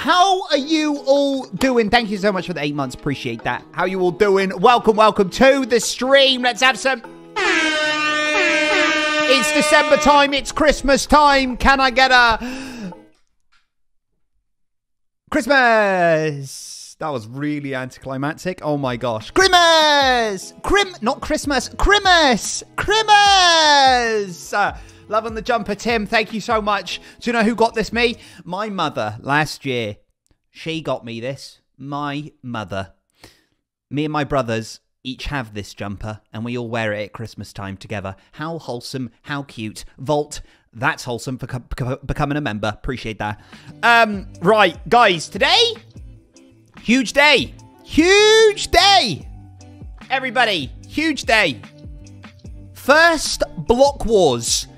How are you all doing? Thank you so much for the 8 months. Appreciate that. How you all doing? Welcome, welcome to the stream. Let's have some... It's December time. It's Christmas time. Can I get a... Christmas! That was really anticlimactic. Oh my gosh. Christmas! Not Christmas. Christmas! Christmas! Love on the jumper, Tim. Thank you so much. Do you know who got this me? My mother last year. She got me this. My mother. Me and my brothers each have this jumper, and we all wear it at Christmas time together. How wholesome. How cute. Vault. That's wholesome for becoming a member. Appreciate that. Right, guys. Today, huge day. Huge day. Everybody, huge day. First Block Wars.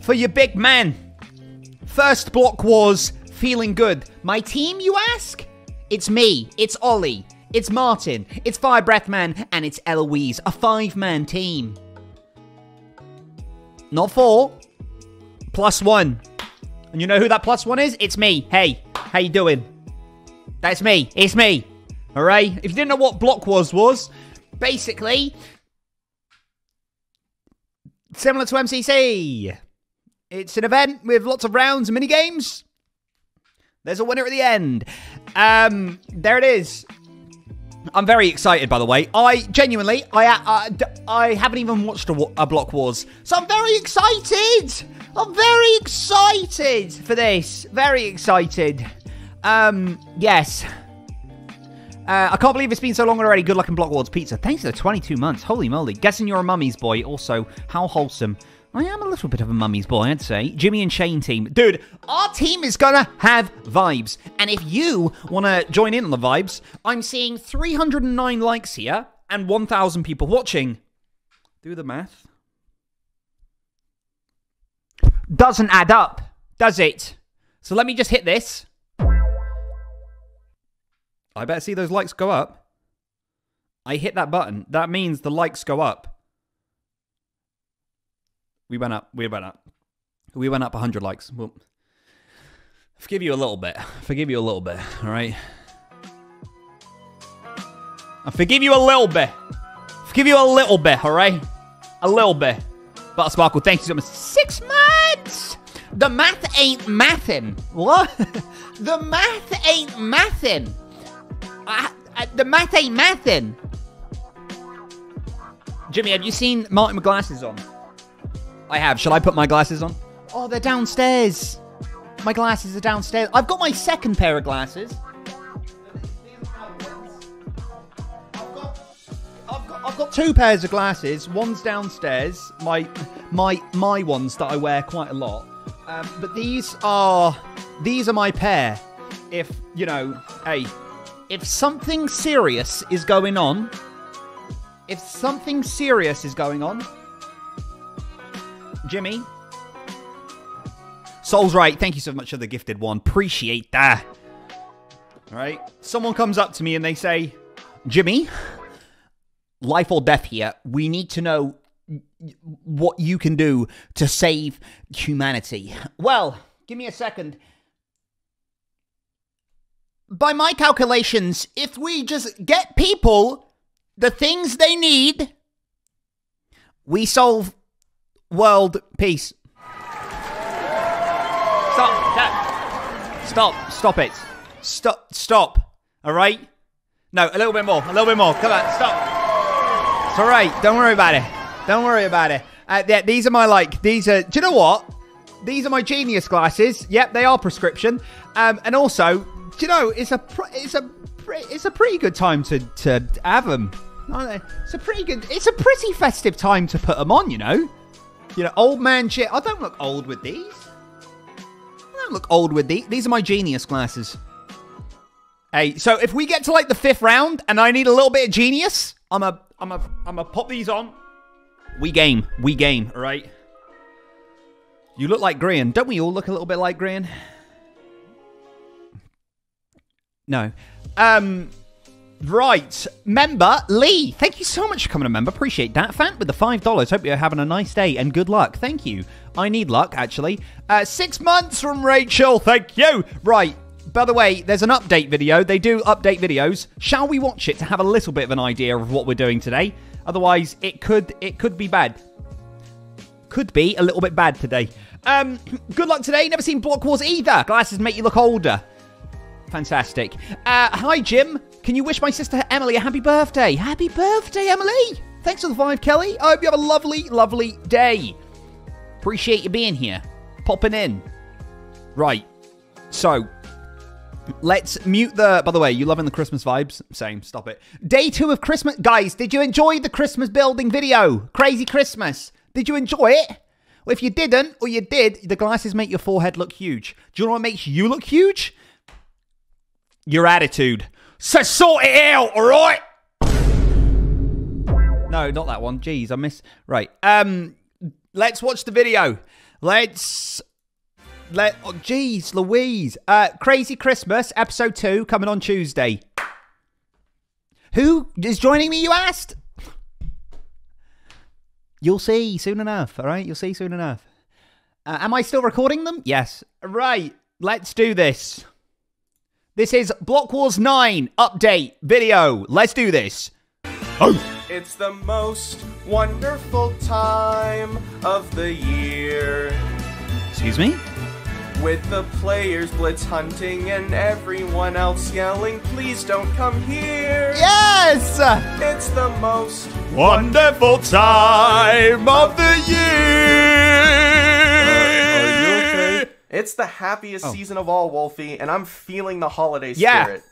For your big man. First Block Wars, feeling good. My team, you ask? It's me, it's Oli, it's Martyn, it's FireBreathMan, and it's Eloise. A 5-man team. Not 4. +1. And you know who that +1 is? It's me. Hey, how you doing? That's me. It's me. Alright? If you didn't know what Block Wars was, basically, similar to MCC. It's an event with lots of rounds and mini-games. There's a winner at the end. There it is. I'm very excited, by the way. I haven't even watched a Block Wars. So I'm very excited. I'm very excited for this. Very excited. Yes. I can't believe it's been so long already. Good luck in Block Wars Pizza. Thanks for the 22 months. Holy moly. Guessing you're a mummy's boy. Also, how wholesome. I am a little bit of a mummy's boy, I'd say. Jimmy and Shane team. Dude, our team is gonna have vibes. And if you want to join in on the vibes, I'm seeing 309 likes here and 1,000 people watching. Do the math. Doesn't add up, does it? So let me just hit this. I better see those likes go up. I hit that button. That means the likes go up. We went up 100 likes. Well, forgive you a little bit. Forgive you a little bit, all right? I forgive you a little bit. Forgive you a little bit, all right? A little bit. But Sparkle, thank you so much. 6 months! The math ain't mathin'. What? The math ain't mathin'. The math ain't mathin'. Jimmy, have you seen Martin with glasses on? I have. Shall I put my glasses on? Oh, they're downstairs. My glasses are downstairs. I've got my second pair of glasses. I've got 2 pairs of glasses. One's downstairs. My ones that I wear quite a lot. But these are my pair. If you know, hey, if something serious is going on, Jimmy. Soul's right. Thank you so much for the gifted one. Appreciate that. All right. Someone comes up to me and they say, Jimmy, life or death here. We need to know what you can do to save humanity. Well, give me a second. By my calculations, if we just get people the things they need, we solve... world peace. Stop. All right? No, a little bit more. Come on, stop. It's all right. Don't worry about it. Yeah, these are my, like, these are, do you know what? These are my genius glasses. Yep, they are prescription. And also, do you know, it's a pretty good time to have them. It's a pretty festive time to put them on, you know? You know, old man shit. I don't look old with these. These are my genius glasses. Hey, so if we get to like the 5th round and I need a little bit of genius, I'm a pop these on. We game, all right? You look like Grian. Don't we all look a little bit like Grian? No. Right, member Lee, thank you so much for coming a member. Appreciate that. Fan with the $5. Hope you're having a nice day and good luck. Thank you. I need luck, actually. 6 months from Rachel. Thank you. Right, By the way, there's an update video. They do update videos. Shall we watch it to have a little bit of an idea of what we're doing today? Otherwise, it could be bad. Could be a little bit bad today. Good luck today. Never seen Block Wars either. Glasses make you look older. Fantastic. Hi, Jim. Can you wish my sister Emily a happy birthday? Happy birthday, Emily. Thanks for the vibe, Kelly. I hope you have a lovely, lovely day. Appreciate you being here. Popping in. Right. So... let's mute the... by the way, you loving the Christmas vibes? Same, stop it. Day 2 of Christmas. Guys, did you enjoy the Christmas building video? Crazy Christmas. Did you enjoy it? Well, if you didn't, or you did, the glasses make your forehead look huge. Do you know what makes you look huge? Your attitude. So sort it out, alright? No, not that one. Jeez, I miss... right. Let's watch the video. Oh, geez, Louise. Crazy Christmas, episode 2, coming on Tuesday. Who is joining me, you asked? You'll see soon enough, all right? You'll see soon enough. Am I still recording them? Yes. Right, let's do this. This is Block Wars 9 update video. Let's do this. Oh! It's the most wonderful time of the year. Excuse me? With the players blitz hunting and everyone else yelling, please don't come here. Yes! It's the most wonderful time of the year. Okay? It's the happiest season of all, Wolfie, and I'm feeling the holiday spirit.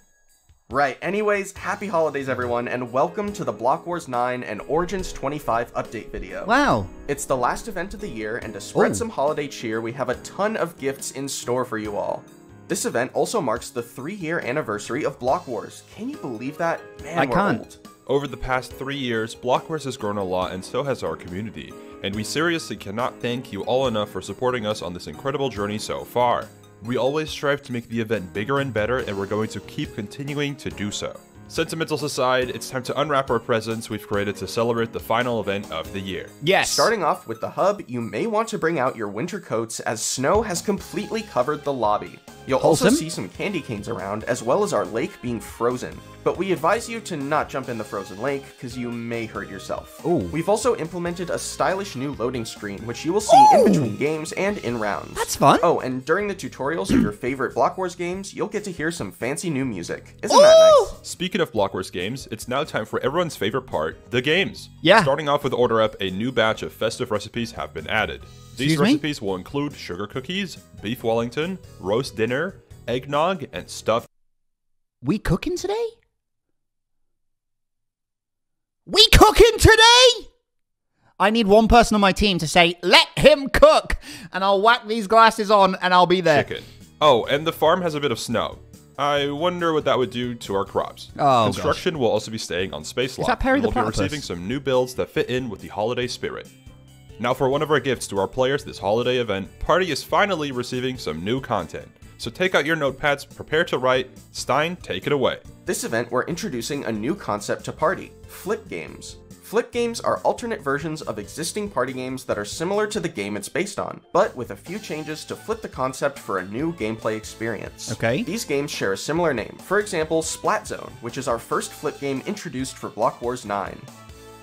Right, anyways, happy holidays everyone, and welcome to the Block Wars 9 and Origins 25 update video. Wow. It's the last event of the year, and to spread some holiday cheer, we have a ton of gifts in store for you all. This event also marks the 3-year anniversary of Block Wars. Can you believe that? Man, I can't. Old. Over the past 3 years, Block Wars has grown a lot, and so has our community. And we seriously cannot thank you all enough for supporting us on this incredible journey so far. We always strive to make the event bigger and better, and we're going to keep continuing to do so. Sentimentals aside, it's time to unwrap our presents we've created to celebrate the final event of the year. Yes! Starting off with the hub, you may want to bring out your winter coats as snow has completely covered the lobby. You'll also see some candy canes around, as well as our lake being frozen. But we advise you to not jump in the frozen lake, because you may hurt yourself. Ooh. We've also implemented a stylish new loading screen, which you will see in between games and in rounds. That's fun! Oh, and during the tutorials of your favorite Block Wars games, you'll get to hear some fancy new music. Isn't that nice? Speaking of Block Wars games, it's now time for everyone's favorite part, the games. Yeah. Starting off with Order Up, a new batch of festive recipes have been added. These recipes will include sugar cookies, beef Wellington, roast dinner, eggnog, and stuff. We cooking today? We cooking today? I need one person on my team to say, let him cook, and I'll whack these glasses on and I'll be there. Chicken. Oh, and the farm has a bit of snow. I wonder what that would do to our crops. Oh, Construction will also be staying on space lock. Is that Perry the Platypus? We'll be receiving some new builds that fit in with the holiday spirit. Now for one of our gifts to our players this holiday event, Party is finally receiving some new content. So take out your notepads, prepare to write. Stein, take it away. This event, we're introducing a new concept to Party, Flip Games. Flip Games are alternate versions of existing Party games that are similar to the game it's based on, but with a few changes to flip the concept for a new gameplay experience. Okay. These games share a similar name. For example, Splat Zone, which is our first flip game introduced for Block Wars 9.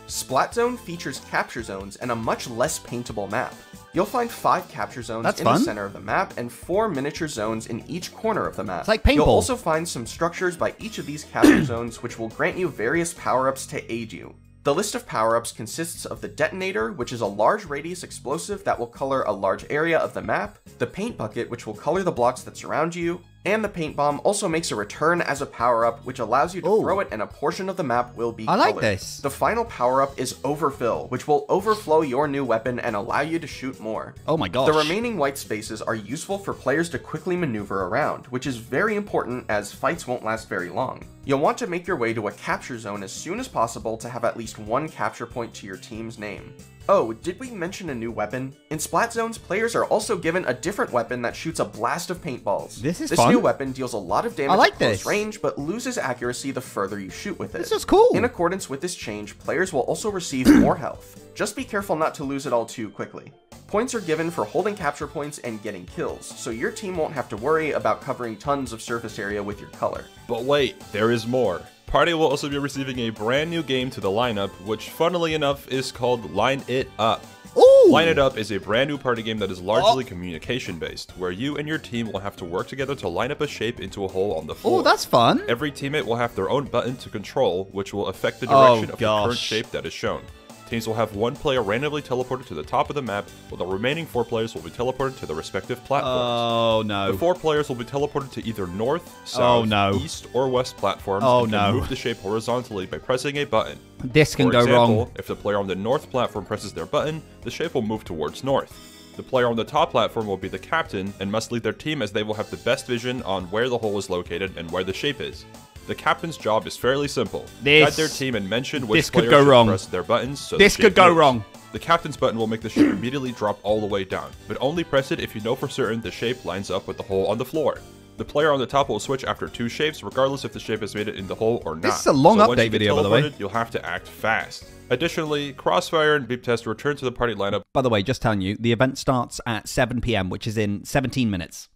Splat Zone features capture zones and a much less paintable map. You'll find 5 capture zones in the center of the map and 4 miniature zones in each corner of the map. It's like paintball. You'll also find some structures by each of these capture zones which will grant you various power-ups to aid you. The list of power-ups consists of the detonator, which is a large radius explosive that will color a large area of the map, the paint bucket, which will color the blocks that surround you, and the paint bomb also makes a return as a power-up, which allows you to throw it and a portion of the map will be colored. I like this. The final power-up is Overfill, which will overflow your new weapon and allow you to shoot more. Oh my gosh. The remaining white spaces are useful for players to quickly maneuver around, which is very important as fights won't last very long. You'll want to make your way to a capture zone as soon as possible to have at least 1 capture point to your team's name. Oh, did we mention a new weapon? In Splat Zones, players are also given a different weapon that shoots a blast of paintballs. This new weapon deals a lot of damage at close range, but loses accuracy the further you shoot with it. This is cool. In accordance with this change, players will also receive more health. Just be careful not to lose it all too quickly. Points are given for holding capture points and getting kills, so your team won't have to worry about covering tons of surface area with your color. But wait, there is more. Party will also be receiving a brand new game to the lineup, which funnily enough is called Line It Up. Ooh. Line It Up is a brand new party game that is largely communication based, where you and your team will have to work together to line up a shape into a hole on the floor. Oh, that's fun! Every teammate will have their own button to control, which will affect the direction of the current shape that is shown. Teams will have one player randomly teleported to the top of the map, while the remaining four players will be teleported to their respective platforms. Oh no. The four players will be teleported to either north, south, east, or west platforms, and can move the shape horizontally by pressing a button. This can go wrong. If the player on the north platform presses their button, the shape will move towards north. The player on the top platform will be the captain, and must lead their team as they will have the best vision on where the hole is located and where the shape is. The captain's job is fairly simple. Guide their team and mention which players should press their buttons so this could go wrong. The captain's button will make the shape immediately drop all the way down, but only press it if you know for certain the shape lines up with the hole on the floor. The player on the top will switch after two shapes, regardless if the shape has made it in the hole or not. This is a long update video, by the way. You'll have to act fast. Additionally, Crossfire and Beep Test return to the party lineup. By the way, just telling you, the event starts at 7 PM, which is in 17 minutes.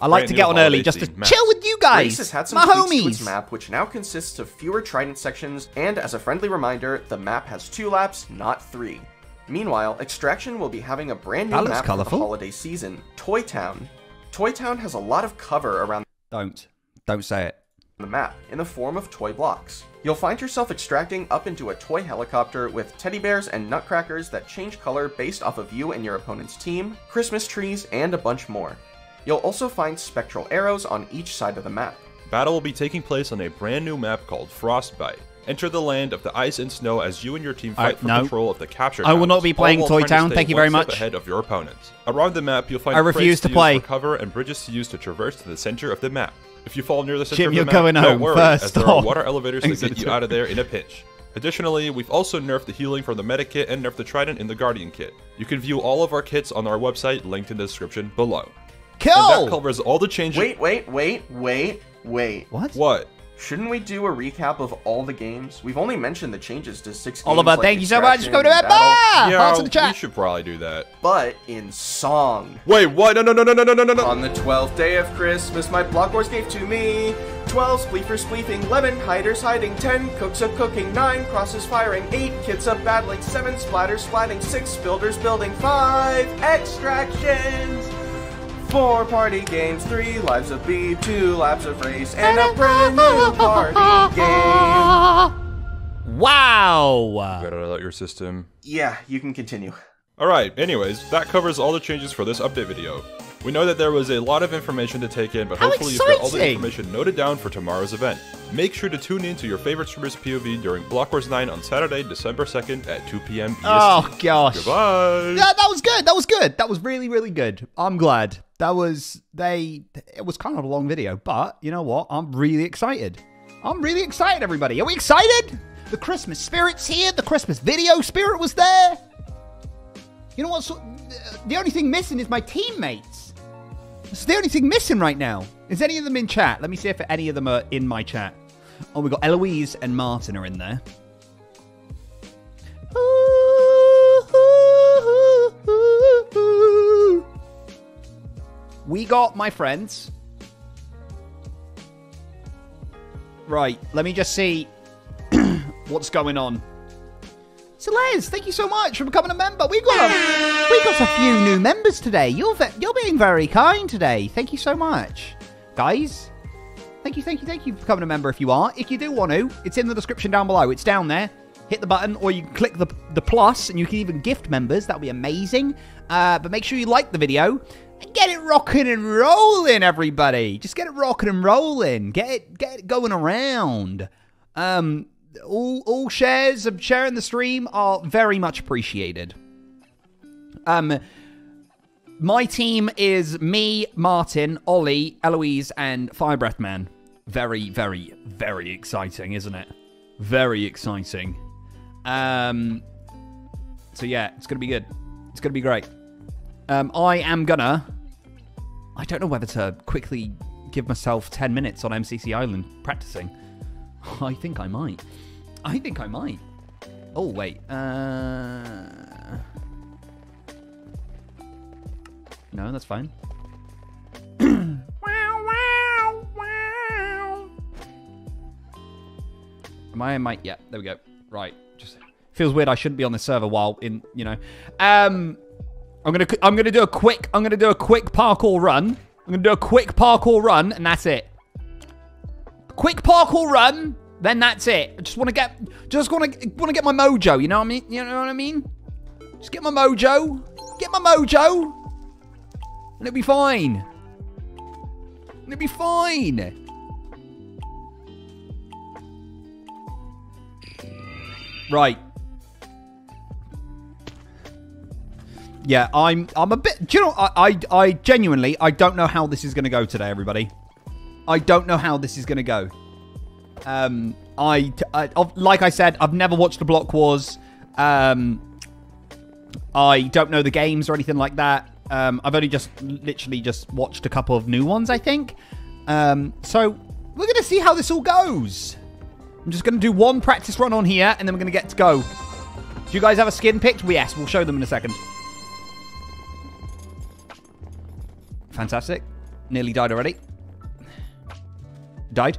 I like to get on early just to chill with you guys, Races had some tweaks to its map, which now consists of fewer trident sections, and as a friendly reminder, the map has 2 laps, not 3. Meanwhile, Extraction will be having a brand new map for the holiday season, Toy Town. Toy Town has a lot of cover around Don't say it. The map, in the form of toy blocks. You'll find yourself extracting up into a toy helicopter with teddy bears and nutcrackers that change color based off of you and your opponent's team, Christmas trees, and a bunch more. You'll also find spectral arrows on each side of the map. Battle will be taking place on a brand new map called Frostbite. Enter the land of the ice and snow as you and your team fight for control of the capture towns. I will not be playing Toy Town, thank you very much. Ahead of your opponents. Around the map, you'll find crates to use for cover and bridges to use to traverse to the center of the map. If you fall near the center of the map, don't worry, as there are water elevators that get you out of there in a pinch. Additionally, we've also nerfed the healing from the medic kit and nerfed the trident in the guardian kit. You can view all of our kits on our website, linked in the description below. And that covers all the changes. Wait. What? What? Shouldn't we do a recap of all the games? We've only mentioned the changes to 6 games. Oliver, like thank you so much. Go to it. Yeah, the chat. We should probably do that. But in song. Wait, what? No. On the 12th day of Christmas, my Block Wars gave to me 12 spleefers spleefing, 11 hiders hiding, 10 cooks a cooking, 9 crosses firing, 8 kits a battling, 7 splatters splatting, 6 builders building, 5 extractions. 4 party games, 3 lives of beep, 2 laps of race, and a brand new party game. Wow! You gotta let your system. Yeah, you can continue. Alright, anyways, that covers all the changes for this update video. We know that there was a lot of information to take in, but hopefully you've got all the information noted down for tomorrow's event. Make sure to tune in to your favorite streamer's POV during Block Wars 9 on Saturday, December 2nd at 2 PM EST. Oh, gosh. Goodbye. Yeah, that was good. That was good. That was really, really good. I'm glad. It was kind of a long video, but you know what? I'm really excited. I'm really excited, everybody. Are we excited? The Christmas spirit's here. The Christmas video spirit was there. You know what? So, the only thing missing is my teammates. That's the only thing missing right now. Is any of them in chat? Let me see if any of them are in my chat. Oh, we got Eloise and Martyn are in there. We got my friends. Right, let me just see what's going on. Celeste, thank you so much for becoming a member. We got a few new members today. You're being very kind today. Thank you so much, guys. Thank you for becoming a member if you are. If you do want to, it's in the description down below. It's down there. Hit the button, or you can click the plus, and you can even gift members. That would be amazing. But make sure you like the video. Get it rocking and rolling, everybody. Just get it rocking and rolling. Get it going around. All shares of sharing the stream are very much appreciated. My team is me, Martyn, Oli, Eloise, and FireBreathMan. Very, very, very exciting, isn't it? Very exciting. So yeah, it's gonna be good. It's gonna be great. I don't know whether to quickly give myself 10 minutes on MCC Island practicing. I think I might. Oh, wait. No, that's fine. Am I in my... Yeah, there we go. Right. Just feels weird. I shouldn't be on this server while in, you know. I'm gonna do a quick parkour run. And that's it. Quick parkour run, then that's it. I just want to get, my mojo. You know what I mean? Just get my mojo. And it'll be fine. Right. Yeah, I'm a bit... Do you know, I genuinely, I don't know how this is going to go today, everybody. I don't know how this is going to go. Like I said, I've never watched the Block Wars. I don't know the games or anything like that. I've only just literally just watched a couple of new ones, I think. So we're going to see how this all goes. I'm just going to do one practice run on here, and then we're going to get to go. Do you guys have a skin picked? Well, yes, we'll show them in a second. Fantastic. Nearly died already. Died.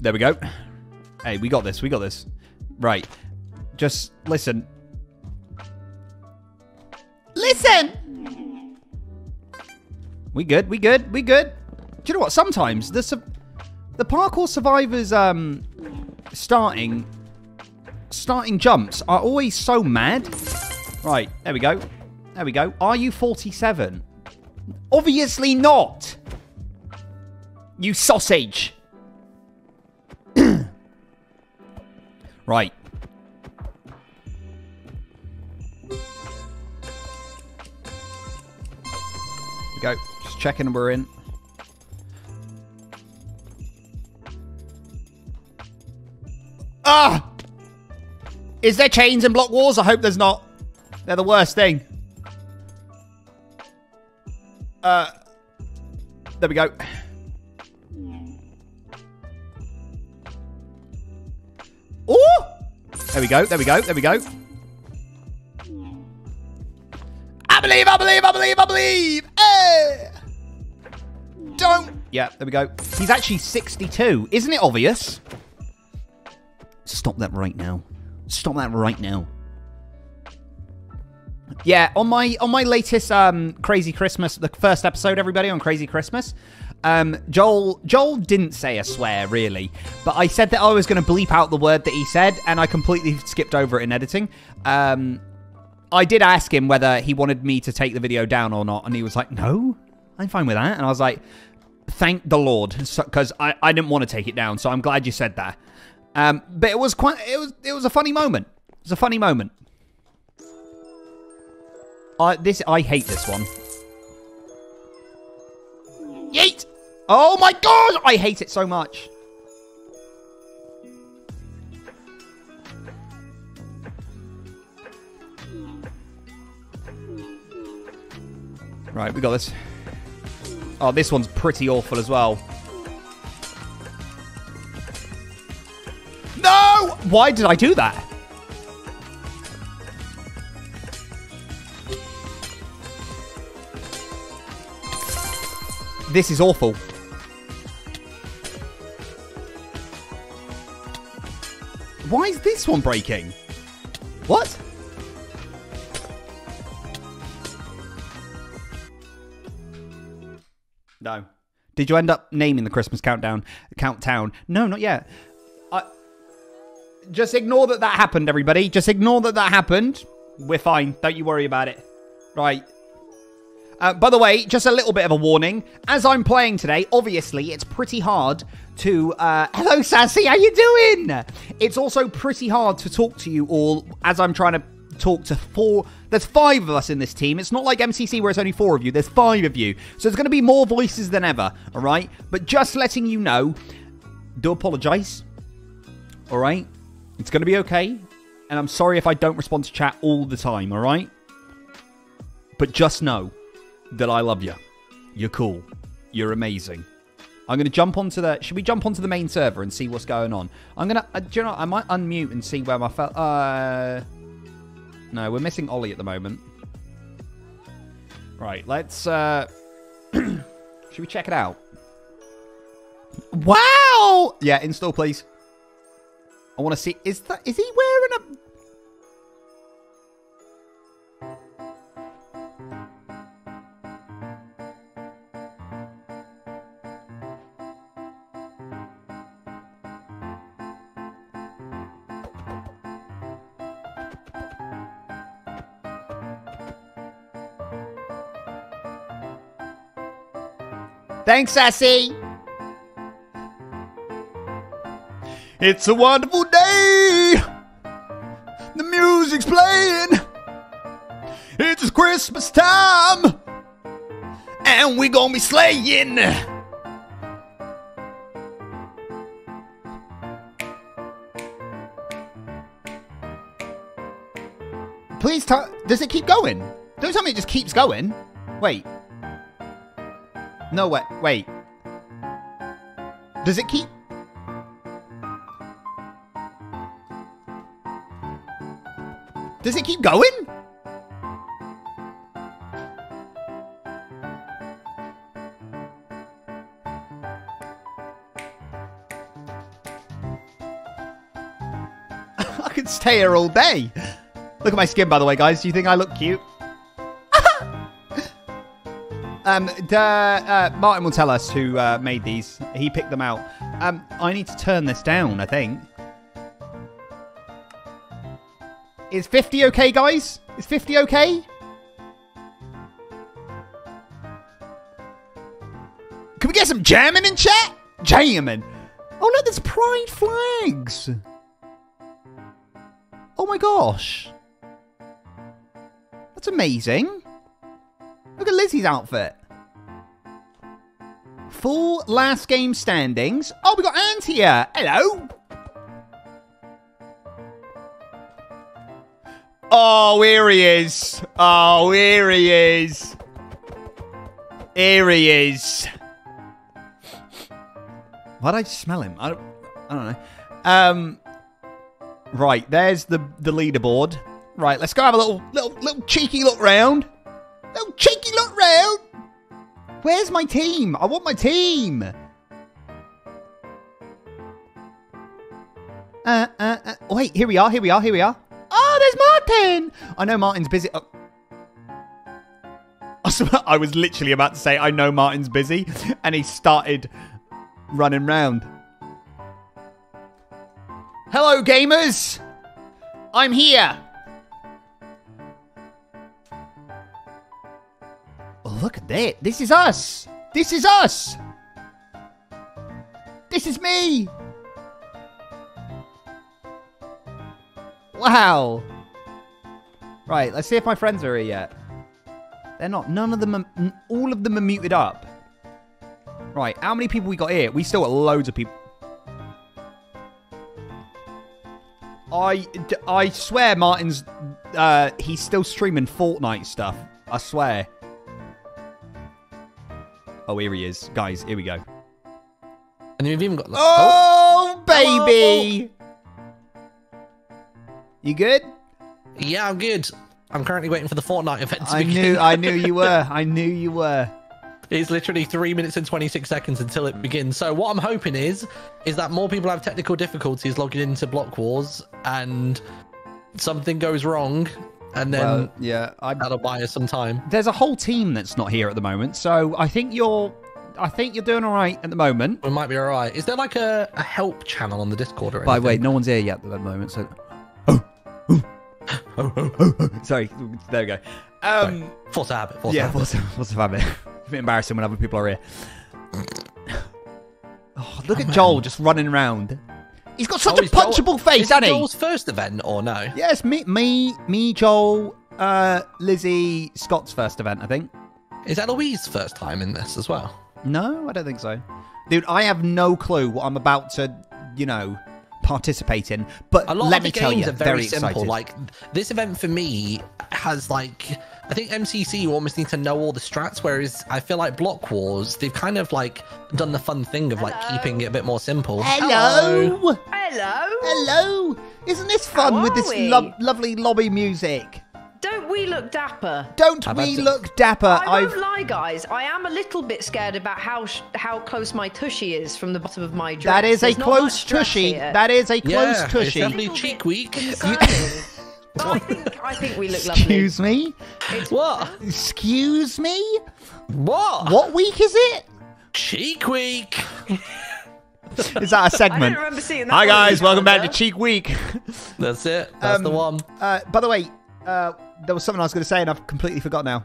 There we go. Hey, we got this. Right. Just listen. Listen! We good. Do you know what? Sometimes the parkour survivors starting jumps are always so mad. Right. There we go. Are you 47? Obviously not. You sausage. Right. We go. Just checking we're in. Ah! Is there chains in Block Wars? I hope there's not. They're the worst thing. There we go. Oh! There we go, I believe! Hey! Don't! Yeah, there we go. He's actually 62. Isn't it obvious? Stop that right now. Yeah, on my latest Crazy Christmas, the first episode, everybody, on Crazy Christmas, Joel didn't say a swear, really. But I said that I was going to bleep out the word that he said, and I completely skipped over it in editing. I did ask him whether he wanted me to take the video down or not, and he was like, no, I'm fine with that. And I was like, thank the Lord, because I didn't want to take it down, so I'm glad you said that. But it was a funny moment. I hate this one. Yeet! Oh my god! I hate it so much. Right, we got this. Oh, this one's pretty awful as well. No! Why did I do that? This is awful. Why is this one breaking? What? No. Did you end up naming the Christmas countdown? No, not yet. Just ignore that that happened, everybody. We're fine. Don't you worry about it. Right. By the way, just a little bit of a warning. As I'm playing today, obviously, it's pretty hard to... hello, Sassy, how you doing? It's also pretty hard to talk to you all as I'm trying to talk to four... There's five of us in this team. It's not like MCC where it's only four of you. There's five of you. So there's going to be more voices than ever, all right? But just letting you know, do apologize, all right? It's going to be okay. And I'm sorry if I don't respond to chat all the time, all right? But just know... that I love you. You're cool. You're amazing. I'm going to jump onto the... Should we jump onto the main server and see what's going on? I'm going to... do you know what? I might unmute and see where my... No, we're missing Oli at the moment. Right, let's... should we check it out? Wow! Yeah, install, please. I want to see... Is that... Is he wearing a... Thanks, Sassy. It's a wonderful day. The music's playing. It's Christmas time. And we're gonna be slaying. Please tell... Does it keep going? Don't tell me it just keeps going. Wait. No, wait, wait. Does it keep... Does it keep going? I could stay here all day. Look at my skin, by the way, guys. Do you think I look cute? Martyn will tell us who made these. He picked them out. I need to turn this down, I think. Is 50 okay, guys? Is 50 okay? Can we get some jamming in chat? Jamming. Oh, look, there's pride flags. Oh, my gosh. That's amazing. Look at Lizzie's outfit. Full last game standings. Oh, we got Anne here. Hello. Oh, here he is. Oh, here he is. Here he is. Why did I just smell him? I don't know. Right, there's the leaderboard. Right, let's go have a little cheeky look round. Little cheeky look round. Where's my team? I want my team. Wait, here we are. Oh, there's Martyn. I know Martyn's busy. Oh. I was literally about to say, I know Martyn's busy. And he started running round. Hello, gamers. I'm here. Look at that. This is us. This is us. This is me. Wow. Right, let's see if my friends are here yet. They're not. None of them are, all of them are muted up. Right, how many people we got here? We still got loads of people. I swear Martyn's, he's still streaming Fortnite stuff. I swear. Oh, here he is. Guys, here we go. And you've even got... Like, oh, baby! Hello. You good? Yeah, I'm good. I'm currently waiting for the Fortnite event to begin. I knew you were. I knew you were. It's literally 3 minutes and 26 seconds until it begins. So what I'm hoping is that more people have technical difficulties logging into Block Wars and something goes wrong. And then well, yeah, that'll buy us some time. There's a whole team that's not here at the moment, so I think you're doing all right at the moment. We might be all right. Is there like a help channel on the Discord or anything? By the way, no one's here yet at the moment, so oh. Sorry, there we go. Force of habit. Force of habit. It's a bit embarrassing when other people are here. Oh, look at Joel just running around. He's got such a punchable face, hasn't he? Is it Joel's first event or no? Yes, me, Joel, Lizzie, Scott's first event, I think. Is Eloise's first time in this as well? No, I don't think so. Dude, I have no clue what I'm about to, you know, participate in. But let me tell you, a lot of the games are very simple. Like, this event for me has, like, I think MCC, you almost need to know all the strats, whereas I feel like Block Wars, they've kind of like done the fun thing of like keeping it a bit more simple. Hello. Hello. Hello. Isn't this fun with this lovely lobby music? Don't we look dapper? Don't we look dapper? I won't lie, guys. I am a little bit scared about how close my tushy is from the bottom of my dress. That is a close tushy. That is a close tushy. Yeah, it's definitely cheek weak. I think we look lovely. Excuse me? What? Excuse me? What? What week is it? Cheek week. Is that a segment? I don't remember seeing that. Hi, guys. Welcome back to Cheek Week. That's it. That's the one. By the way, there was something I was going to say and I've completely forgot now.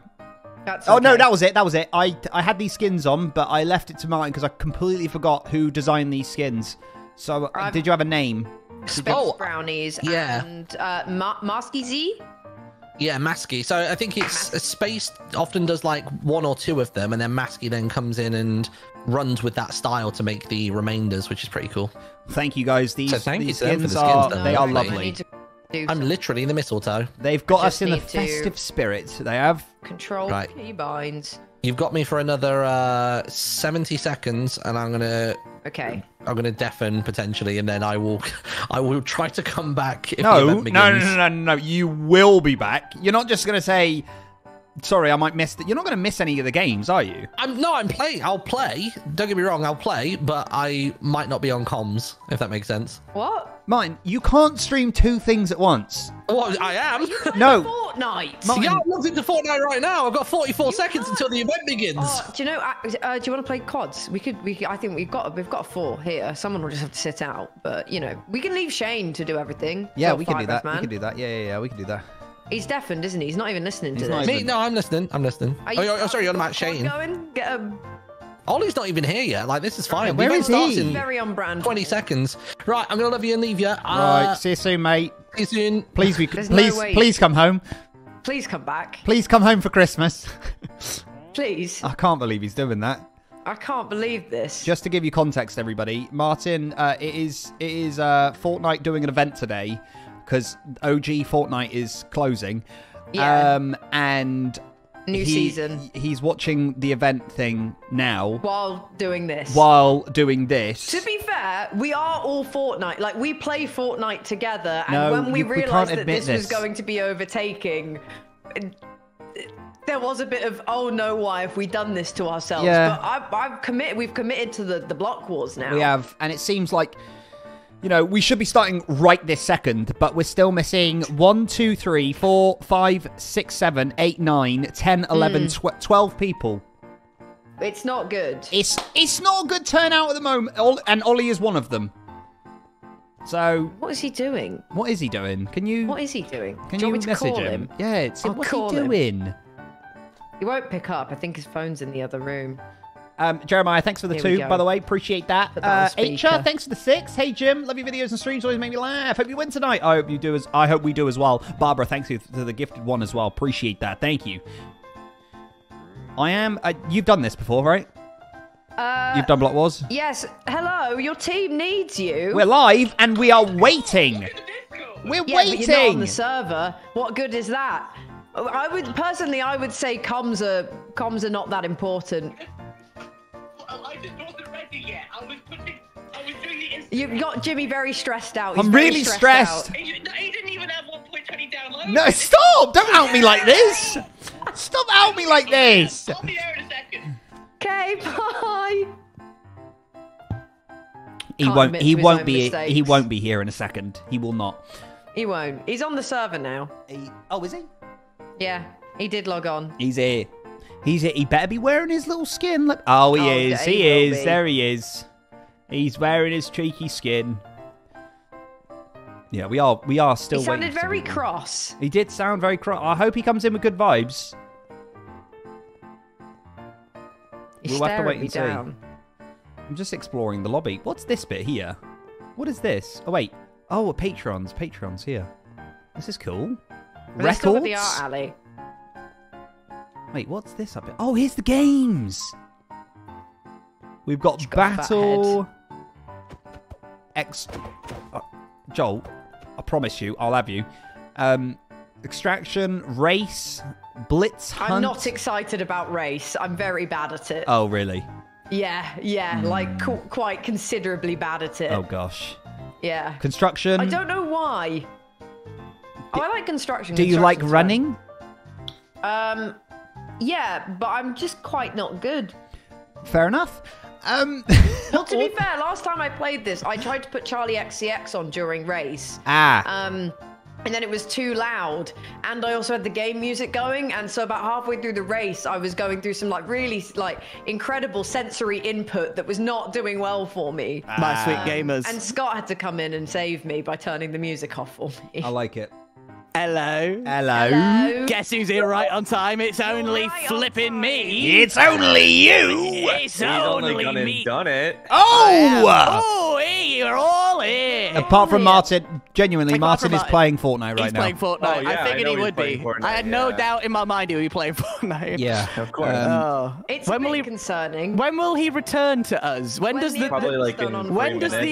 That's okay. Oh no, that was it. That was it. I had these skins on, but I left it to Martyn because I completely forgot who designed these skins. So did you have a name? Spelt Brownies and Masky Z? Yeah, Masky. So I think it's Space often does like one or two of them, and then Masky then comes in and runs with that style to make the remainders, which is pretty cool. Thank you guys. These skins are lovely. I'm literally in the mistletoe. They've got us in the festive spirit. They have control keybinds. You've got me for another 70 seconds, and I'm gonna. Okay. I'm gonna deafen potentially, and then I will try to come back. If the event begins. No. You will be back. You're not just gonna say, "Sorry, I might miss." You're not gonna miss any of the games, are you? I'm playing. I'll play. Don't get me wrong. I'll play, but I might not be on comms. If that makes sense. What? Martyn, you can't stream two things at once. Well, I am. Fortnite. Martyn, yeah, I'm logged into Fortnite right now. I've got 44 seconds until the event begins. Do you know? Do you want to play CODs? We could. I think we've got 4 here. Someone will just have to sit out. But you know, we can leave Shane to do everything. Yeah, we can do that. Man. We can do that. Yeah. We can do that. He's deafened, isn't he? He's not even listening to this. Me? No, I'm listening. I'm listening. Sorry, you're on about Shane. Going? Get him. Ollie's not even here yet. Like, this is fine. Where is he? Very on brand. 20 seconds. Right, I'm going to love you and leave you. Right, see you soon, mate. See you soon. Please, please come home. Please come back. Please come home for Christmas. Please. I can't believe he's doing that. I can't believe this. Just to give you context, everybody, Martyn, it is Fortnite doing an event today because OG Fortnite is closing. Yeah. And... New season. He's watching the event thing now. While doing this. To be fair, we are all Fortnite. Like, we play Fortnite together. And when we realised that this was going to be overtaking, there was a bit of, oh no, why have we done this to ourselves? Yeah. But I've committed. We've committed to the Block Wars now. We have. And it seems like, you know, we should be starting right this second, but we're still missing 1, 2, 3, 4, 5, 6, 7, 8, 9, 10, 11, 12 people. It's not good. It's not a good turnout at the moment, and Oli is one of them. So... What is he doing? What is he doing? Can you... What is he doing? Can you message him? Yeah, it's... What's he doing? He won't pick up. I think his phone's in the other room. Jeremiah, thanks for the 2, by the way. Appreciate that. HR, thanks for the 6. Hey, Jim, love your videos and streams. Always make me laugh. Hope you win tonight. I hope you do as... I hope we do as well. Barbara, thanks for the gifted one as well. Appreciate that. Thank you. I am... you've done this before, right? You've done Block Wars? Yes. Hello, your team needs you. We're live and we are waiting. We're waiting. But you're not on the server. What good is that? I would say comms are not that important. I just wasn't ready yet. I was doing the Instagram. You've got Jimmy very stressed out. He's really stressed. He didn't even have 1.20 downloads. No, stop! Don't out me like this. Stop out me like this. I'll be there in a second. Okay, bye. He won't be here in a second. He will not. He won't. He's on the server now. Is he? Yeah, he did log on. He's here. He better be wearing his little skin. He is. There he is. He's wearing his cheeky skin. Yeah, we are still waiting. He sounded very cross. He did sound very cross. I hope he comes in with good vibes. We'll have to wait and see. I'm just exploring the lobby. What's this bit here? What is this? Oh, wait. Oh, Patreon's. Patreon's here. This is cool. Records? Still at the art alley. Wait, what's this up here? Oh, here's the games. We've got Battle. Joel, I promise you, I'll have you. Extraction, Race, Blitz Hunt. I'm not excited about Race. I'm very bad at it. Oh, really? Yeah, yeah. Like, quite considerably bad at it. Oh, gosh. Yeah. Construction. I don't know why. Oh, I like Construction. Do you like running? Yeah, but I'm just quite not good. Fair enough. Well, to be fair, last time I played this, I tried to put Charlie XCX on during Race. Ah. And then it was too loud. And I also had the game music going. And so about halfway through the race, I was going through some like really like incredible sensory input that was not doing well for me. My sweet gamers. And Scott had to come in and save me by turning the music off for me. I like it. Hello. Hello. Hello. Guess who's here right on time? It's only right flipping me. It's only you. It's only me. Done it. Oh. Oh, hey, you're all here. Apart from Martyn, genuinely, Martyn is playing Fortnite right now. He's playing Fortnite. Oh, yeah, I figured he would be. Fortnite, I had no doubt in my mind he would be playing Fortnite. Yeah, of course. It's really concerning. When will he return to us? When does the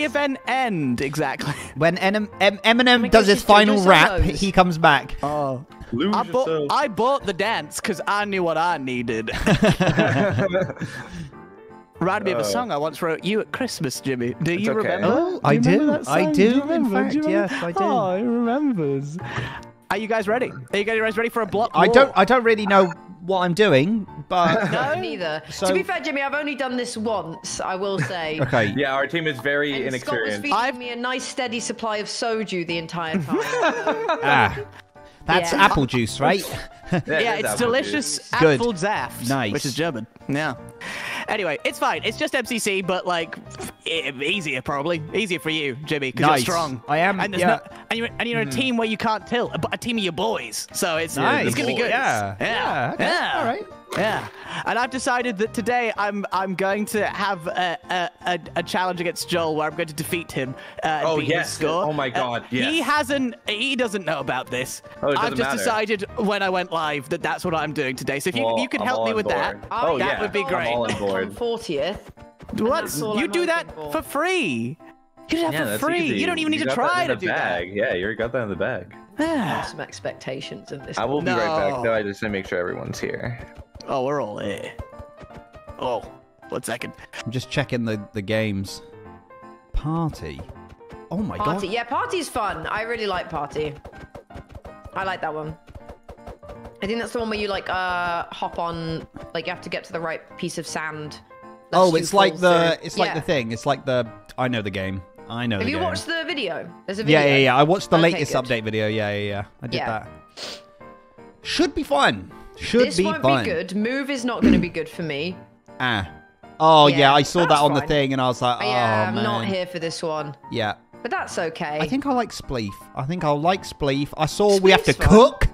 event end exactly? When Eminem does his final rap, he comes back. Oh, I bought the dance because I knew what I needed. Reminded me of a song I once wrote you at Christmas, Jimmy. Do you remember? Oh, I do. I do. In fact, yes, I do. Oh, he remembers. Are you guys ready? Are you guys ready for a block? I don't really know what I'm doing, but no, neither. So, to be fair, Jimmy, I've only done this once. I will say. Okay. Yeah, our team is very inexperienced. Scott was feeding me a nice steady supply of soju the entire time. That's apple juice, right? Yeah, it's delicious apple zaft. Nice, which is German. Yeah. Anyway, it's fine. It's just MCC, but like easier, probably easier for you, Jimmy, because you're strong. I am. And, you're in a team where you can't tilt, but a team of your boys. So it's it's gonna be good. Yeah. Yeah. Okay. All right. Yeah, and I've decided that today I'm going to have a challenge against Joel where I'm going to defeat him and beat his score. Oh my God! Yes. He doesn't know about this. Oh, I've just decided when I went live that that's what I'm doing today. So if you can help me with that, that would be great. I'm all on board. I'm 40th. What? You do that for free? You do that for free. Easy. You don't even need to try to do that. Yeah, you already got that in the bag. Some expectations of this. I will be right back though. I just need to make sure everyone's here. Oh, we're all here. Oh, 1 second. I'm just checking the games. Party. Oh my God. Party. Yeah, Party's fun. I really like Party. I like that one. I think that's the one where you like hop on, like you have to get to the right piece of sand. Oh, it's like the the thing. It's like the I know the game. I know. Have you watched the video? There's a video. Yeah, yeah, yeah. I watched the latest update video. Yeah, yeah, yeah. I did that. Should be fun. This won't be good. Move is not going to be good for me. Oh, yeah, I saw that on the thing, and I was like, oh, yeah, I'm not here for this one. Yeah. But that's okay. I think I like Spleef. I think I'll like Spleef. I saw we have to cook.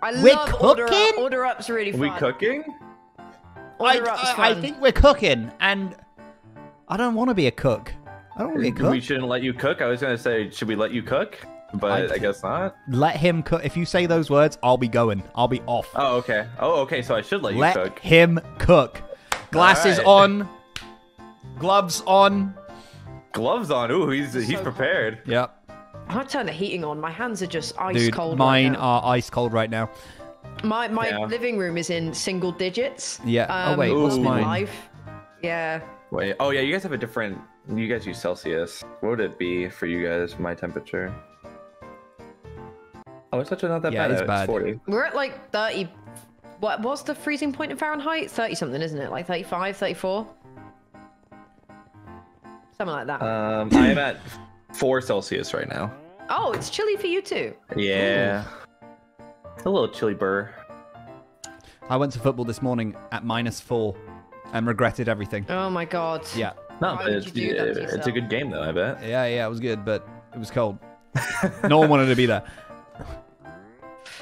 I love Order Up. Order Up's really fun. Are we cooking? Order Up's fun. I think we're cooking, and I don't want to be a cook. I don't want to be a cook. We shouldn't let you cook? I was going to say, should we let you cook? But I guess not. Let him cook. If you say those words, I'll be going. I'll be off. Oh, okay. Oh, okay. So I should let you cook. Let him cook. Glasses on. Gloves on. Gloves on. Ooh, he's prepared. Yep. I'll turn the heating on. My hands are just ice cold. Mine are ice cold right now. My living room is in single digits. Yeah. Oh wait, what's mine? Yeah. Wait. Oh yeah. You guys have a different. You guys use Celsius. What would it be for you guys? My temperature. Oh, it's actually not that bad. It's bad. It's 40. We're at like 30. What's the freezing point in Fahrenheit? 30 something, isn't it? Like 35, 34? Something like that. I am at 4 Celsius right now. Oh, it's chilly for you too. Yeah. It's a little chilly burr. I went to football this morning at -4 and regretted everything. Oh my God. Yeah. No, it's a good game though, I bet. Yeah, yeah, it was good, but it was cold. No one wanted to be there.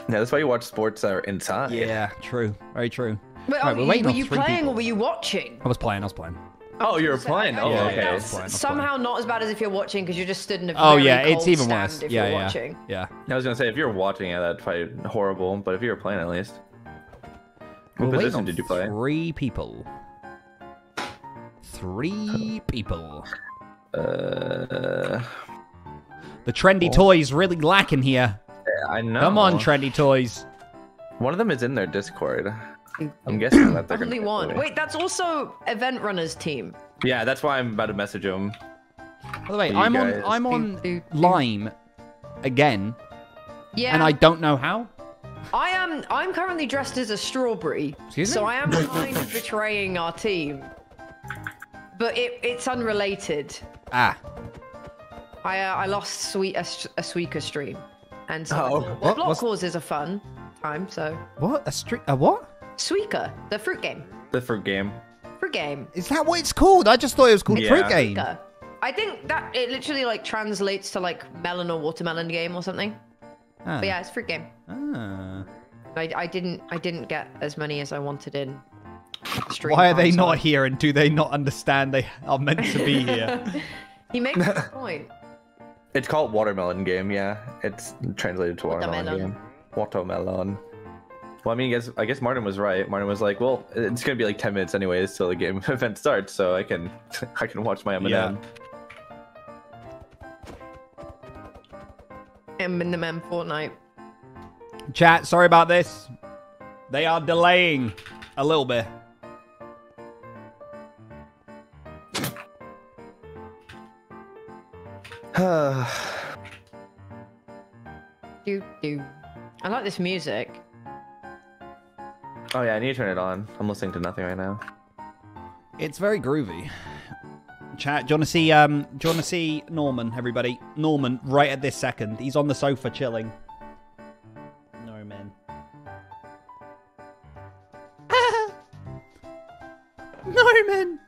Yeah, that's why you watch sports that are inside. Yeah, true. Very true. But right, were you playing or were you watching? I was playing. I was playing. Oh, you were playing. Oh, yeah, okay. I was playing. Somehow not as bad as if you're watching because you just stood in a very cold it's even worse. If you're watching. Yeah. I was gonna say if you're watching, that's probably horrible. But if you were playing, at least. What position did you play? 3 people. 3 people. The trendy toys really lacking here. I know. Come on, trendy toys. One of them is in their Discord. I'm guessing that they're only one. Away. Wait, that's also Event Runner's team. Yeah, that's why I'm about to message him. By the way, I'm on Lime again. Yeah. And I don't know how. I'm currently dressed as a strawberry. Excuse me? I am kind of betraying our team. But it's unrelated. Ah. I lost a Suika stream. And so Block Wars is a fun time, so. What? A what? Suika, the fruit game. The fruit game. Fruit game. Is that what it's called? I just thought it was called fruit game. Suika. I think that it literally like translates to like melon or watermelon game or something. Ah. But yeah, it's fruit game. Ah. I didn't get as many as I wanted in stream. Why are they not here, and do they not understand they are meant to be here? He makes a point. It's called Watermelon Game, yeah. It's translated to Watermelon Game. Watermelon. Well, I mean, I guess Martyn was right. Martyn was like, well, it's gonna be like 10 minutes anyways till the game event starts, so I can watch my M&M. Yeah. M&M Fortnite. Chat, sorry about this. They are delaying a little bit. I like this music. Oh yeah, I need to turn it on. I'm listening to nothing right now. It's very groovy. Chat, do you wanna see Norman, everybody? Norman, right at this second. He's on the sofa chilling. No, man. Norman!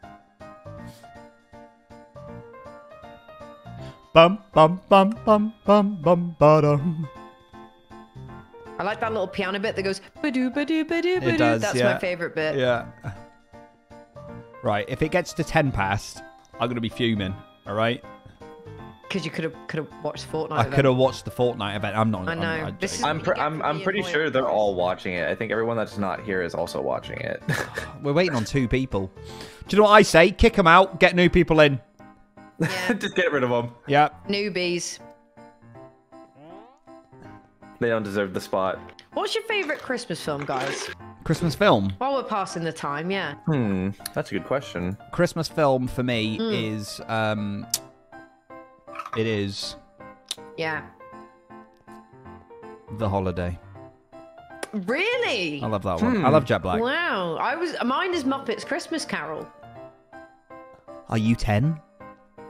Bum bum bum bum bum bum bum. I like that little piano bit that goes ba-doo, ba-doo, ba-doo, ba-doo. It does, that's my favorite bit. Yeah. Right, if it gets to 10 past, I'm gonna be fuming. All right. Because you could have watched Fortnite. I could have watched the Fortnite event. I'm not. I know. I'm pretty sure they're all watching it. I think everyone that's not here is also watching it. We're waiting on 2 people. Do you know what I say? Kick them out. Get new people in. Yeah. Just get rid of them. Yeah. Newbies. They don't deserve the spot. What's your favorite Christmas film, guys? Christmas film? While we're passing the time, yeah. Hmm, that's a good question. Christmas film for me is, it is... Yeah. The Holiday. Really? I love that one. I love Jet Black. Wow. Mine is Muppets Christmas Carol. Are you 10?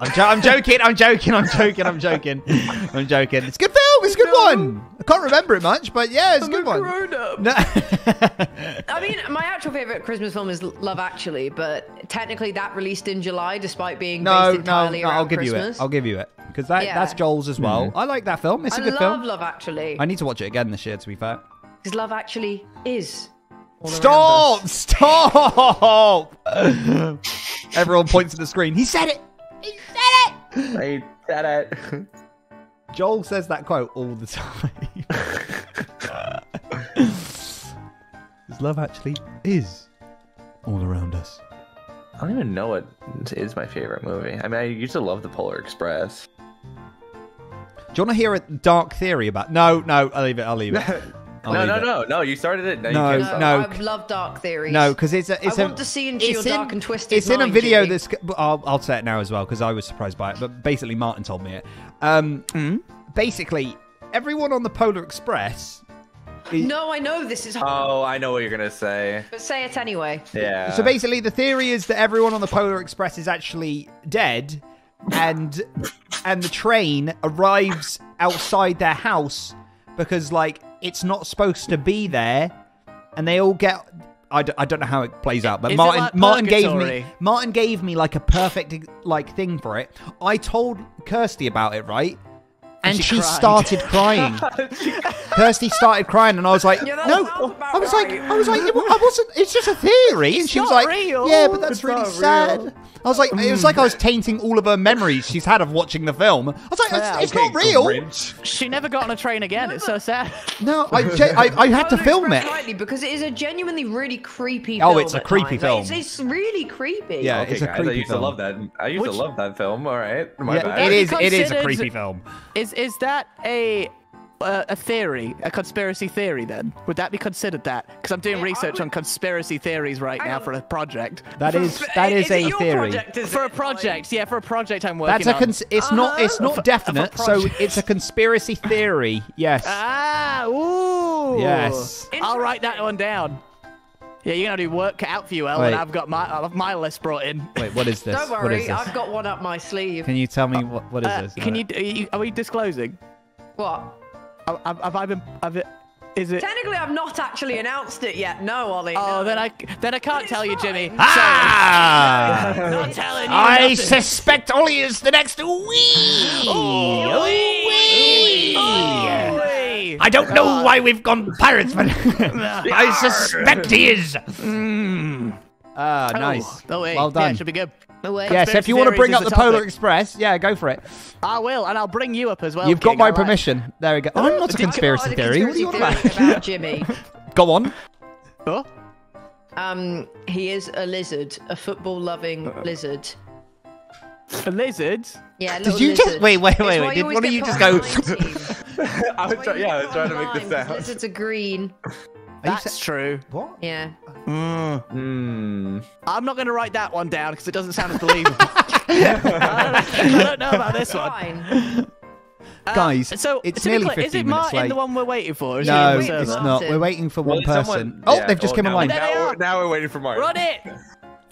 I'm joking. It's a good film. It's a good one. I can't remember it much, but yeah, it's a good one. Grown up. No. I mean, my actual favorite Christmas film is Love Actually, but technically that released in July, despite being based entirely around Christmas. I'll give you it. Because that's Joel's as well. I like that film. It's a good film. I love Love Actually. I need to watch it again this year, to be fair. Because Love Actually is... Stop! Stop! Everyone points at the screen. He said it. He said it! He said it. Joel says that quote all the time. His love actually is all around us. I don't even know what is my favorite movie. I mean, I used to love The Polar Express. Do you want to hear a dark theory about... No, I'll leave it. No! You started it. No, I love dark theories. No, because I want to see into your dark and twisted. It's in a video that's. I'll say it now as well because I was surprised by it. But basically, Martyn told me it. Basically, everyone on the Polar Express. No, I know this is. Horrible. Oh, I know what you're gonna say. But say it anyway. Yeah. So basically, the theory is that everyone on the Polar Express is actually dead, and the train arrives outside their house because like. It's not supposed to be there, and they all get. I don't know how it plays out, but Martyn gave me like a perfect like thing for it. I told Kirsty about it, right? And she started crying. Kirsty started crying, and I was like, I was like, I wasn't. It's just a theory. And she was like, yeah, but that's really sad. I was like, it was like I was tainting all of her memories she's had of watching the film. I was like, it's not real. She never got on a train again. It's so sad. No, I had to film it because it is a genuinely really creepy. Oh, it's a creepy film. It's really creepy. Yeah, it's a creepy film. I used to love that. I used to love that film. All right, my bad. It is a creepy film. Is that a a theory, a conspiracy theory then? Would that be considered that? Because I'm doing research on conspiracy theories right now for a project. That is a theory. For a project, yeah, for a project I'm working on. It's not definite, so it's a conspiracy theory, yes. Ah, ooh. Yes. I'll write that one down. Yeah, you're gonna do work out for you, El, and I've got my list brought in. Wait, what is this? Don't worry, I've got one up my sleeve. Can you tell me what is this? Are we disclosing? What? Is it? Technically, I've not actually announced it yet. No, Ollie. Oh, no. then I can't tell you, Jimmy. Ah! No, not telling you. I suspect Ollie is the next. Wee! Ollie! I don't know why we've gone pirates, but I suspect he is. Ah, nice. Oh, well done. Yeah, should be good. Yeah, so if you want to bring up the Polar Express, yeah, go for it. I will, and I'll bring you up as well. You've got my permission. There we go. Oh, I'm not a conspiracy theory. What do you want about Jimmy? Go on. Huh? He is a lizard, a football-loving lizard. A lizard? Yeah, a little lizard. Did you just wait? Why do you just go? I was trying to make this out. Lizards are green. That's true. What? Yeah. I'm not going to write that one down because it doesn't sound believable. I don't know about this one. Guys, so it's nearly 15 minutes late. Is it Martyn the one we're waiting for? No, it's not. We're waiting for one person. Oh, they've just come online. Now we're waiting for Martyn. Run it!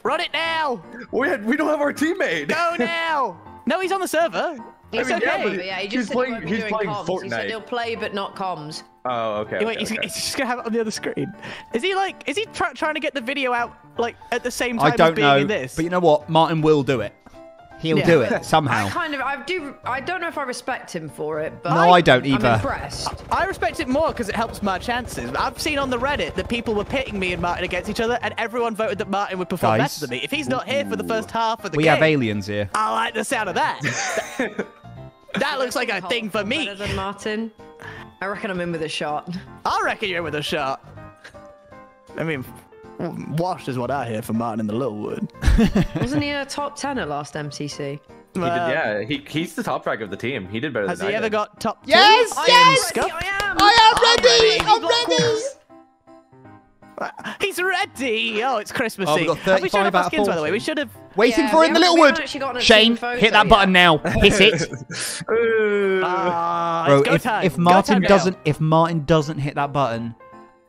Run it now! We don't have our teammate. Go now! No, he's on the server. It's okay. Yeah, he's playing Fortnite. He said he'll play but not comms. Oh, okay. Wait, he's just gonna have it on the other screen. Is he trying to get the video out like at the same time as being in this? But you know what? Martyn will do it. He'll do it somehow. I don't know if I respect him for it, but no, I don't either. I'm impressed. I respect it more because it helps my chances. I've seen on the Reddit that people were pitting me and Martyn against each other, and everyone voted that Martyn would perform better than me. If he's not here for the first half of the game, we have aliens here. I like the sound of that. That looks like a thing for me. Better than Martyn. I reckon I'm in with a shot. I reckon you're in with a shot. I mean, washed is what I hear from Martyn in the Littlewood. Wasn't he in a top 10 at last MCC? He's the top frag of the team. He did better than I did. Has he ever got top 10? Yes, yes! I am ready! He's ready! Oh, it's Christmas Eve. Oh, we got 35 out of 40. By the way, we should have... Waiting for in the Littlewood! Shane, hit that button now. Hit it. Bro, if Martyn doesn't hit that button...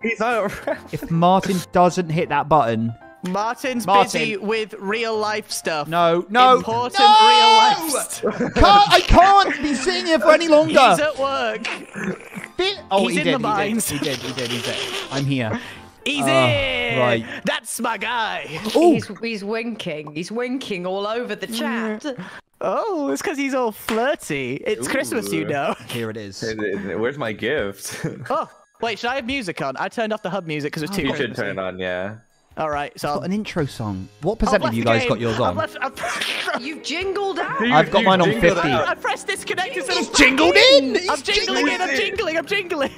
He's not around. If Martyn doesn't hit that button... Martyn's busy with real-life stuff. Important real-life stuff. I can't be sitting here for any longer. He's at work. He did. I'm here. He's in. Right. That's my guy. He's winking. He's winking all over the chat. Oh, it's because he's all flirty. It's Christmas, you know. Here it is. Where's my gift? Oh. Wait, should I have music on? I turned off the hub music because it's too. You should turn it on, yeah. All right, so an intro song. What percent of you guys got yours on? You jingled out. I've got mine on 50. I pressed disconnect instead of jingled in. I'm jingling in. I'm jingling. I'm jingling.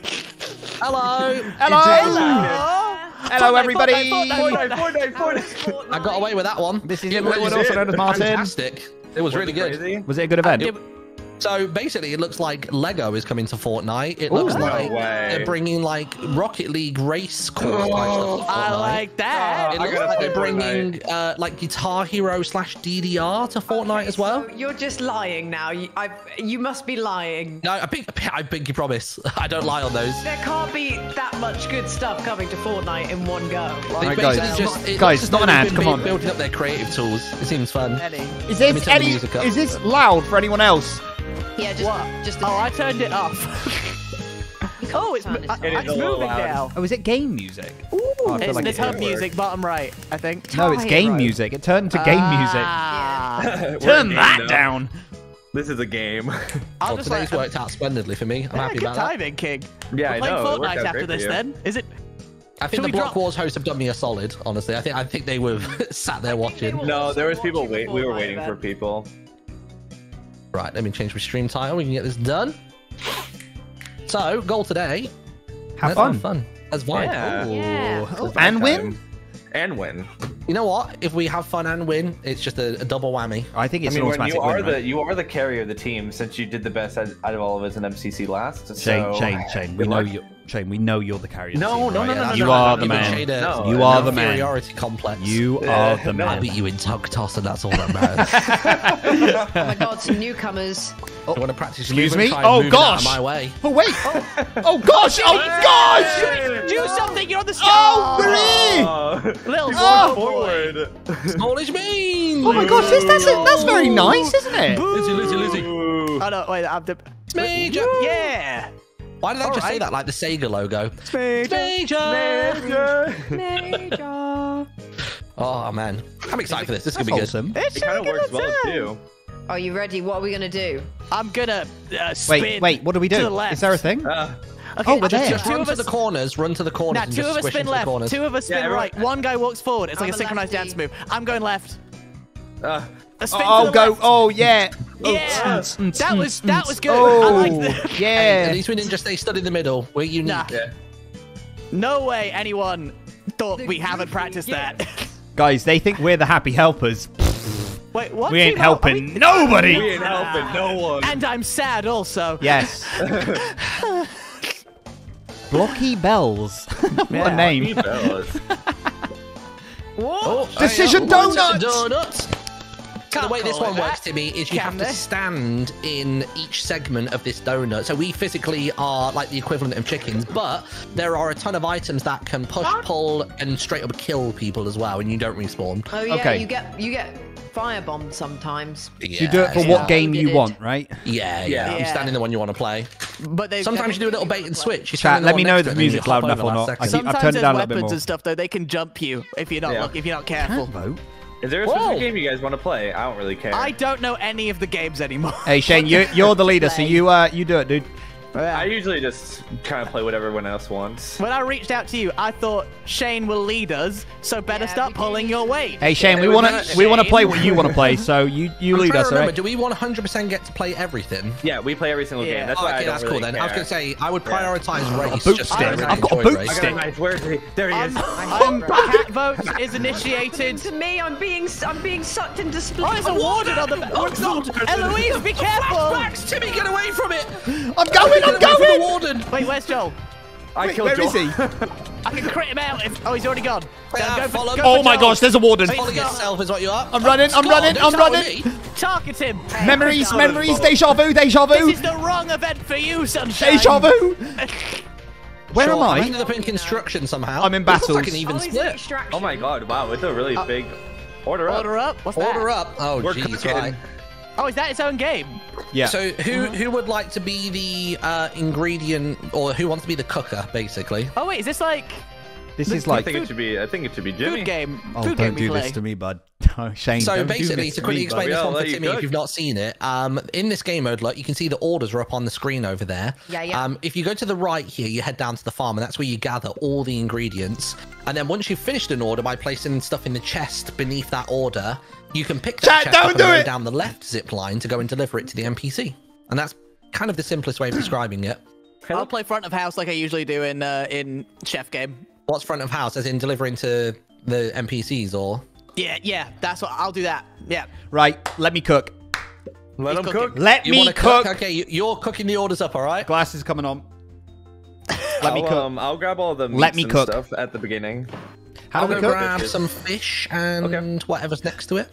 Hello. Hello. Hello, everybody. Fortnite. I got away with that one. This is fantastic. It was really good. Was it a good event? So basically, it looks like Lego is coming to Fortnite. It looks like they're bringing like Rocket League race course. I like that. It looks like they're bringing like Guitar Hero / DDR to Fortnite as well. So you're just lying now. You must be lying. No, I beg your promise. I don't lie on those. There can't be that much good stuff coming to Fortnite in one go. Like, guys, it's not an ad. Come on, building up their creative tools. It seems fun. Is this loud for anyone else? Yeah, just oh, I turned it off. It's moving now. Oh, is it game music? Ooh, oh, it's hub music, bottom right, I think. No, it's game music. It turned to game music. Yeah. Turn that down. This is a game. Well, today's worked out splendidly for me. I'm happy about that. Good timing, King. Yeah, I know. We're playing Fortnite after this, then. Is it? I think the Block Wars hosts have done me a solid, honestly. I think they were sat there watching. No, there was people waiting. We were waiting for people. Right, let me change my stream title. We can get this done. So, goal today. Have fun. That's fun. That's vibe. Yeah. And win. You know what? If we have fun and win, it's just a double whammy. I think it's an automatic win, right? You are the carrier of the team, since you did the best out of all of us in MCC last. Shane, we know you're the carrier. No, you are the man. You are the man. Inferiority complex. You are the man. I beat you in tug toss, and that's all that matters. Oh my God, some newcomers. Oh, I want to practice. Excuse me. Oh gosh. My way. Oh wait. Oh gosh. Oh gosh. Do something. You're on the stage. Oh, three. Little forward. Knowledge means. Oh my gosh. That's very nice, isn't it? Lizzie. Oh no, wait. It's major. Yeah. Why did I just say that like the Sega logo? Major. Oh man, I'm excited for this. This could be good. It kind of works well too. Are you ready? What are we gonna do? I'm gonna spin. Wait. What do we do? To the left. Is there a thing? Okay, oh, we're there. Just run to the corners. Run to the corners. Now, two of us spin left. Two of us spin right. One guy walks forward. It's like a synchronized dance move. I'm going left. Go! Oh yeah! Yeah, that was good. Oh, I liked that. Yeah. Hey, at least we didn't just stay stuck in the middle. We're unique. Nah. Yeah. No way anyone thought we haven't practiced that. Guys, they think we're the happy helpers. Wait, what? We ain't helping nobody. We ain't helping no one. And I'm sad also. Yes. Blocky Bells. What a name. Whoa. Decision Donuts. The way this one works, Timmy, is you have to stand in each segment of this donut. So we physically are like the equivalent of chickens, but there are a ton of items that can push, pull, and straight up kill people as well, and you don't respawn. Oh yeah, okay. you get firebombed sometimes. Yeah, you do it for what game you want, right? Yeah. You stand in the one you want to play. But sometimes you do a little bait and switch. Chat, let me know if the music's loud enough or not. I've turned it down a little bit more. Sometimes there's weapons and stuff though. They can jump you if you're not careful. Is there a specific game you guys want to play? I don't really care. I don't know any of the games anymore. Hey Shane, you're the leader, so you do it, dude. I usually just kind of play whatever everyone else wants. When I reached out to you, I thought Shane will lead us, so better start pulling your weight. Hey Shane, we want to play what you want to play, so you lead us, right? Do we 100% get to play everything? Yeah, we play every single game. That's why that's cool then. I was gonna say I would prioritize race. I've got a boot stick. Where is he? There he is. Cat vote is initiated. To me, I'm being sucked into Spleef. Oh, it's awarded on the. Oh God, Eloise, be careful! Timmy, get away from it! I'm going! Warden. Wait, where's Joel? Where is he? I can crit him out. Oh, he's already gone. Oh my gosh, there's a warden. Yourself is what you are. I'm running. Target him. Memories, deja vu. This is the wrong event for you, sunshine. Deja vu. Where am I? I ended up in construction somehow. I'm in battle. Oh my god, wow, it's a really big... Order up? What's that? Order up. Oh, jeez, right. Oh, is that its own game? Yeah. So who would like to be the ingredient, or who wants to be the cooker, basically? Oh wait, is this like? I think it should be Jimmy. Food game. Oh, don't do this to me, bud. Oh, Shane. So basically, to quickly explain this one for Timmy, if you've not seen it, in this game mode, look, you can see the orders are up on the screen over there. Yeah. If you go to the right here, you head down to the farm, and that's where you gather all the ingredients. And then once you've finished an order by placing stuff in the chest beneath that order, you can pick that chest up and go down the left zip line to go and deliver it to the NPC. And that's kind of the simplest way of describing it. I'll play front of house like I usually do in Chef Game. What's front of house, as in delivering to the NPCs, or? Yeah, that's what, I'll do that, yeah. Right, let me cook. Let him cook? Let me cook. Okay, you're cooking the orders up, all right? Glasses coming on. Let me cook. I'll grab all the meats and stuff at the beginning. I'll go grab some fish and whatever's next to it.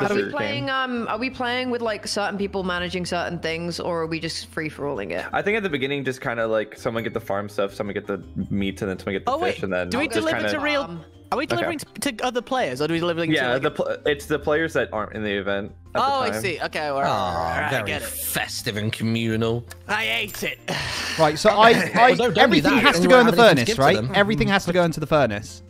Are we playing with like certain people managing certain things, or are we just free-for-alling it? I think at the beginning, just kind of like someone get the farm stuff, someone get the meat, and then someone get the fish, and then... Are we delivering to other players, or do we delivering to... Yeah, like... it's the players that aren't in the event at the time. I see. Okay, all right, I get it. Festive and communal. I ate it. Right, so everything has to go in the furnace, right? Everything has to go into the furnace.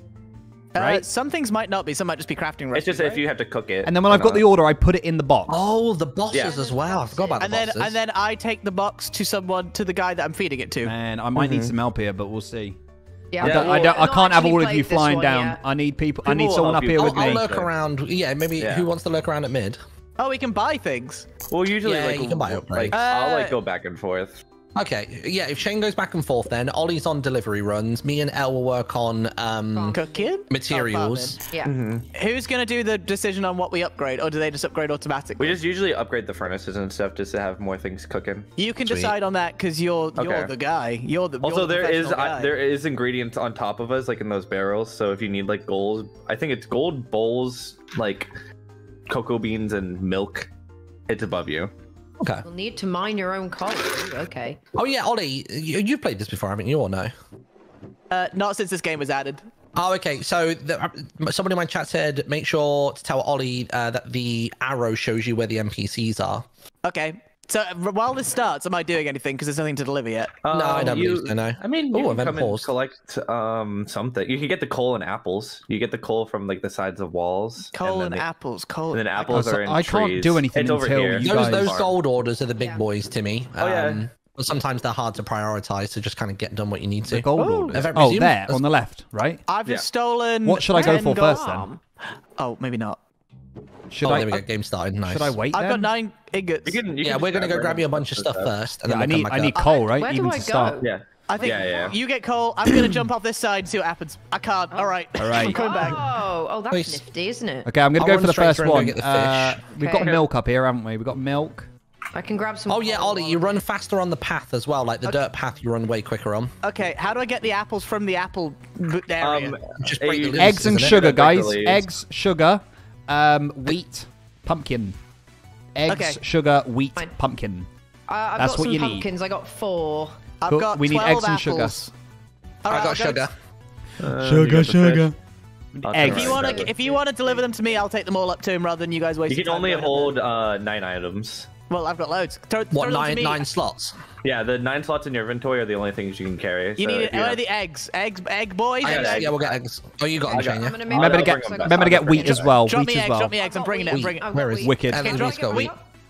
Right? Some things might not be. Some might just be crafting recipes. It's just if you have to cook it. And then when I've got the order, I put it in the box. Oh, the boxes as well. I forgot about the boxes. And then I take the box to someone, to the guy that I'm feeding it to. Man, I might need some help here, but we'll see. Yeah, I can't have all of you flying down. Yet. I need people. I need someone up here with me. I'll lurk around. Yeah, maybe who wants to lurk around at mid? Oh, we can buy things. Well, usually you can buy upgrades. I'll go back and forth. Okay, yeah, if Shane goes back and forth then, Ollie's on delivery runs, me and Elle will work on materials. Yeah. Who's going to do the decision on what we upgrade, or do they just upgrade automatically? We just usually upgrade the furnaces and stuff just to have more things cooking. You can decide on that because you're the guy. You're the also, there is ingredients on top of us, like in those barrels, so if you need like gold, I think it's gold bowls, like cocoa beans and milk, it's above you. Okay. You'll need to mine your own coal. Okay. Oh yeah, Oli, you've played this before, haven't you, or no? Not since this game was added. Oh, okay. So somebody in my chat said, make sure to tell Oli that the arrow shows you where the NPCs are. Okay. So while this starts, am I doing anything? Because there's nothing to deliver yet. No, I don't believe so, no. I mean, you can come and collect something. You can get the coal and apples. You get the coal from like the sides of walls. Coal and apples. Coal. And then apples are in trees. I can't do anything until you guys. Those gold orders are the big boys, Timmy. Oh, yeah. But sometimes they're hard to prioritize, so just kind of get done what you need to. The gold orders. Oh, there, on the left, right? I've just stolen. What should I go for first then? Oh, maybe not. Should I? There we go. Game started. Nice. Should I wait? I've got 9 ingots. Yeah, we're gonna go grab you a bunch of stuff first. And then I need coal, right? Even to start. Yeah. I think you get coal. I'm gonna jump off this side and see what happens. I can't. All right. All right. I'm coming back. Oh, that's nifty, isn't it? Okay, I'm gonna go for the first one. We've got milk up here, haven't we? We've got milk. I can grab some. Oh yeah, Oli, you run faster on the path as well, like the dirt path. You run way quicker on. Okay, how do I get the apples from the apple area? Just break the leaves. Eggs and sugar, guys. Eggs, sugar. Wheat, pumpkin, eggs, sugar, wheat, pumpkin. I've that's got what some you pumpkins. Need. I got 4. I've got we 12 need eggs apples. And sugar. Right, I got sugar. Sugar. Eggs. If you want to deliver them to me, I'll take them all up to him rather than you guys wasting. You can only hold 9 items. Well, I've got loads. What, 9 slots? Yeah, the 9 slots in your inventory are the only things you can carry. You need the eggs. Egg boys. Yeah, we'll get eggs. Oh, you got them, Shane. Remember to get wheat as well. Drop me eggs. Drop me eggs. I'm bringing it. Where is Wicked?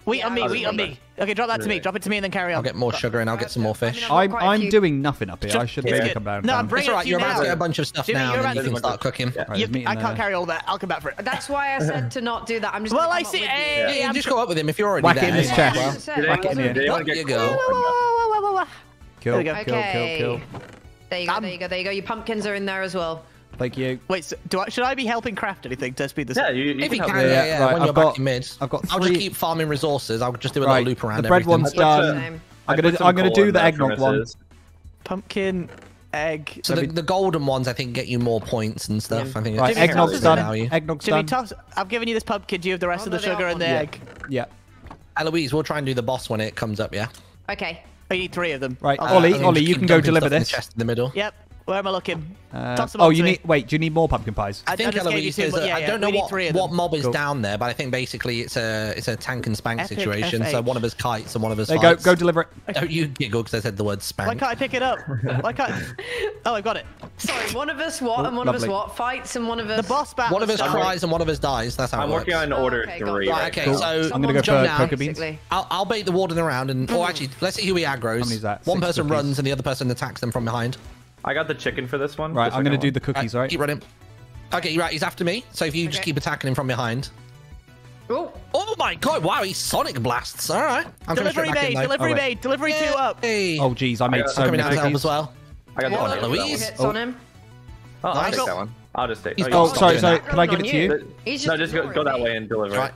Wheat on me. Wheat on me. Okay, drop that to me. Drop it to me and then carry on. I'll get more sugar and I'll get some more fish. I'm doing nothing up here. I should maybe come down. No, I'm bringing it to you now. You're about to get a bunch of stuff now and then you can start cooking. I can't carry all that. I'll come back for it. That's why I said to not do that. I'm just. Well, I see. Yeah, just go up with him if you're already there. Whack it in his chest. Whack it in here. There you go. Kill, kill, kill, kill. There you go. There you go. There you go. Your pumpkins are in there as well. Thank you. Wait, so should I be helping craft anything to speed this up? Yeah, if you can, yeah. Right, when you're back in mid, I'll just keep farming resources. I'll just do a little loop around. The bread one's done. I'm gonna do the eggnog one. Pumpkin, egg. So the golden ones, I think, get you more points and stuff. Yeah. I think. Right, eggnog's done. Eggnog's done. I've given you this pumpkin. Do you have the rest of the sugar and the egg? Yeah. Eloise, we'll try and do the boss when it comes up. Yeah. Okay. I need 3 of them. Right, Oli, you can go deliver this. Chest in the middle. Yep. Where am I looking? Do you need more pumpkin pies? I think Eloise is. I don't know what mob is down there, but I think basically it's a tank and spank situation. So one of us kites and one of us. There you go deliver it. Okay. Don't you giggle because I said the word spank? Why can't I pick it up? Why can't? Oh, I've got it. Sorry, one of us what and one of us what fights and one of us. The boss battle. One of us cries and one of us dies. That's how it works. I'm working on order 3. Okay, so I'm gonna go for cocoa beans. I'll bait the warden around and or actually let's see who he aggroes. One person runs and the other person attacks them from behind. I got the chicken for this one. Right, I'm going to do the cookies, right? Keep running. Okay, right, he's after me. So if you just keep attacking him from behind. Oh my god, wow, he's Sonic Blasts. All right. Delivery two up. Oh, geez, I made so many cookies. As well. I got the one. Louise. On him. Oh, I'll take that one. I'll just take it. Oh, sorry, can I give it to you? No, just go that way and deliver it.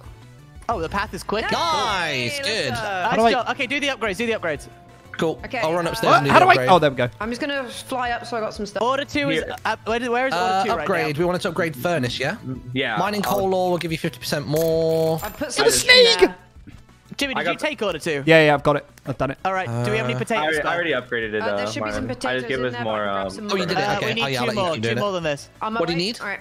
Oh, the path is quick. Nice, good. Okay, do the upgrades, Cool. Okay, I'll run upstairs. And do upgrade. Oh, there we go. I'm just gonna fly up, so I got some stuff. Order 2 is where is order 2 upgrade. Right now? We wanted to upgrade furnace, yeah. Yeah. Mining coal ore will give you 50% more. I put some snake. Jimmy, did you take order 2? Yeah, I've got it. I've done it. All right. Do we have any potatoes? I already upgraded it. There should be some potatoes. I just give us more. Oh, you did it. Okay. We need 2 more than this. What do you need? All right.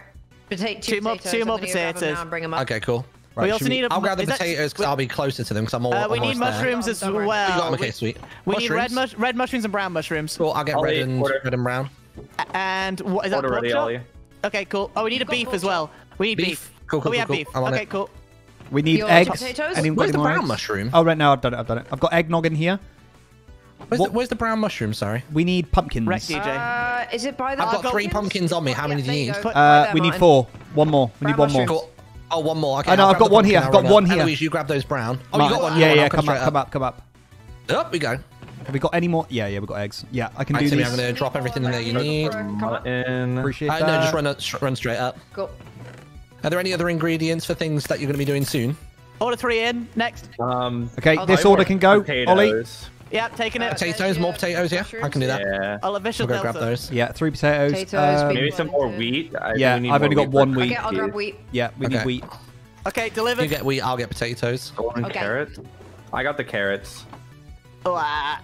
Two more potatoes. Okay, cool. Right, we also need. I'll grab the potatoes because I'll be closer to them because I'm all. We need mushrooms as well. Okay, sweet. We need red mushrooms and brown mushrooms. Cool, I'll get red and brown. And what is that? Ready, okay, cool. Oh, we need a beef as well. We need beef. Cool. We have beef. Okay, cool. We need eggs. Where's the brown mushroom? Oh, right now I've done it. I've got eggnog in here. Where's the brown mushroom? Sorry. We need pumpkins. Is it by the? I've got 3 pumpkins on me. How many do you need? We need 4. One more. We need one more. Oh, one more. Okay, I've got one here. I've got one here. Eloise, you grab those brown. Oh, you got one. Yeah, come up. Up we go. Have we got any more? Yeah, we got eggs. Yeah, I can do this. I'm gonna drop everything in there you need. Appreciate that. No, just run straight up. Cool. Are there any other ingredients for things that you're gonna be doing soon? Order 3 in. Next. Okay, this order can go. Ollie. Yeah, taking it. Potatoes, more potatoes. Yeah, I can do that. Yeah. I'll officially grab those. Yeah, 3 potatoes. Maybe some more wheat. I've only got 1 wheat. Okay, I'll grab wheat. Yeah, we need wheat. Okay, delivered. You get wheat. I'll get potatoes. Carrots. I got the carrots. Oh,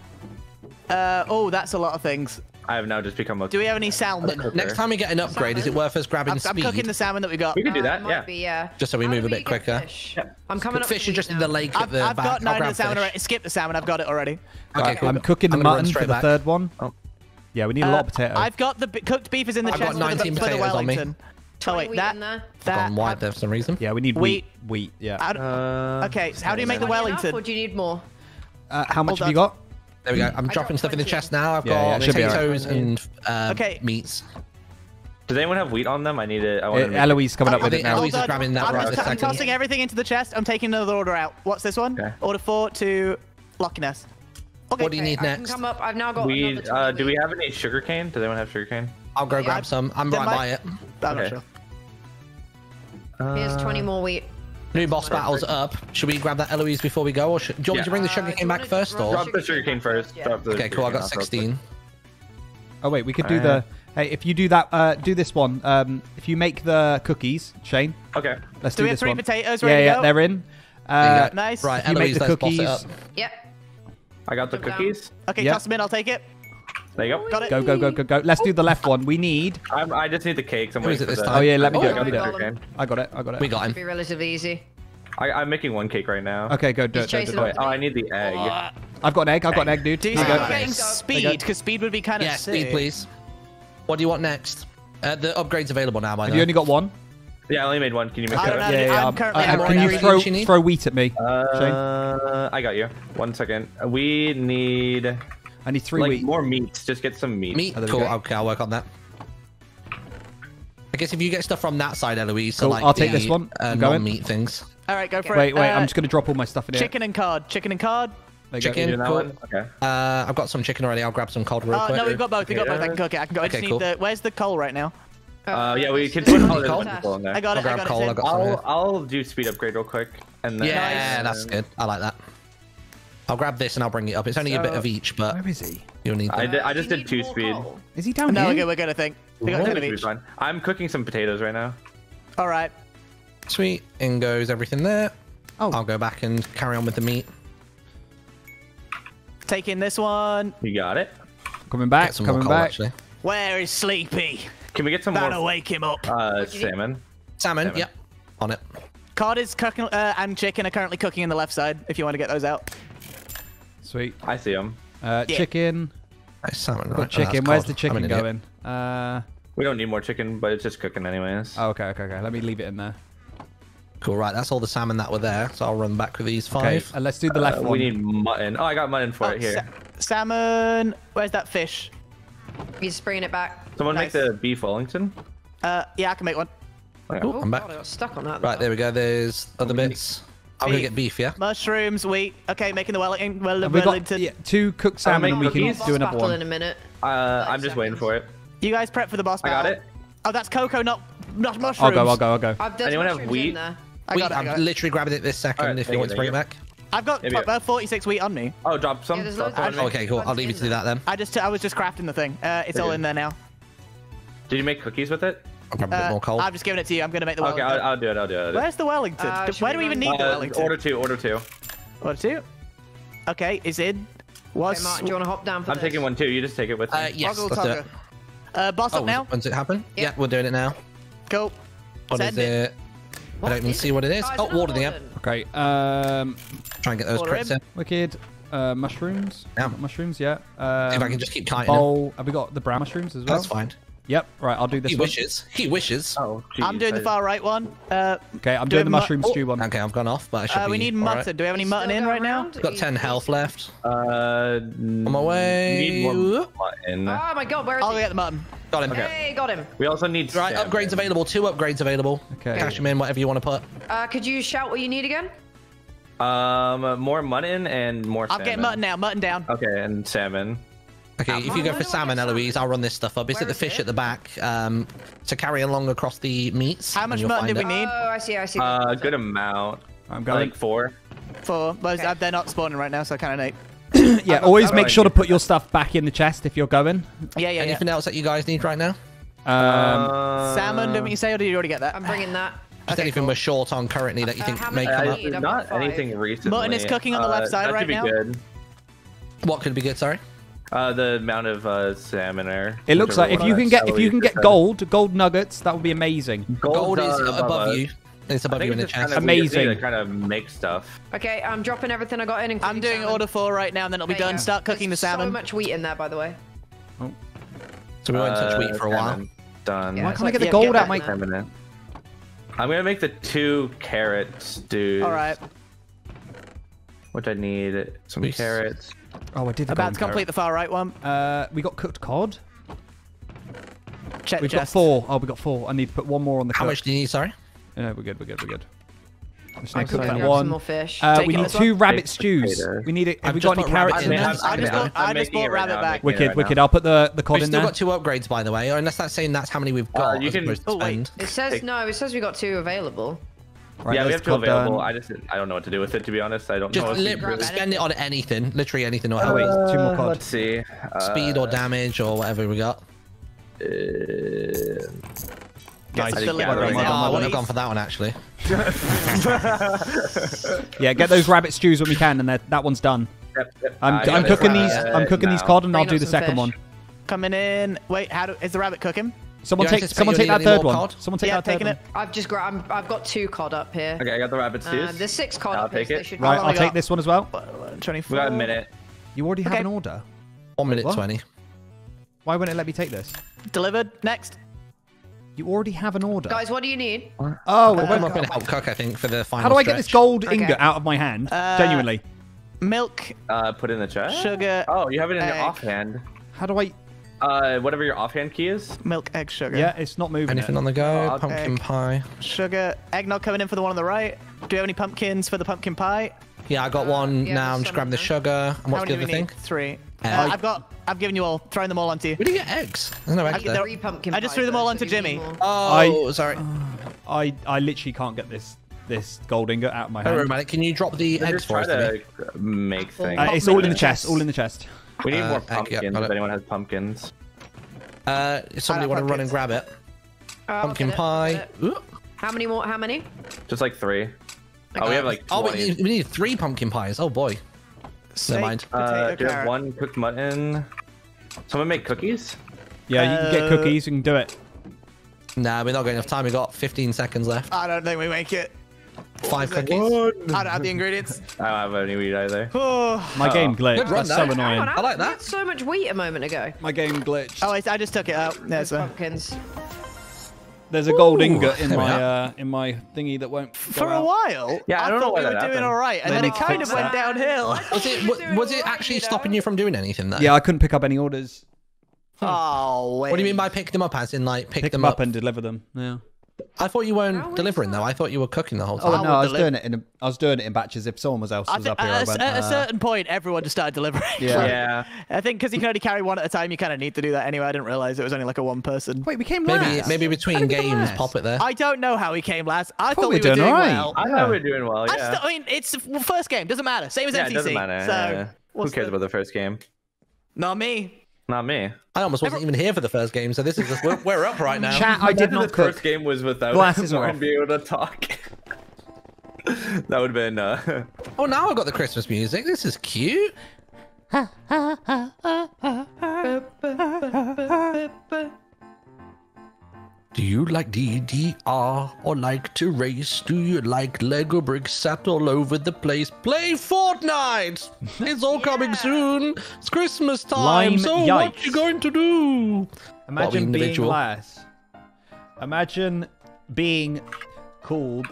that's a lot of things. I have now just become a... Do we have any salmon? Next time we get an upgrade, is it worth us grabbing speed? I'm cooking the salmon that we got. We can do that, yeah. Just so we move a bit quicker. I'm coming up. Fish are just in the lake at the back. I've got 9 of the salmon already. Skip the salmon. I've got it already. Okay, I'm cooking the mutton for the 3rd one. Yeah, we need a lot of potatoes. I've got the cooked beef is in the chest. I've got 19 potatoes on me. Oh wait, I've gone wide there for some reason. Yeah, we need wheat. Wheat, yeah. Okay, so how do you make the Wellington? Or do you need more? How much have you got? There we go. I'm dropping stuff in the chest now. I've got potatoes and meats. Does anyone have wheat on them? I need it. Eloise coming up with it now. Eloise is grabbing that right this second. I'm tossing everything into the chest. I'm taking another order out. What's this one? Okay. Order 4 to Loch Ness. Okay. What do you need next? I can come up. I've now got another 20. Do we have any sugar cane? Does anyone have sugar cane? I'll go grab some. I'm right by it. I'm not sure. Here's 20 more wheat. New boss battles up. Should we grab that Eloise before we go, or do you want me to bring the sugarcane back first? Or drop the sugarcane first. Yeah. Okay, cool. I got 16. Oh wait, we could do the. Hey, if you do that, do this one. If you make the cookies, Shane. Okay. Let's do this one. Do we have 3 potatoes? Yeah, they're in. Nice. Right, Eloise, let's boss it up. Yep. I got the cookies. Okay, toss them in. I'll take it. There you go. Got it. Go. Let's do the left one. We need. I just need the cakes. I'm waiting for this. Oh yeah, let me do it. I got it. We got him. It'll be relatively easy. I'm making 1 cake right now. Okay, go do it. Oh, I need the egg. I've got an egg. Dude. Do you think I'm getting speed? Because speed would be kind of sick. Speed, please. What do you want next? The upgrade's available now. By the way, you only got 1. Yeah, I only made 1. Can you make it? Yeah. Can you throw wheat at me? I got you. 1 second. We need. I need 3 wheat. More meats. Just get some meat. Meat? Cool. Okay, I'll work on that. I guess if you get stuff from that side, Eloise. Cool. So like I'll take this one. Non-meat things. All right, go for it. Wait. I'm just going to drop all my stuff in here. Chicken and cod. Chicken, cool. Okay. I've got some chicken already. I'll grab some cod real quick. No, we've got both. I can cook it. I can go. Okay, cool. Where's the coal right now? Yeah, we can put all the coal in there. I got it. I'll do speed upgrade real quick. Yeah, that's good. I like that. I'll grab this and I'll bring it up. It's only a bit of each, but where is he? You'll need. I just did 2 speed. Coal. Is he down here? No, we're gonna think. We got 10 of each. I'm cooking some potatoes right now. All right. Sweet. In goes everything there. Oh. I'll go back and carry on with the meat. Taking this one. You got it. Coming back. Actually. Where is Sleepy? Can we get some more? Wake him up. Salmon. Salmon. Yep. On it. Cod is cooking and chicken are currently cooking in the left side. If you want to get those out. Sweet. I see him. Chicken. Salmon, right? Chicken. Where's the chicken going? We don't need more chicken, but it's just cooking anyways. Oh, okay. Let me leave it in there. Cool, right. That's all the salmon that were there. So I'll run back with these 5. Okay. And let's do the left one. We need mutton. Oh, I got mutton for it here. Salmon. Where's that fish? He's spraying it back. Someone make the beef Wellington. Yeah, I can make 1. Okay. Oh, I'm back. God, I got stuck on that. Right, there we go. There's other bits. I'm going to get beef, yeah? Mushrooms, wheat. Okay, making the Wellington. We've got 2 cooked salmon. We can do another one. In a minute. I'm just waiting for it. You guys prep for the boss battle. I got it. Oh, that's cocoa, not mushrooms. I'll go. Anyone have wheat? I'm literally grabbing it this second if you want to bring it back. I've got 46 wheat on me. Oh, drop some. Okay, cool. I'll leave you to do that then. I was just crafting the thing. It's all in there now. Did you make cookies with it? I'm a bit more cold. I'm just giving it to you. I'm going to make the Wellington. Okay, I'll do it. Where's the Wellington? Where do we even need the Wellington? Order 2. Okay, is in. Okay, Martin, do you want to hop down for this? I'm taking 1 too. You just take it with me. Yes, let's do it. Boss up now? Once it happen? Yeah, we're doing it now. Cool. What is it? I don't even see what it is. Oh, water in the app. Okay. Try and get those crits in. Wicked. Mushrooms. Yeah. Mushrooms, yeah. If I can just keep tightening. Oh, have we got the brown mushrooms as well? That's fine. Yep. Right. I'll do this. He wishes. Oh, geez, I'm doing the far right one. Okay. I'm doing the mushroom stew one. Okay. I've gone off, but I should. We need mutton. Right. Do we have any mutton in right now? Got 10 health left. On my way. Need more mutton. Oh my god. Where is he? I'll get the mutton. Got him. Okay. Hey, got him. We also need salmon. Upgrades available. 2 upgrades available. Okay. Cash them in. Whatever you want to put. Could you shout what you need again? More mutton and more salmon. I'm getting mutton now. Mutton down. Okay, and salmon. Okay, if you go for salmon, Eloise, I'll run this stuff up. Is it the fish at the back to carry along across the meats? How much mutton do we need? Oh, I see, I see. A good amount. I'm going like four. Four. But okay. They're not spawning right now, so I kind of need. Yeah, always make sure to put your stuff back in the chest if you're going. Yeah, yeah. Anything else that you guys need right now? Salmon, didn't you say, or did you already get that? I'm bringing that. Is there anything we're short on currently that you think may come up? Not anything recently. Mutton is cooking on the left side right now. That could be good. What could be good, sorry? The amount of salmon air. It looks like if you can get gold nuggets, that would be amazing. Gold is above you. It's above you in the chest. Kind of amazing. To kind of make stuff. Okay, I'm dropping everything I got in. I'm doing salmon. Order 4 right now, and then it'll be done. Start cooking the salmon. So much wheat in there, by the way. Oh. So we won't touch wheat for a while. Done. Yeah, why can't I get the gold out, Mike? I'm gonna make the 2 carrot stew. All right. Which I need some carrots. Oh, I did. About to complete the far right one. We got cooked cod. We've got 4. Oh, we got 4. I need to put 1 more on the. How much do you need? Sorry. No, we're good. We're good. We're good. I'm just gonna cook that 1. Some more fish. We need 2 rabbit stews. We need it. Have we got any carrots in there? I just bought rabbit back. Wicked, wicked. I'll put the cod in there. We've still got 2 upgrades, by the way, unless that's saying that's how many we've got. You can. Oh wait. It says no. It says we got 2 available. Right, yeah, we have 2 available. I don't know what to do with it, to be honest. I don't know. Just spend it on anything, literally anything. Or oh, wait, 2 more cards. Let's see. Speed or damage or whatever we got. Nice. I would have gone for that one actually. Yeah, get those rabbit stews when we can, and that one's done. Yep, yep. I'm cooking these. I'm cooking these cod, and I'll do the second one. Coming in. Wait, is the rabbit cooking? Someone take that 3rd one. Someone take that 3rd one. I've got 2 cod up here. Okay, I got the rabbit stews. There's 6 cod up here. Right, I'll take this one as well. 24. We got a minute. You already have an order. 1 minute 20. Why wouldn't it let me take this? Delivered. Next. You already have an order. Guys, what do you need? Oh, I'm not going to help cook, I think, for the final. How do I get this gold ingot out of my hand? Genuinely. Milk. Put in the chest. Sugar. Oh, you have it in your offhand. How do I? Whatever your offhand key is. Milk, egg, sugar. Yeah, it's not moving. Anything on the go? Pumpkin pie. Sugar. Eggnog coming in for the one on the right. Do you have any pumpkins for the pumpkin pie? Yeah, I got 1 now. I'm just grabbing the sugar. And what's the other thing? 3. I've given you all. Throwing them all onto you. We didn't get eggs. There's no eggs there. I just threw them all onto Jimmy. Oh, sorry. I literally can't get this gold ingot out of my hand. Can you drop the eggs for us? Make things. It's all in the chest. All in the chest. We need more pumpkins. If anyone has pumpkins, somebody want to run and grab it. Pumpkin pie. How many more? How many? Just like 3. Oh, we have like 20. We need 3 pumpkin pies. Oh boy. Never mind. Do you have 1 cooked mutton? Someone make cookies? Yeah, you can get cookies. You can do it. Nah, we're not going enough time. We got 15 seconds left. I don't think we make it. 5 cookies. I don't have the ingredients. I don't have any wheat either. My game glitched. That's so annoying. I like that. That's so much wheat a moment ago. My game glitched. Oh, I just took it out. There's pumpkins. There's a gold ingot in my thingy that won't. For a while, yeah, I don't know why we were doing all right, and then it kind of went downhill. Was it actually stopping you from doing anything though? Yeah, I couldn't pick up any orders. Oh wait. What do you mean by pick them up? As in like pick them up and deliver them? Yeah. I thought you weren't delivering though. I thought you were cooking the whole time. Oh no, I was doing it in batches. If someone else was up here, at a certain point, everyone just started delivering. Yeah. I think because you can only carry 1 at a time, you kind of need to do that anyway. I didn't realize it was only like a 1 person. Wait, we came last. Maybe between games, pop it there. I don't know how we came last. I thought we were doing well. I thought we were doing well. Yeah. I mean, it's the first game. Doesn't matter. Same as MCC. It doesn't matter. So who cares about the first game? Not me. Not me. I almost wasn't even here for the first game, so this is just we're up right now. Chat, I did not cook. The first game was without glasses on. Be able to talk. That would have been. Oh, now I've got the Christmas music. This is cute. Do you like DDR or like to race? Do you like Lego bricks sat all over the place? Play Fortnite! It's all coming soon. It's Christmas time. What are you going to do? Imagine being class. Imagine being called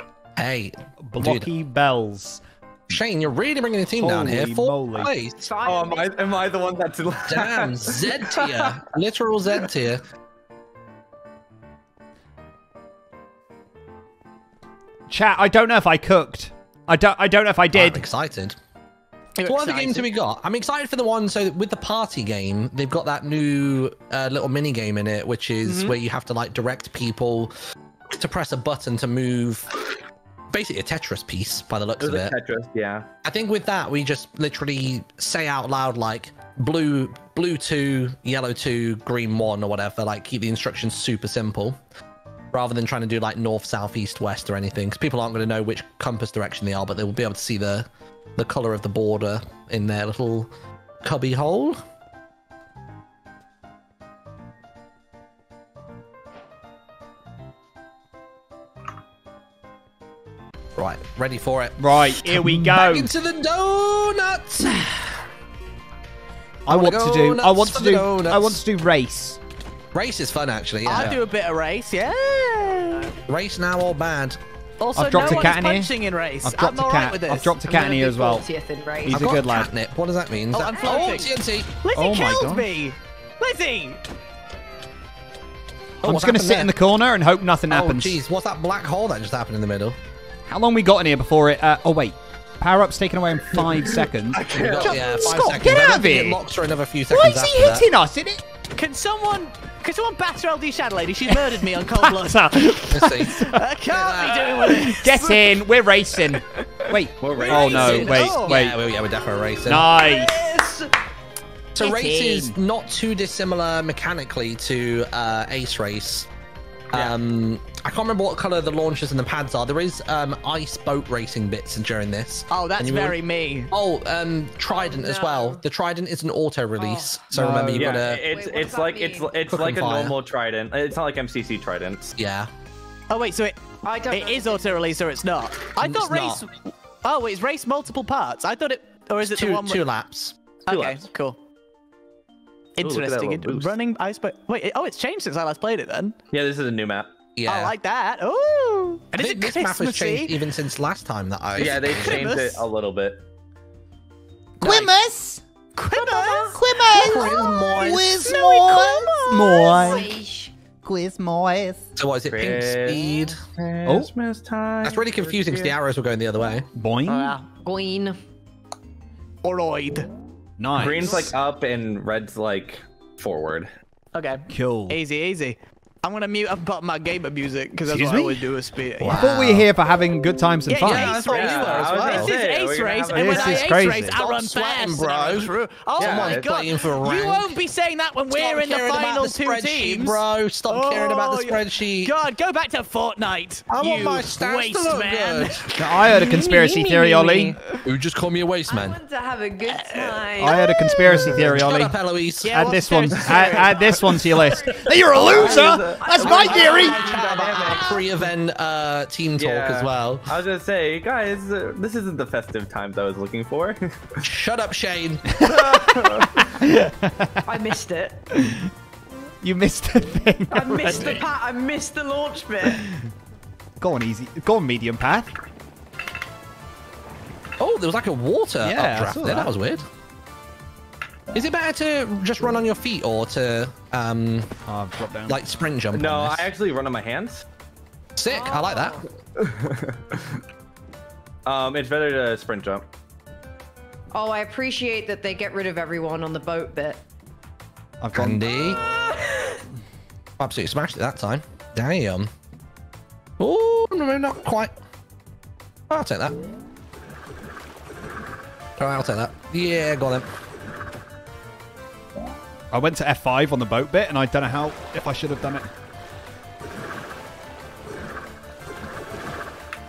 Blocky Bells. Shane, you're really bringing the team down here. Fourth place. Oh, am I the one that's last? Damn, Z tier. Literal Z tier. Chat, I don't know if I cooked. I don't know if I did. I'm excited. So what other games have we got? I'm excited for the one, so with the party game, they've got that new little mini game in it, which is where you have to like direct people to press a button to move basically a Tetris piece by the looks of it. Tetris, yeah. I think with that, we just literally say out loud like blue 2, yellow 2, green 1 or whatever, like keep the instructions super simple. Rather than trying to do like north, south, east, west or anything, because people aren't going to know which compass direction they are, but they will be able to see the color of the border in their little cubby hole. Right, ready for it. Right, here we go. Back into the donuts. I want to do race. Race is fun, actually. Yeah. I do a bit of race, yeah. Race now or bad? Also, I've dropped no a cat in punching here. In race. I've dropped a cat. With this. I've dropped a cat in here as well. In race. He's I've a got good lad. Catnip. What does that mean? Oh, I'm floating. TNT. Lizzie killed me. Lizzie. Oh, I'm just gonna sit in the corner and hope nothing happens. Oh, jeez, what's that black hole that just happened in the middle? How long we got in here before it? Oh wait, power up's taken away in 5 seconds. Scott, get out of here! It locks for another few seconds. Why is he hitting us? In it? Can someone batter LD Shadow Lady? She murdered me on cold blood. I can't be doing with it. Get in. We're racing. Wait. We're racing. Oh, no. Wait. Oh. Wait. Yeah, we're definitely racing. Nice. So race is not too dissimilar mechanically to Ace Race. Yeah. I can't remember what color the launchers and the pads are. There is ice boat racing bits during this. Oh, that's very me. Oh, Trident as well. The Trident is an auto release, so remember you've got to. It's like it's like a normal Trident. It's not like MCC Tridents. Yeah. Oh wait, so it is auto release or it's not? I thought race. Oh, it's race multiple parts. I thought it, or is it the one with two laps? Okay, cool. Interesting. Running ice boat. Wait, oh, it's changed since I last played it then. Yeah, this is a new map. Yeah. I like that. Oh, and is it this map has changed even since last time that I. Yeah, they changed it a little bit. Quimmas! Quimmas! Quimmas! Quizmoys! Quizmoys! So what is it? Pink speed. Oh, that's really confusing because the arrows were going the other way. Boing. Green. Oroid. Nice. Green's like up and red's like forward. Okay. Cool. Easy, easy. I'm gonna mute and pop my gamer music because that's what I would do with speed. Wow. I thought we were here for having good times and fun. Yeah, that's what we were as well. This is Ace Race, and when I Ace Race, I run fast, bro. Oh my god, you won't be saying that when we're in the final two teams, bro. Stop caring about the spreadsheet. God, go back to Fortnite. I want my stats to look good. I heard a conspiracy theory, Oli. Who just called me a waste man? I want to have a good time. I heard a conspiracy theory, Oli. Shut up, Eloise. Add this one to your list. You're a loser. That's my theory! Pre-event team talk as well. I was gonna say, guys, this isn't the festive times I was looking for. Shut up, Shane. I missed it. You missed the thing. I missed the launch bit. Go on easy. Go on medium path. Oh, there was like a water updraft there. That was weird. Is it better to just run on your feet or to down. Like sprint jump? No, I actually run on my hands. Sick, I like that. It's better to sprint jump. Oh, I appreciate that they get rid of everyone on the boat bit. I've got Andy. Absolutely smashed it that time. Damn. Oh, no, not quite. I'll take that. All right, I'll take that. Yeah, go on then. I went to F5 on the boat bit, and I don't know how if I should have done it.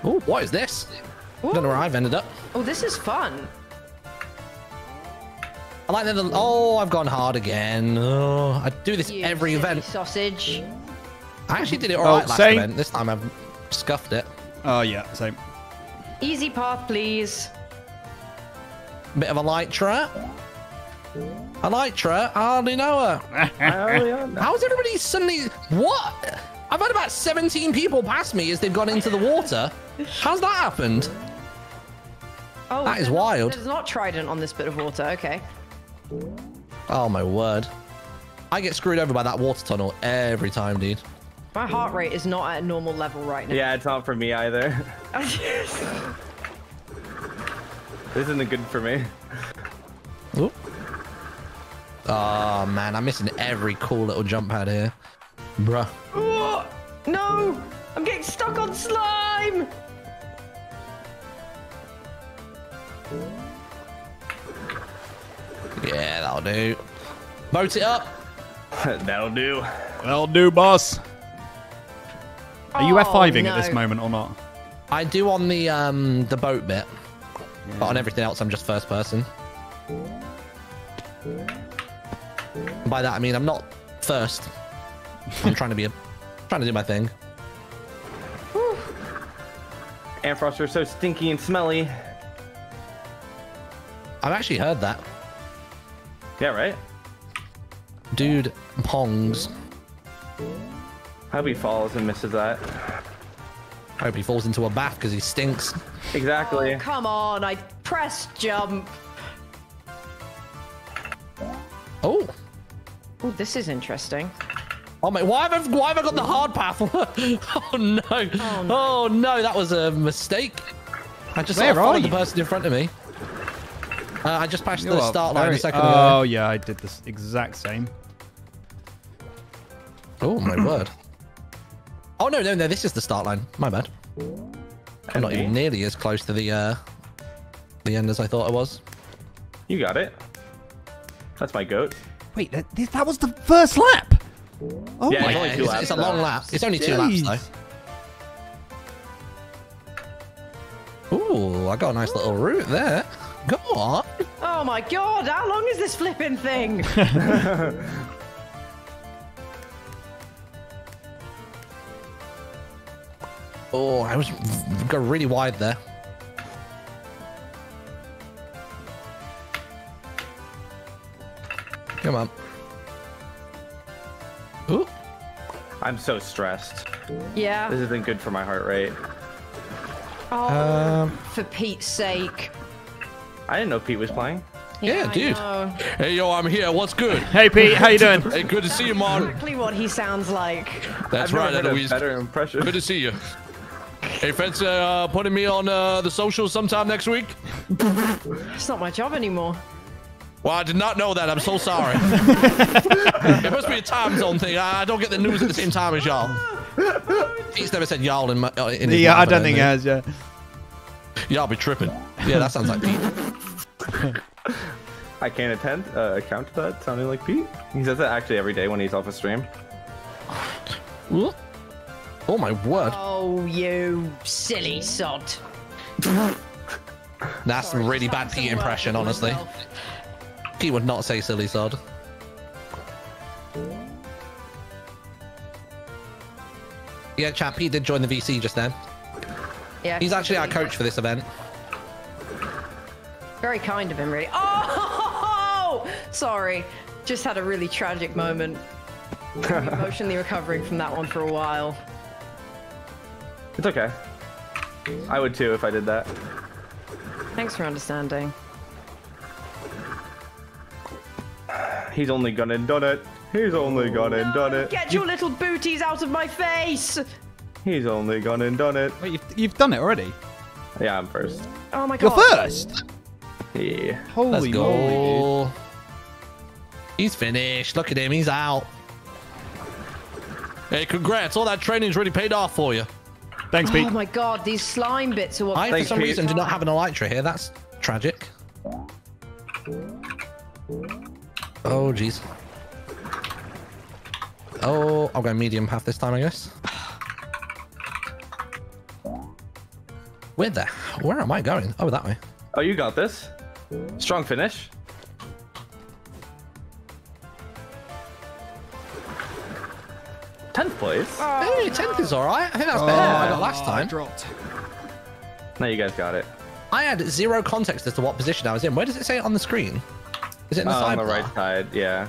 Oh, what is this? Ooh. Don't know where I've ended up. Oh, this is fun. I like that. Oh, I've gone hard again. Oh, I do this every event. Sausage. I actually did it all right last event. This time I've scuffed it. Oh yeah, same. Easy path, please. Bit of elytra. Elytra, I hardly know her. How is everybody suddenly... What? I've had about 17 people pass me as they've gone into the water. How's that happened? Oh, that is wild. There's not Trident on this bit of water. Okay. Oh, my word. I get screwed over by that water tunnel every time, dude. My heart rate is not at a normal level right now. Yeah, it's not for me either. This isn't good for me. Oop. Oh man, I'm missing every cool little jump pad here. Bruh. Whoa! No! I'm getting stuck on slime! Yeah, that'll do. Boat it up! That'll do. That'll do, boss. Are you F5ing at this moment or not? I do on the boat bit. Yeah. But on everything else, I'm just first person. And by that, I mean I'm not first. I'm trying to be trying to do my thing. Anfrost are so stinky and smelly. I've actually heard that. Yeah, right? Dude pongs. Hope he falls and misses that. Hope he falls into a bath because he stinks. Exactly. Oh, come on, I pressed jump. Oh. Oh, this is interesting. Oh mate, why have I got the hard path? Oh no. Oh no. Oh no, that was a mistake. I just followed the person in front of me. I just passed the start line a second ago. Oh yeah, I did this exact same. Oh my word. Oh no, no, no, this is the start line. My bad. I'm not even nearly as close to the end as I thought I was. You got it. That's my goat. Wait, that was the first lap. Oh yeah, my god. It's a long lap. It's only two laps though. Ooh, I got a nice little route there. Go on. Oh my god, how long is this flipping thing? Oh, I was going really wide there. Come on. Ooh. I'm so stressed. Yeah. This isn't good for my heart rate. Oh, for Pete's sake. I didn't know Pete was playing. Yeah, dude. Hey, yo, I'm here. What's good? Hey, Pete. How you doing? Hey, good to see you, Martyn. Exactly what he sounds like. That's right, Eloise. Better impression. Good to see you. Hey, Feds, putting me on the socials sometime next week? It's not my job anymore. Well, I did not know that. I'm so sorry. It must be a time zone thing. I don't get the news at the same time as y'all. He's never said y'all in my... yeah, I don't think he has, yeah. Y'all be tripping. Yeah, that sounds like Pete. I can't account to that sounding like Pete. He says that actually every day when he's off a stream. Ooh. Oh my word. Oh, you silly sod. That's a really bad Pete impression, honestly. Himself. He would not say silly sod. Yeah, chap, he did join the VC just then. Yeah, he's actually our coach for this event. Very kind of him, really. Oh, sorry. Just had a really tragic moment. Emotionally recovering from that one for a while. It's okay. I would too if I did that. Thanks for understanding. He's only gone and done it. He's only gone and done it. Get your little booties out of my face! He's only gone and done it. Wait, you've done it already? Yeah, I'm first. Oh my god. You're first? Yeah. Holy moly, dude. He's finished. Look at him. He's out. Hey, congrats. All that training's really paid off for you. Thanks, Pete. Oh my god, these slime bits are what... I, for some reason, do not have an elytra here. That's tragic. Oh, jeez. Oh, I'll go medium path this time, I guess. Where am I going? Oh, that way. Oh, you got this. Strong finish. Tenth place. Oh, hey, 10th is all right. I think that's better than I got last time. Dropped. No, you guys got it. I had zero context as to what position I was in. Where does it say it on the screen? Is it in the side? On the right side, yeah.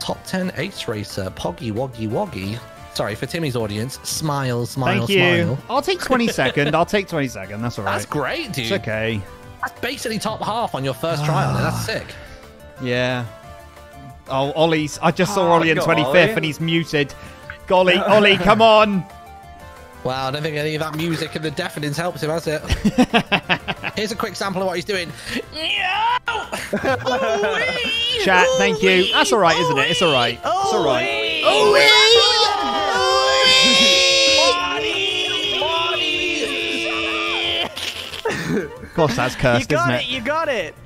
Top 10 Ace Racer. Poggy, woggy, woggy. Sorry, for Timmy's audience, smile, smile, smile. I'll take 22nd. I'll take 22nd. That's all right. That's great, dude. It's okay. That's basically top half on your first trial. That's sick. Yeah. Oh, Ollie's. I just saw Oli in 25th, and he's muted. Golly, Oli, come on. Wow, I don't think any of that music and the deafenings helps him, has it? Here's a quick sample of what he's doing. Chat, thank you. That's all right, isn't it? It's all right. It's all right. Of course, that's cursed, isn't it? You got it.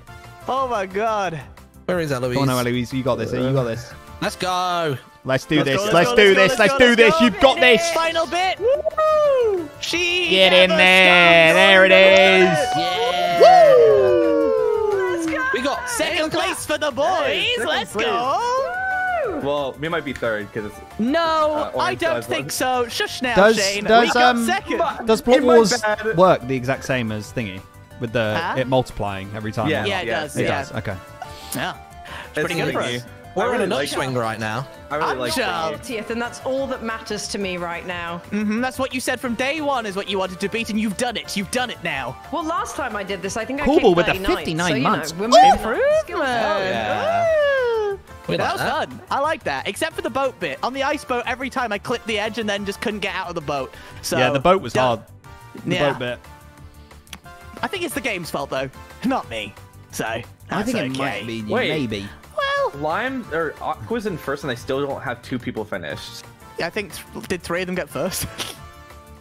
Oh my God. Where is Eloise? Oh no, Eloise, you got this. You got this. Let's go. Let's do this. Let's do this. Let's do this. You've got this. Final bit. Woo! Get in there. There it is. Yeah. Woo! Let's go. We got second place for the boys. Let's go. Well, we might be third because it's no, I don't think so. Shush now, Shane. We got second. Does Block Wars work the exact same as thingy with the it multiplying every time? Yeah, it does. It does. Okay. Yeah. It's pretty good for us. We're in an upswing right now. I really like it. And that's all that matters to me right now. Mm-hmm, that's what you said from day one is what you wanted to beat, and you've done it. You've done it now. Well, last time I did this, I think I kicked 59 months. Women improvement. That was fun. I like that, except for the boat bit. On the ice boat, every time I clipped the edge and then just couldn't get out of the boat. So yeah, the boat was hard. The boat bit. I think it's the game's fault though, not me. So I think it might be maybe. Lime or Aqua's in first, and they still don't have two people finished. Yeah, I think did three of them get first?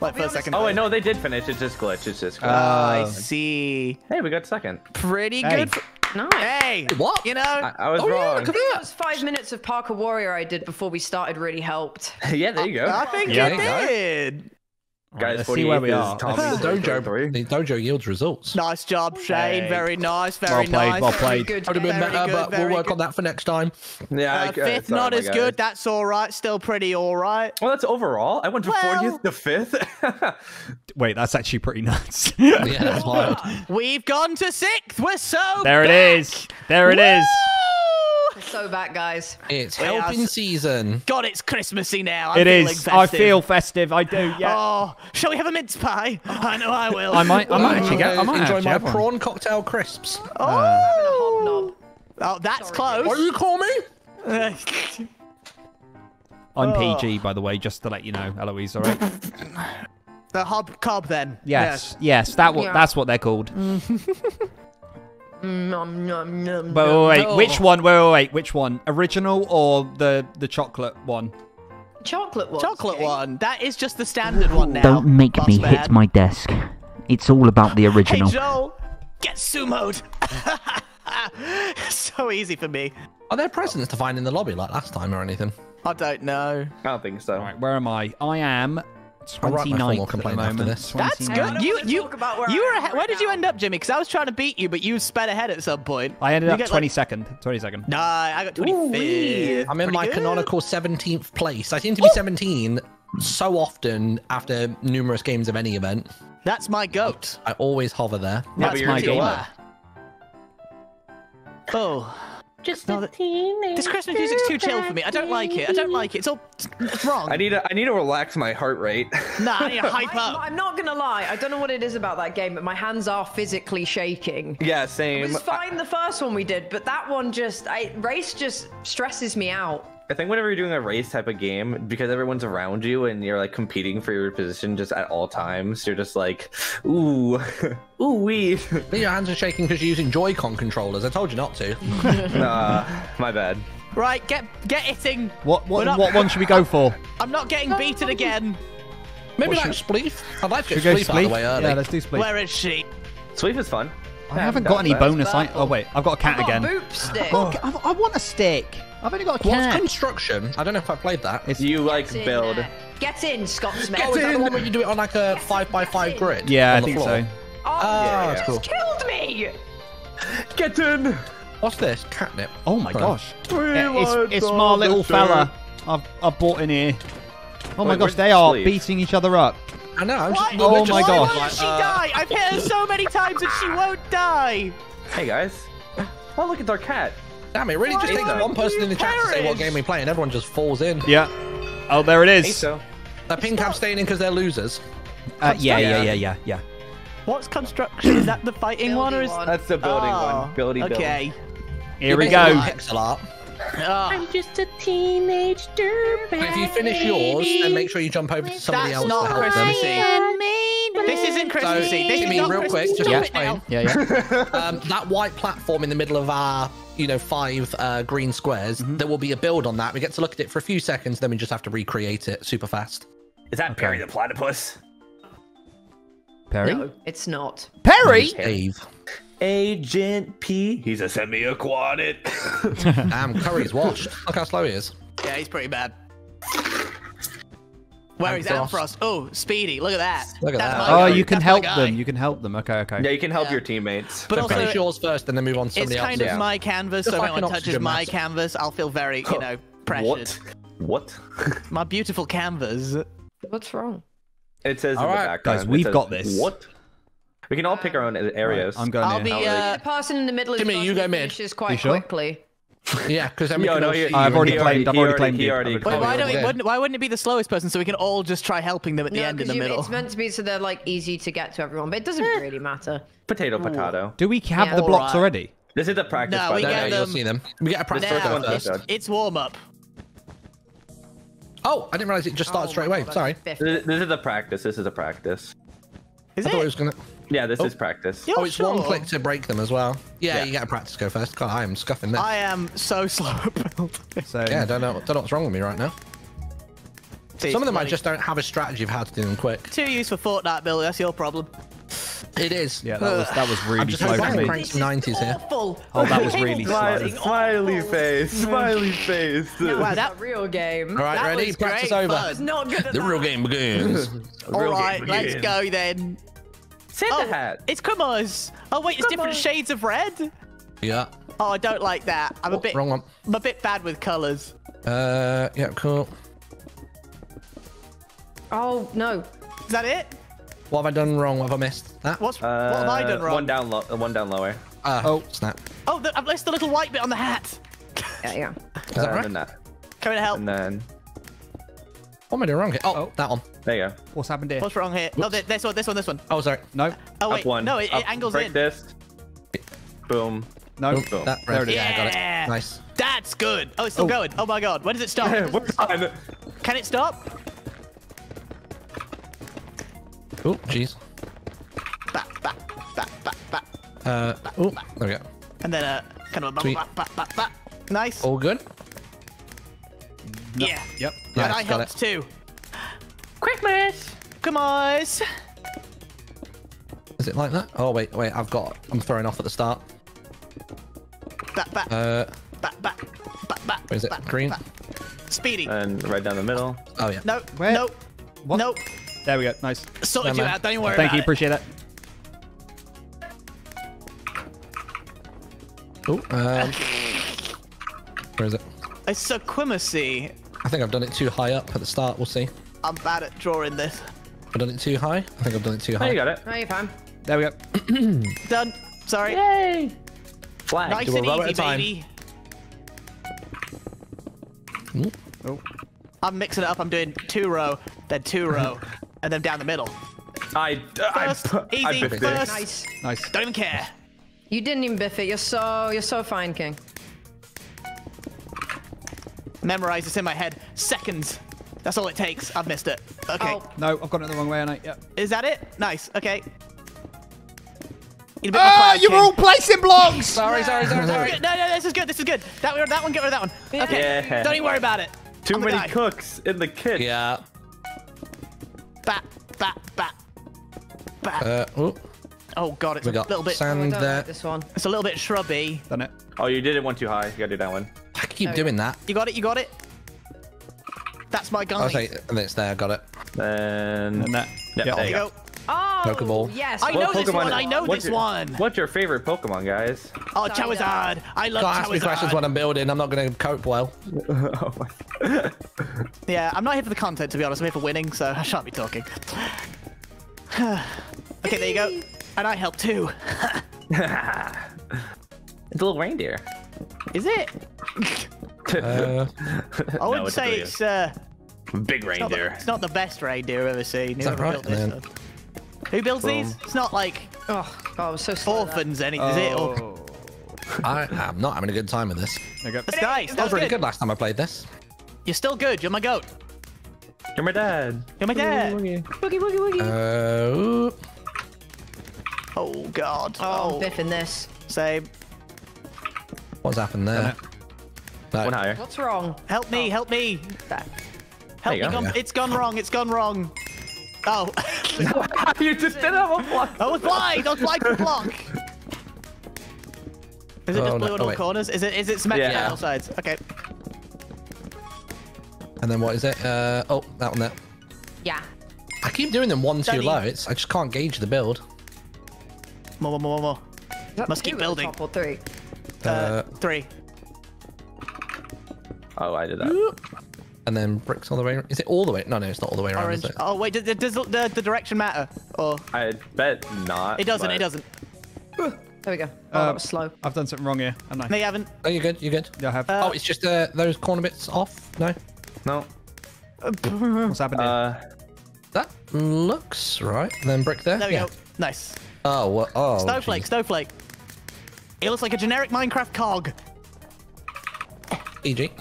Like first, second. Oh wait, no, they did finish. It's just glitch. It's just glitch. Oh, I see. Hey, we got second. Pretty good. Nice. Hey, what? You know, I was wrong. Yeah, it was 5 minutes of Parker Warrior I did before we started really helped. Yeah, there you go. I think you did. Guys, let's see where we are. The dojo yields results. Nice job, Shane. Very nice. Very nice. Well played. Good. Would have been better, but we'll work on that for next time. Yeah. Fifth, not as good. That's all right. Still pretty all right. Well, that's overall. I went from 40th to 5th. Wait, that's actually pretty nuts. Yeah, that's wild. We've gone to 6th. We're so there back. It is. There it is. We're so back, guys. It's helping season. God, it's Christmassy now. It is. I feel festive. I do. Yeah. Oh, shall we have a mince pie? I know I will. I might actually get. I might enjoy my prawn cocktail crisps. Oh, having a hobnob. Oh, that's close. What do you call me? I'm PG, by the way, just to let you know, Eloise. All right. The hobcob, then. Yes. Yes. That's what they're called. Wait, which one? Wait, which one? Original or the chocolate one? Chocolate one. Chocolate one. That is just the standard one now. Don't make me hit my desk. It's all about the original. Hey Joel, get sumoed. So easy for me. Are there presents to find in the lobby like last time or anything? I don't know. I don't think so. All right, where am I? I am 29th at the moment. That's good. You were ahead. Where did you end up, Jimmy? Because I was trying to beat you, but you sped ahead at some point. I ended up 22nd. 22nd. Nah, I got 25th. I'm in my canonical 17th place. I seem to be 17 so often after numerous games of any event. That's my goat. I always hover there. That's my gamer. Oh. Just a teenage. This Christmas music's too chill for me. I don't like it. I don't like it. It's all wrong. I need to relax my heart rate. Nah, I need to hype up. I'm not gonna lie. I don't know what it is about that game, but my hands are physically shaking. Yeah, same. It was fine the first one we did, but that one race just stresses me out. I think whenever you're doing a race type of game, because everyone's around you and you're like competing for your position just at all times, you're just like, ooh, ooh wee. But your hands are shaking because you're using Joy-Con controllers. I told you not to. My bad. Right, get hitting. What one should we go for? I'm not getting beaten again. Maybe like Spleef. I'd like to get Spleef out of the way early. Yeah, let's do Spleef. Where is she? Spleef is fun. I haven't got any bonus. Oh wait, I've got a cat again. I want a stick. I've only got a cat. What's Construction? I don't know if I've played that. It's you like build. Get in, Scott Smith. Oh, is that the one where you do it on like a 5x5 grid? Yeah, I think so. Oh, it's cool. Killed me. Get in. What's this? Catnip. Oh my gosh. It's my little fella I've brought in here. Oh my gosh, they are beating each other up. I know. Oh my gosh. Why won't she die? I've hit her so many times and she won't die. Hey guys. Oh, look, it's our cat. Damn, it really just takes one person in the chat to say what game we play and everyone just falls in. Yeah. Oh, there it is. So. They're pink abstaining because they're losers. Yeah. What's Construction? Is that the fighting one? Or is... That's the building one. Building. Okay. Here we go. Pixel art. I'm just a teenage dirtbag. But if you finish yours, then make sure you jump over to somebody else. That's not Christmassy. This isn't Christmassy. This is not Christmassy. Just explain. That white platform in the middle of our, you know, 5 green squares. There will be a build on that. We get to look at it for a few seconds, then we just have to recreate it super fast. Is that Perry the Platypus? Perry? No, it's not. Perry? Dave. Agent P. He's a semi-aquatic. Damn, Curry's washed. Look how slow he is. Yeah, he's pretty bad. Where is that, Frost? Oh, Speedy, look at that. Look at that. Oh, you can help them. You can help them. Okay, okay. Yeah, you can help your teammates. But also, finish yours first, then move on to somebody else. It's kind of my canvas, so if anyone touches my canvas, I'll feel very, you know, pressured. What? What? My beautiful canvas. What's wrong? It says in the back, guys. We've got this. What? We can all pick our own areas. I'm going to be the person in the middle of Jimmy, you go mid. Quite quickly. Yeah, because I'm I've already claimed. Why wouldn't it be the slowest person so we can all just try helping them at the end in the middle? It's meant to be so they're like easy to get to everyone, but it doesn't really matter. Potato, potato. Do we have the blocks already? This is a practice. No, we get them. You'll see them. We get a practice first. It's warm up. Oh, I didn't realize it just started straight away. Sorry. This is a practice. This is a practice. I thought it was gonna. Yeah, this is practice. You're sure? One click to break them as well. Yeah, you gotta practice go first. God, I am scuffing this. I am so slow at building. So yeah, I don't know what's wrong with me right now. See, some of them I just don't have a strategy of how to do them quick. Too used for Fortnite building. That's your problem. It is. Yeah, that was really slow for me. This is awful. Oh, that was really slow. Smiley face, smiley face. No, wow, that real game. All right, that ready? Practice over. It's not good. The real game begins. All right, let's go then. Santa hat. It's Christmas. Oh wait, it's different shades of red. Yeah. Oh, I don't like that. I'm a bit wrong one. I'm a bit bad with colors. Yeah, cool. Oh no. Is that it? What have I done wrong? What have I missed? That? What have I done wrong? One down lower. Oh snap. Oh, I've missed the little white bit on the hat. Yeah, yeah. Is that right? That. Coming to help. And then. What am I doing wrong here? Oh, that one. There you go. What's happened here? What's wrong here? Whoops. No, this one. Oh, sorry. No. Oh, wait. Up one. No, it angles in. Break this. Boom. No. Boom. Boom. That, there it is. Yeah. I got it. Nice. That's good. Oh, it's still going. Oh, my God. When does it stop? Can it stop? Oh, jeez. Oh, there we go. And then kind of a back. Nice. All good. No. Yeah. Yep. Nice. And I helped too. Christmas! Come on! Is it like that? Oh wait, wait. I'm throwing off at the start. Back. Where is it? Green. Speedy. And right down the middle. Oh yeah. Nope. Where? Nope. What? Nope. There we go. Nice. Sorted you out. Don't even worry about it. Thank you. Appreciate that. Oh. Where is it? It's so Christmassy. I think I've done it too high up at the start. We'll see. I'm bad at drawing this. I've done it too high. I think I've done it too high. Oh, you got it. No, you're fine. There we go. Done. Sorry. Yay. Flag. Nice and easy, baby. Oh. I'm mixing it up. I'm doing 2 row, then 2 row, and then down the middle. First, easy, first. Nice. Nice. Don't even care. You didn't even biff it. You're so fine, King. Memorize this in my head. Seconds. That's all it takes. I've missed it. Okay. Oh. No, I've gone it the wrong way, haven't I? Yep. Is that it? Nice. Okay. You were all placing blocks! sorry. No, this is good. That one, get rid of that one. Yeah. Okay. Yeah. Don't even worry about it. Too many cooks in the kitchen. Yeah. Bat. Oh god, it's a little bit sand there. This one. It's a little bit shrubby. Done it. Oh, you did it one too high. You gotta do that one. I keep doing that. You got it. That's my gun. Okay, and it's there. Got it. And that. Yep, there you go. Oh, Pokeball. Yes. I know this one. What's your favorite Pokemon, guys? Oh, Charizard. I love Charizard. Don't ask me questions when I'm building. I'm not going to cope well. Oh my. Yeah, I'm not here for the content, to be honest. I'm here for winning, so I shan't be talking. Okay, there you go. And I help too. It's a little reindeer. Is it? I wouldn't say it's big reindeer. It's not the best reindeer I've ever seen. Who builds these? It's not like orphans anything, is it? Or I am not having a good time with this. But hey, I was really good last time I played this. You're still good. You're my goat. You're my dad. You're my dad. Woogie, woogie, woogie. Oh, God. Oh, I'm biffing this. Same. What's happened there? No. No. What's wrong? Help me, help me. Help me. Go. It's gone wrong. It's gone wrong. Oh. You just did it on block. I was blind. I was blind to block. Is it just blue on all corners? Is it symmetric on all sides? Okay. And then what is it? Oh, that one there. Yeah. I keep doing them one too low. I just can't gauge the build. More. Must keep building. Top or three? Three. Oh, I did that. Whoop. And then bricks all the way around. Is it all the way? No, it's not all the way around. Orange. Is it? Oh, wait, does the direction matter? Or I bet not. It doesn't, but... it doesn't. There we go. Oh, that was slow. I've done something wrong here. Haven't I? No, you haven't. Oh, you're good, you're good. Yeah, I have. Oh, it's just those corner bits off. No? No. What's happening? That looks right. And then brick there. There we go. Nice. Oh, well, oh. Snowflake, geez. Snowflake. It looks like a generic Minecraft cog. EG.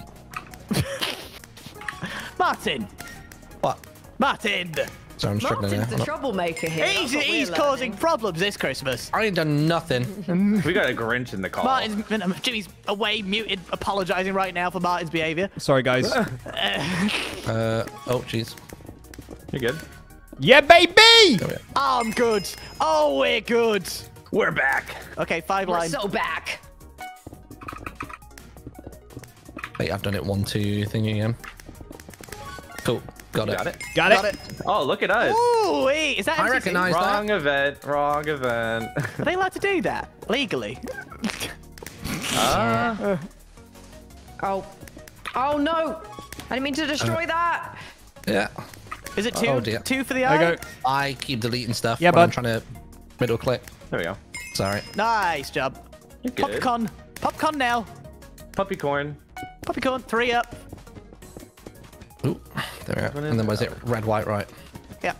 Martyn! What? Martyn! So I'm struggling now. Martyn's the troublemaker here. He's causing problems this Christmas. I ain't done nothing. We got a Grinch in the call. Jimmy's away, muted, apologizing right now for Martyn's behavior. Sorry, guys. Oh, jeez. You're good. Yeah, baby! Oh, I'm good. Oh, we're good. We're back. Okay, five lines. We're so back. Wait, I've done it 1, 2 thingy again. Cool. Got it. Oh, look at us. Ooh, wait, is that MCC? I recognize that. Wrong event. Are they allowed to do that? Legally? Oh. Oh, no. I didn't mean to destroy that. Yeah. Is it two for the eye? I keep deleting stuff. Yeah, but I'm trying to middle click. There we go. Sorry. Nice job. You're good. Popcorn. Popcorn now. Puppycorn. Puppycorn. 3 up. Ooh, there we go. And then was it red, white, right? Yeah.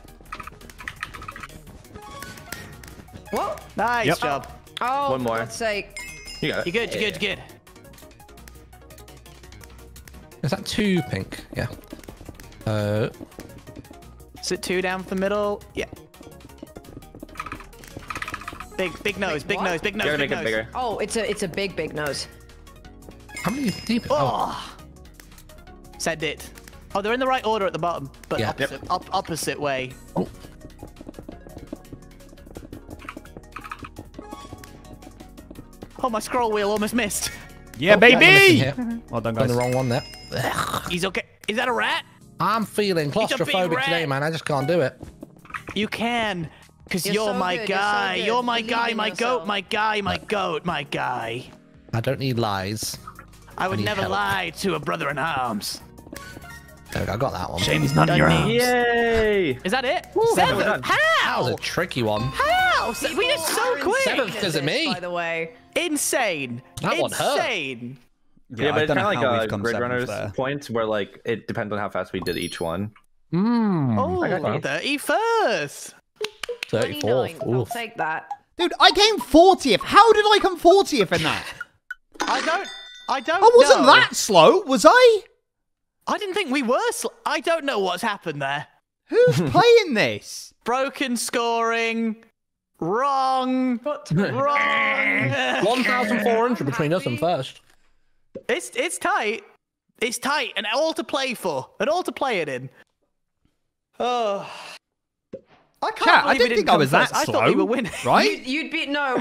What? Nice job. Oh, one more. For God's sake. You got it. You're good, you're good, you're good. Is that 2 pink? Yeah. Is it 2 down for the middle? Yeah. Big nose. You gotta make it bigger. Oh, it's a big nose. How many deep? Oh. Send it. Oh, they're in the right order at the bottom, but opposite way. Oh. Oh, my scroll wheel almost missed. Yeah, baby! Well done, guys. Done the wrong one there. He's okay. Is that a rat? I'm feeling claustrophobic today, man. I just can't do it. You can, because you're my guy. You're my guy, my goat, my guy, my goat, my guy. I don't need lies. I would never lie to a brother in arms. There we go, I got that one. Shame he's not in your arms. Yay! Is that it? Ooh, 7th? How? That was a tricky one. How? We did so quick. 7th because of me. By the way, insane. That one hurt. Insane. Yeah, but it's kind of like a Grid Runner's points where like it depends on how fast we did each one. Oh, 31st. 34th. I'll take that. Dude, I came 40th. How did I come 40th in that? I don't. I wasn't that slow, was I? I didn't think we were slow. I don't know what's happened there. Who's playing this? Broken scoring. Wrong. 1,400 between us and first. It's tight. It's tight and all to play for. And all to play it in. Oh. I can't believe I didn't think I was that slow. I thought we were winning. Right? You'd be... No,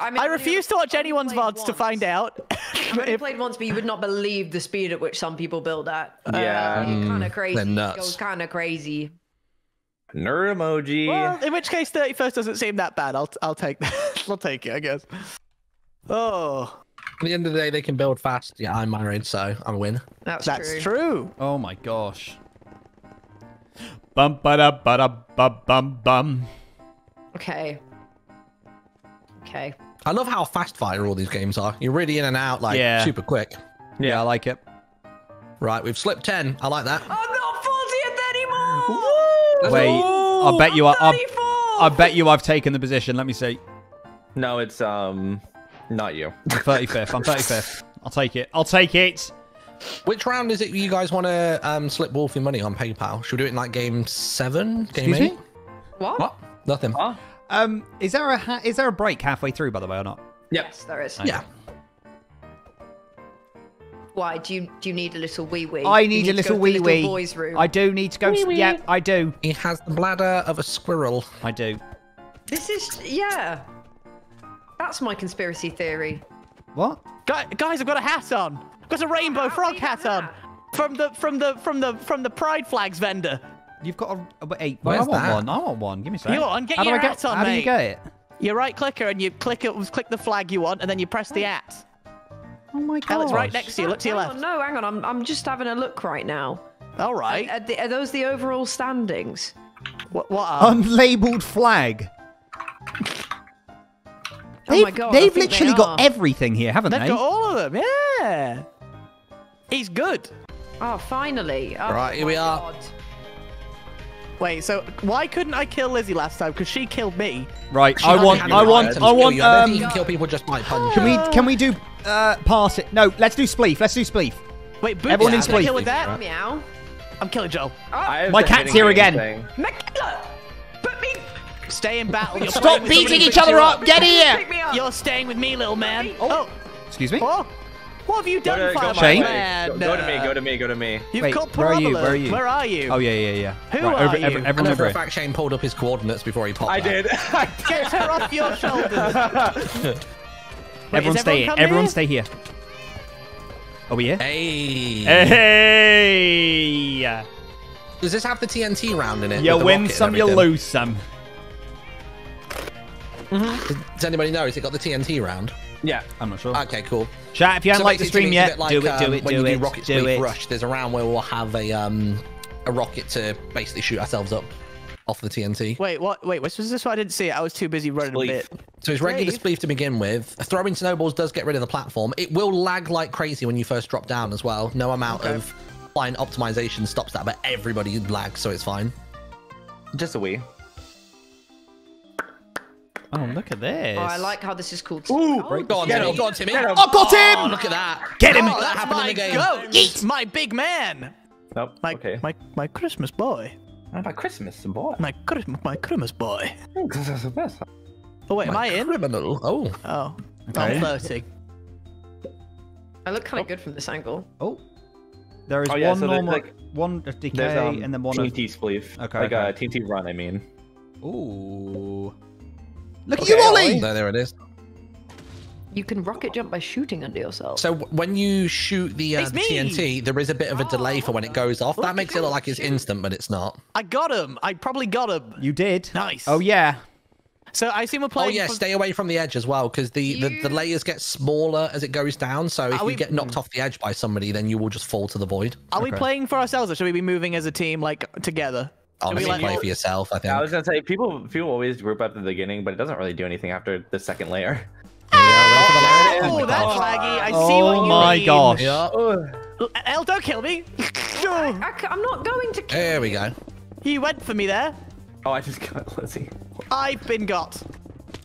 I refuse to watch anyone's VODs to find out. I've only played once, but you would not believe the speed at which some people build that. Yeah. It's kind of crazy. They're nuts. It goes kind of crazy. Nerd emoji. Well, in which case, 31st doesn't seem that bad. I'll take that. I'll take it, I guess. Oh. At the end of the day, they can build fast. Yeah, I'm married, so I'm a winner. That's true. Oh, my gosh. Bum ba da ba da bum bum bum. Okay. Okay. I love how fast fire all these games are. You're really in and out, like super quick. Yeah, I like it. Right, we've slipped 10. I like that. I'm not 40th anymore. Wait, I bet you are. I bet you I've taken the position. Let me see. No, it's Not you. I'm 35th. I'm 35th. I'll take it. I'll take it. Which round is it you guys want to slip Wolfie money on PayPal? Should we do it in like game 7? Game 8? What? Nothing. What? Is there a break halfway through, by the way, or not? Yep. Yes, there is. Okay. Yeah. Why do you need a little wee wee? I need a little wee wee. Boys' room. I do need to go. Wee wee. Yeah, I do. He has the bladder of a squirrel. I do. This is That's my conspiracy theory. What? Guys, I've got a hat on. I've got a rainbow frog hat on from the pride flags vendor. You've got a wait. Well, I want one. Give me some. Get your hat on, mate. How do you get it? You right clicker and you click the flag you want, and then you press the hat. Oh my god! It's right next to you. Look to your left. No, hang on. I'm just having a look right now. All right. Are those the overall standings? What are? Unlabeled flag. Oh my god! They've literally got everything here, haven't they? They've got all of them. Yeah. He's good. Oh, finally! Oh, right, here we are. God. Wait, so why couldn't I kill Lizzie last time? Because she killed me. Right. I want. You can kill people just by punch. Can we do pass it? No, let's do Spleef. Let's do Spleef. Wait, Boots, everyone in Spleef. Kill with that. Meow. I'm killing Joel. Oh. My cat's here again. Put me. Stay in battle. You're stop beating each other up. Get here. You're staying with me, little man. Oh. Excuse me. Oh. What have you done, Fireman? Go to me. You've got Parabola. Where are you? Oh, yeah. Who are you? Everyone remember it. In fact, Shane pulled up his coordinates before he popped out. I did. Get her off your shoulders. Everyone stay here. Are we here? Hey. Does this have the TNT round in it? You win some, you lose some. Does anybody know? Has it got the TNT round? Yeah, I'm not sure. Okay, cool. Chat, if you haven't liked the stream yet, do it. When you do Rocket Spleef Rush, there's a round where we'll have a rocket to basically shoot ourselves up off the TNT. Wait, what? Wait, was this? I didn't see it. I was too busy running a bit. So it's regular Spleef to begin with. Throwing snowballs does get rid of the platform. It will lag like crazy when you first drop down as well. No amount of fine optimization stops that, but everybody lags, so it's fine. Just a wee. Oh, look at this. Oh, I like how this is called. Ooh, go on, Timmy. Oh, got him! Oh, look at that. Get him. Oh, that happened in the game. Yeet. My big man. Nope. My Christmas boy. My Christmas boy. Oh, wait, am I in? Criminal. Oh. Okay. I'm flirting. I look kind of good from this angle. Oh. There is one so normal, like, one decay, and then one TNT Spleef. Okay. Like a TNT run, I mean. Ooh. Look at you, Oli! There it is. You can rocket jump by shooting under yourself. So when you shoot the TNT, there is a bit of a delay for when it goes off. That makes it look like it's instant, but it's not. I got him. I probably got him. You did. Nice. Oh, yeah. So I assume we're playing... Oh, yeah, stay away from the edge as well, because the layers get smaller as it goes down. So if you get knocked off the edge by somebody, then you will just fall to the void. Are we playing for ourselves, or should we be moving as a team, like, together? Honestly, play for yourself, I think. I was going to say, people always group up at the beginning, but it doesn't really do anything after the second layer. Oh, that's laggy. I see what you mean. Oh, my gosh. Yeah. El, don't kill me. I'm not going to kill you. There we go. You went for me there. Oh, I just got Lizzie. I've been got.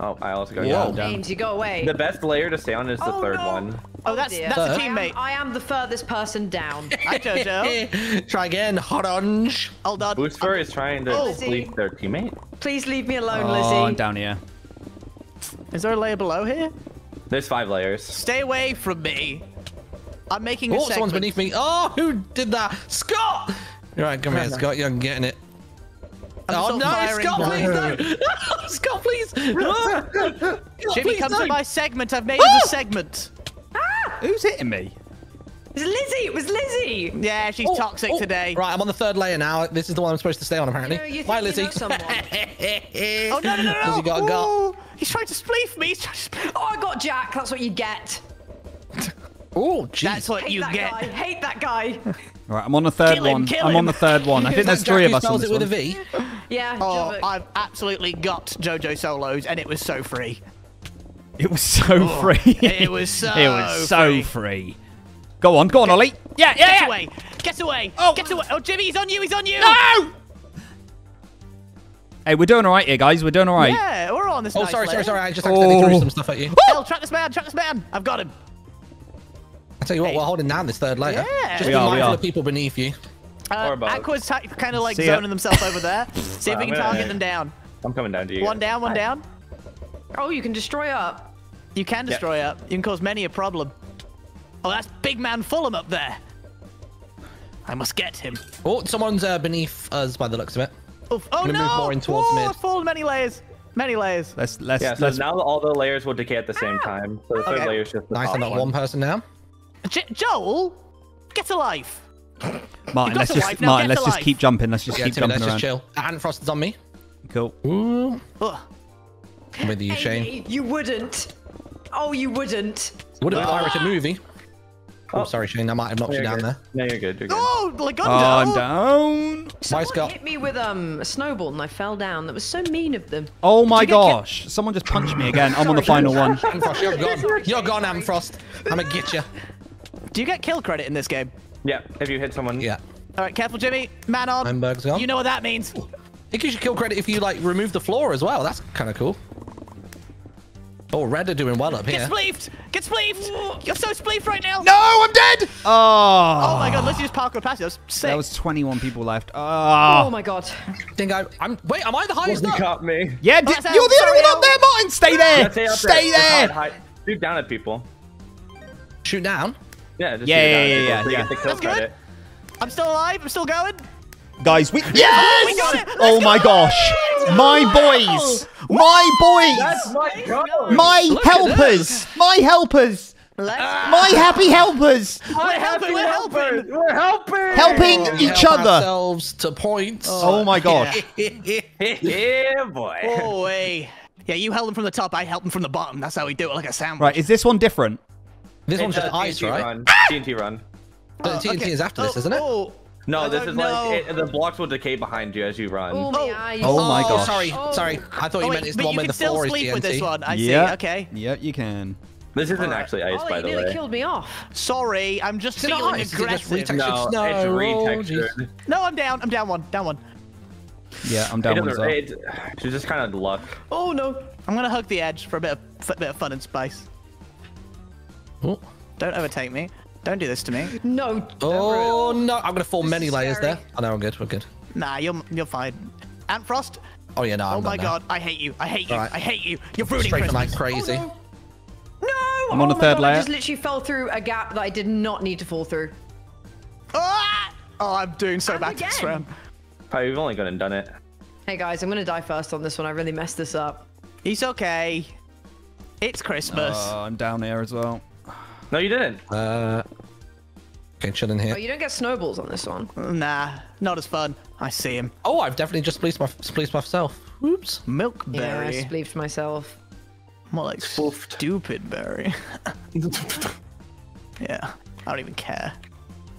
Oh, I also got James, you go away. The best layer to stay on is the third one. Oh, that's a teammate. I am the furthest person down. Hi, Jojo. Try again. Hot orange. Hold on. Booster is trying to leave their teammate. Please leave me alone, Lizzie. Oh, I'm down here. Is there a layer below here? There's 5 layers. Stay away from me. I'm making a someone's beneath me. Oh, who did that? Scott! You're right, come here, Scott. You're getting it. Oh no, Scott, please no! Scott, please! Jimmy comes to my segment. I've made it a segment. Who's hitting me? It's Lizzie. It was Lizzie. Yeah, she's toxic today. Right, I'm on the 3rd layer now. This is the one I'm supposed to stay on, apparently. Bye, Lizzie. Oh, no. You got a goal. He's trying to spleef me. Oh, I got Jack. That's what you get. Oh, jeez. That's what you get. I hate that guy. Right, I'm on the 3rd one. I'm on the 3rd one. I think there's 3 of us on this one. With a V? Yeah. Oh, I've absolutely got JoJo solos, and it was so free. It was so free. It was so free. It was so free. Go on, Oli. Yeah. Get away. Get away. Oh, Jimmy, he's on you. No! Hey, we're doing all right here, guys. We're doing all right. Yeah, we're on this nice layer. Sorry. I just accidentally threw some stuff at you. Will, track this man, track this man. I've got him. I tell you what, we're holding down this third layer. Yeah. Just be mindful of people beneath you. Aqua's kind of like zoning themselves over there. See if we can target them down. I'm coming down to you. One down, one down. Oh, you can destroy up. You can destroy up. You can cause many a problem. Oh, that's big man Fulham up there. I must get him. Oh, someone's beneath us by the looks of it. Oof. Oh, no! Move more in towards mid. Full many layers. Many layers. Let's now all the layers will decay at the same time. So the third layer is just the top one person now. Joel, get a life. Martyn, let's just keep jumping. Let's just keep jumping around. Let's just chill. And Frost is on me. Cool. Ooh. I'm with you, Shane. You wouldn't. Oh, you wouldn't. Would have been Irish a movie. Oh, sorry, Shane. I might have knocked you down there. No, you're good. You're good. Oh, like I'm down. Someone hit me with a snowball and I fell down. That was so mean of them. Oh my gosh! Someone just punched me again. I'm on the final one. Amfrost, you're gone. You're gone, Amfrost. I'm gonna get you. Do you get kill credit in this game? Yeah. If you hit someone. Yeah. All right, careful, Jimmy. Man on. Hamburg's gone. You know what that means. It gives you kill credit if you like remove the floor as well. That's kind of cool. Oh, Red are doing well up here. Get spleefed! Get spleefed! You're so spleefed right now! No, I'm dead! Oh! Oh my god, let's just parkour past you. That was sick. That was 21 people left. Oh, oh my god. Wait, am I the highest up? You caught me. Yeah, you're the only one up there, Martyn! Stay there! Stay there! Shoot down at people. Shoot down? Yeah, just shoot down. That's good. I'm still alive. I'm still going. Guys, yes! We got it. Oh my gosh. My boys. My boys. My helpers. My helpers. My happy helpers. We're helping. Helping each other. Ourselves to points. Oh my gosh. Yeah, boy. Oh, hey. Yeah, you held them from the top. I helped them from the bottom. That's how we do it, like a sandwich. Right, is this one different? This one's just ice, right? TNT run. TNT is after this, isn't it? No, this is like the blocks will decay behind you as you run. Oh my gosh! Sorry, sorry. I thought you meant it's the one with the floor is TNT. But you can still sleep with this one. I see. Okay. Yeah, you can. This isn't actually ice, by the way. Ollie nearly killed me off. Sorry, I'm just feeling aggressive. No, it's retextured. No, I'm down. I'm down one. Down one. Yeah, I'm down one as well. It's just kind of luck. Oh no! I'm gonna hug the edge for a bit of fun and spice. Oh. Don't overtake me. Don't do this to me. No. Oh no! I'm gonna fall many layers there. Oh no, I'm good. We're good. Nah, you're fine. Ant Frost. Oh yeah, no. I'm not god, I hate you. I hate you. Right. I hate you. You're ruining Christmas. Like crazy. Oh, no. I'm on the third layer. I just literally fell through a gap that I did not need to fall through. Ah! Oh, I'm doing so bad this round. Probably we've only gone and done it. Hey guys, I'm gonna die first on this one. I really messed this up. It's okay. It's Christmas. Oh, I'm down here as well. No, you didn't. Okay, chill in here. Oh, you don't get snowballs on this one. Nah, not as fun. I see him. Oh, I've definitely just spleefed myself. Oops. Milkberry. Yeah, I spleefed myself. More like spoofed. Stupid berry. Yeah, I don't even care.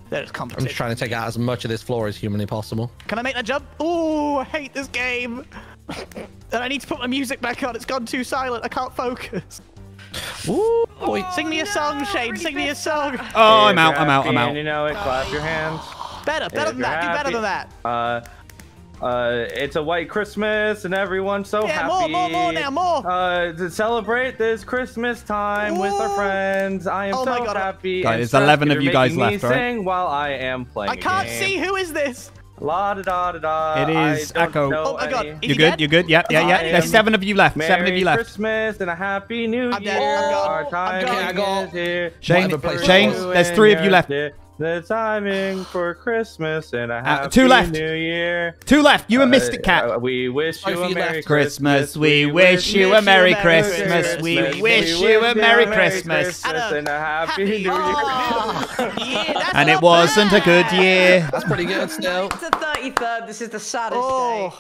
There's competition. I'm just trying to take out as much of this floor as humanly possible. Can I make that jump? Ooh, I hate this game. And I need to put my music back on. It's gone too silent. I can't focus. Ooh, boy. Sing me a song, Shane. Sing me a song. Oh, I'm out. I'm out. I'm out. You know it. Clap your hands. Better than that. Do better than that. It's a white Christmas and everyone's so happy. More now, more. To celebrate this Christmas time with our friends. I am so happy. There's 11 of you guys left, right? While I am playing. I can't see. Who is this? La da da da da. It is Echo. Oh my god. You're good, you're good. Yeah, yeah, yeah. There's 7 of you left. Merry 7 of you left. Christmas and a happy new year. Our time is here. Shane, there's 3 of you left. The timing for Christmas and a happy new year. 2 left. You and Mystic Cat. We wish you a Merry Christmas. We wish you a Merry Christmas. We wish you a Merry Christmas. And a happy new year. And it wasn't a good year. That's pretty good still. It's the 33rd. This is the saddest day.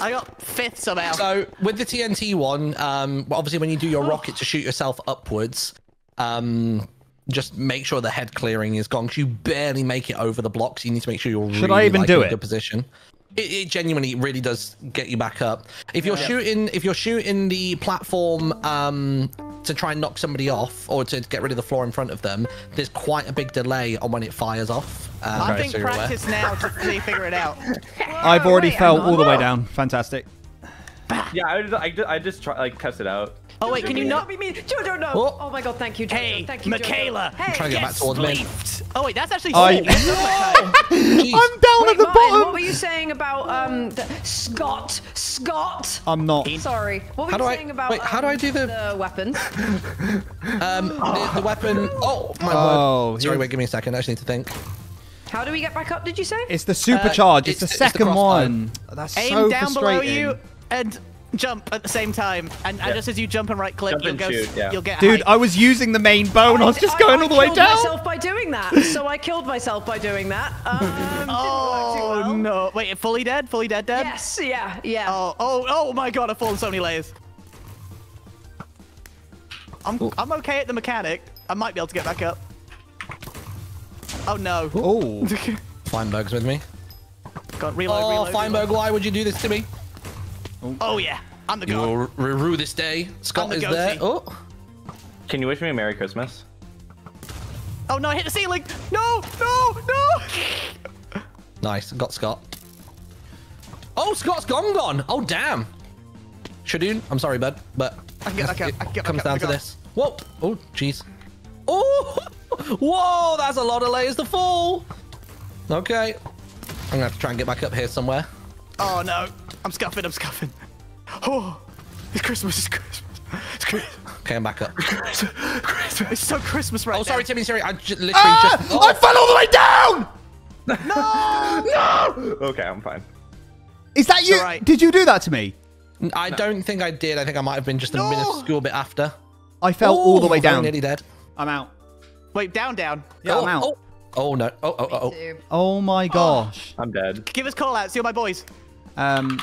I got 5th somehow. So with the TNT one, obviously when you do your rocket to shoot yourself upwards, just make sure the head clearing is gone because you barely make it over the blocks. You need to make sure you're in a good position. It genuinely really does get you back up. If you're shooting, if you're shooting the platform to try and knock somebody off or to get rid of the floor in front of them, there's quite a big delay on when it fires off. I think practice now to really figure it out. I've already fell all the way down. Fantastic. Yeah, I just tested it out. Oh wait, can you not? Be mean. Jojo, no. Oh. Oh my God, thank you, Jojo. Hey, thank you, Jojo. Michaela. Hey, I'm trying to get back towards me. Oh wait, that's actually. I'm down at the bottom. What were you saying about Scott? Scott. I'm not. Sorry. What were you saying about? Wait, how do I do the weapons? The weapon. Oh my word. Sorry, wait, give me a second. I actually need to think. How do we get back up? Did you say? It's the supercharge. It's the second one. That's aim so down below you and jump at the same time. And just as you jump and right click, jump you'll go. Shoot, yeah. You'll get. Dude, I was using the main bow and I was just going all the way down. I killed myself by doing that. So I killed myself by doing that. Oh didn't work too well. No! Wait, fully dead? Fully dead? Dead? Yes. Yeah. Yeah. Oh my God! I've fallen so many layers. I'm okay at the mechanic. I might be able to get back up. Oh no! Oh, Feinberg's with me. God, reload, reload, Feinberg, reload. Why would you do this to me? Oh yeah, I'm the god. You'll rue this day. Scott is there. Oh. Can you wish me a Merry Christmas? Oh no! I hit the ceiling. No! No! No! Nice. Got Scott. Oh, Scott's gone. Oh damn. Shadoon, I'm sorry, bud, but it comes down to this. Whoa! Oh jeez. Oh! Whoa, that's a lot of layers to fall. Okay. I'm going to have to try and get back up here somewhere. Oh, no. I'm scuffing. I'm scuffing. Oh, it's Christmas. It's Christmas. It's Christmas. Okay, I'm back up. Christmas. It's so Christmas right now. Oh, sorry, Timmy. Sorry. I literally just... Oh. I fell all the way down! No! No! Okay, I'm fine. Is that you? Right. Did you do that to me? I don't think I did. I think I might have been just a minuscule bit after. I fell all the way down. I'm nearly dead. I'm out. Wait, down. Yeah, I'm out. Oh no. Oh my gosh. I'm dead. Give us call outs. You're my boys. I'm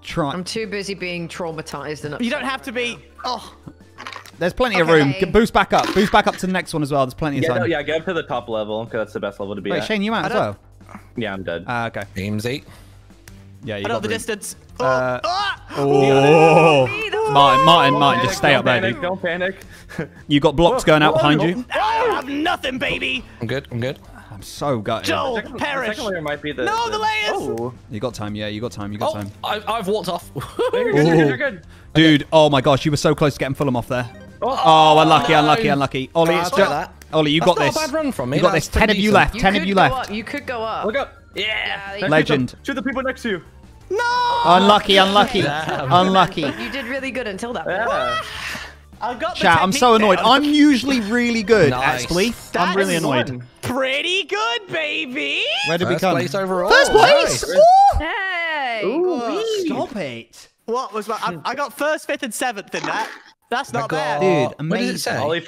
trying. I'm too busy being traumatized and upset. You don't have to be. Oh. There's plenty of room. Boost back up. Boost back up to the next one as well. There's plenty of time. No, yeah, go up to the top level because that's the best level to be at. Wait, Shane, you out as well? Yeah, I'm dead. Okay. Teamsy. Yeah, you got the distance. Martyn, just stay up there, dude. Don't panic. You got blocks going out behind you. I have nothing, baby. I'm good. I'm so gutted. Joel, perish. No, the layers. Oh. You got time. Yeah, you got time. I've walked off. You're good. Dude, oh my gosh, you were so close to getting Fulham off there. Oh, unlucky. Oli, you got this. That's not a bad run from me. You got this. 10 of you left. 10 of you left. You could go up. Look up. Yeah. Legend. Shoot the people next to you. No! Unlucky. Unlucky. You did really good until that point. Yeah. I got the chat, I'm so annoyed. I'm usually really good at Spleef. I'm really annoyed. Pretty good, baby. Where did we come? First place overall. First place. Nice. Hey. Ooh, stop it. What was that? I got first, fifth, and seventh in that. That's not bad, dude. Amazing. What does it say? Oli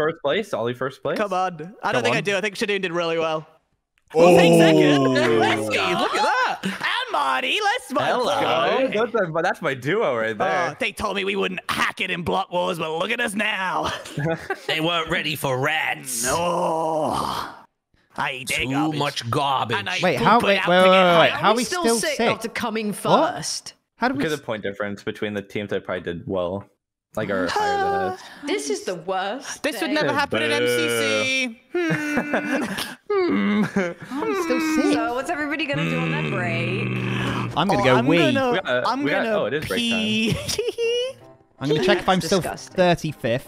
first place. Come on. I don't think I do. I think Shadoon did really well. Oh, second. Let's go. Look at that. Marty, let's that's my duo right there. They told me we wouldn't hack it in Block Wars, but look at us now. They weren't ready for rats. No. I dig too garbage. Much garbage. And I wait, how are we still sick after coming first? How do we? Look at the point difference between the teams that probably did well. Like are higher than us. This is the worst. This would never happen in MCC. I'm still sick. So what's everybody gonna do on that break? I'm gonna go wee. I'm gonna pee. I'm gonna check if I'm still 35th.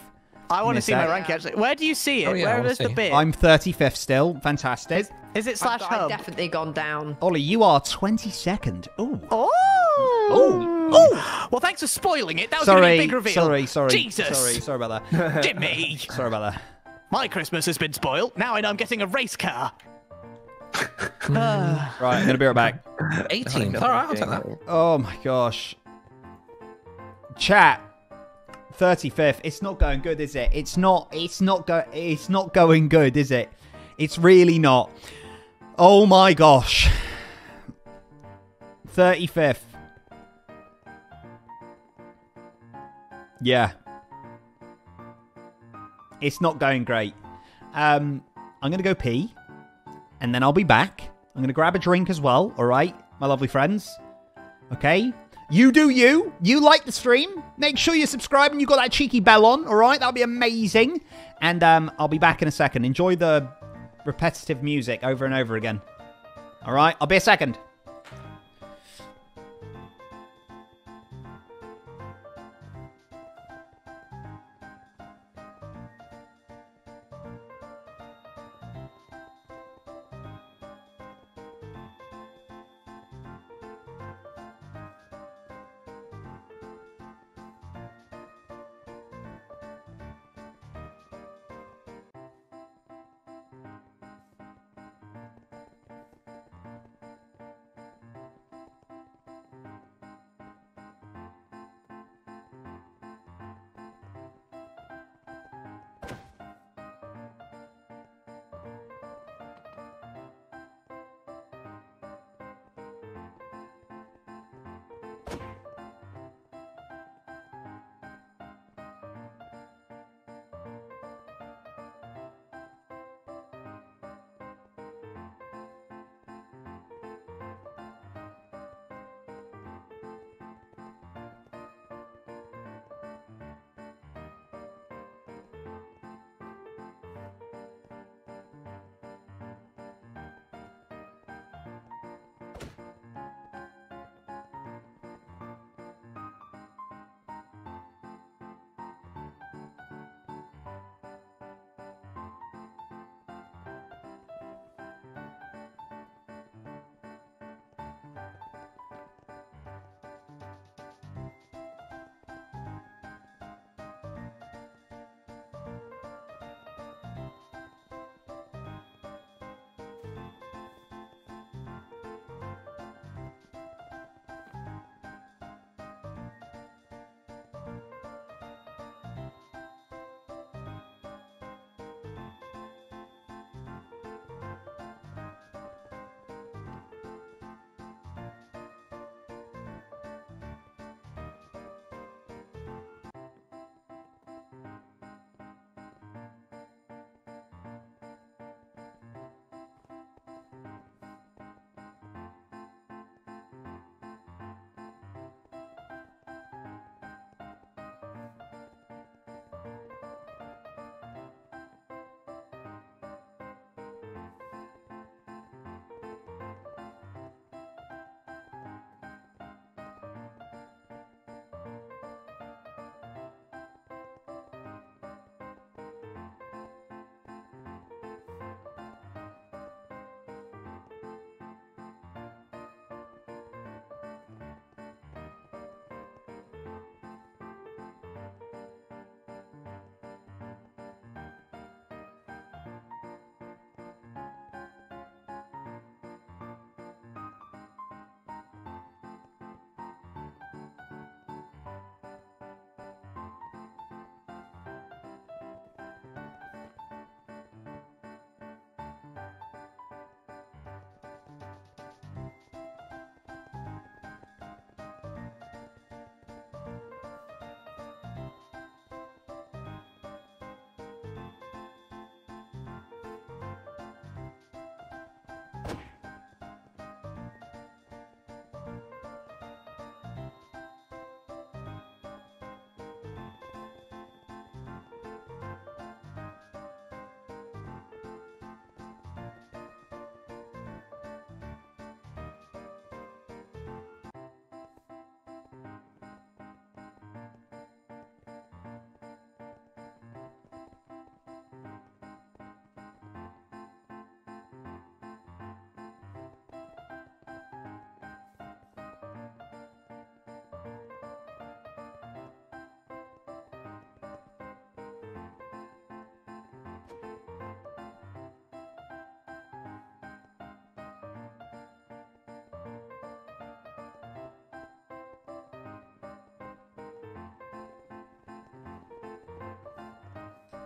I want to see my rank actually. Where do you see it? Where is the bit? I'm 35th still. Fantastic. Is it slash hub? I've definitely gone down. Oli, you are 22nd. Ooh. Oh! Well, thanks for spoiling it. That was a big reveal. Sorry. Jesus. Sorry about that. Jimmy. Sorry about that. My Christmas has been spoiled. Now I know I'm getting a race car. Right, I'm gonna be right back. 18. All right, I'll take that. Oh my gosh. Chat. 35th. It's not going good, is it? It's not going good, is it? It's really not. Oh my gosh. 35th. Yeah. It's not going great. I'm going to go pee. And then I'll be back. I'm going to grab a drink as well. All right, my lovely friends. Okay. You do you. You like the stream. Make sure you subscribe and you've got that cheeky bell on. All right, that'll be amazing. And I'll be back in a second. Enjoy the repetitive music over and over again. All right, I'll be a second.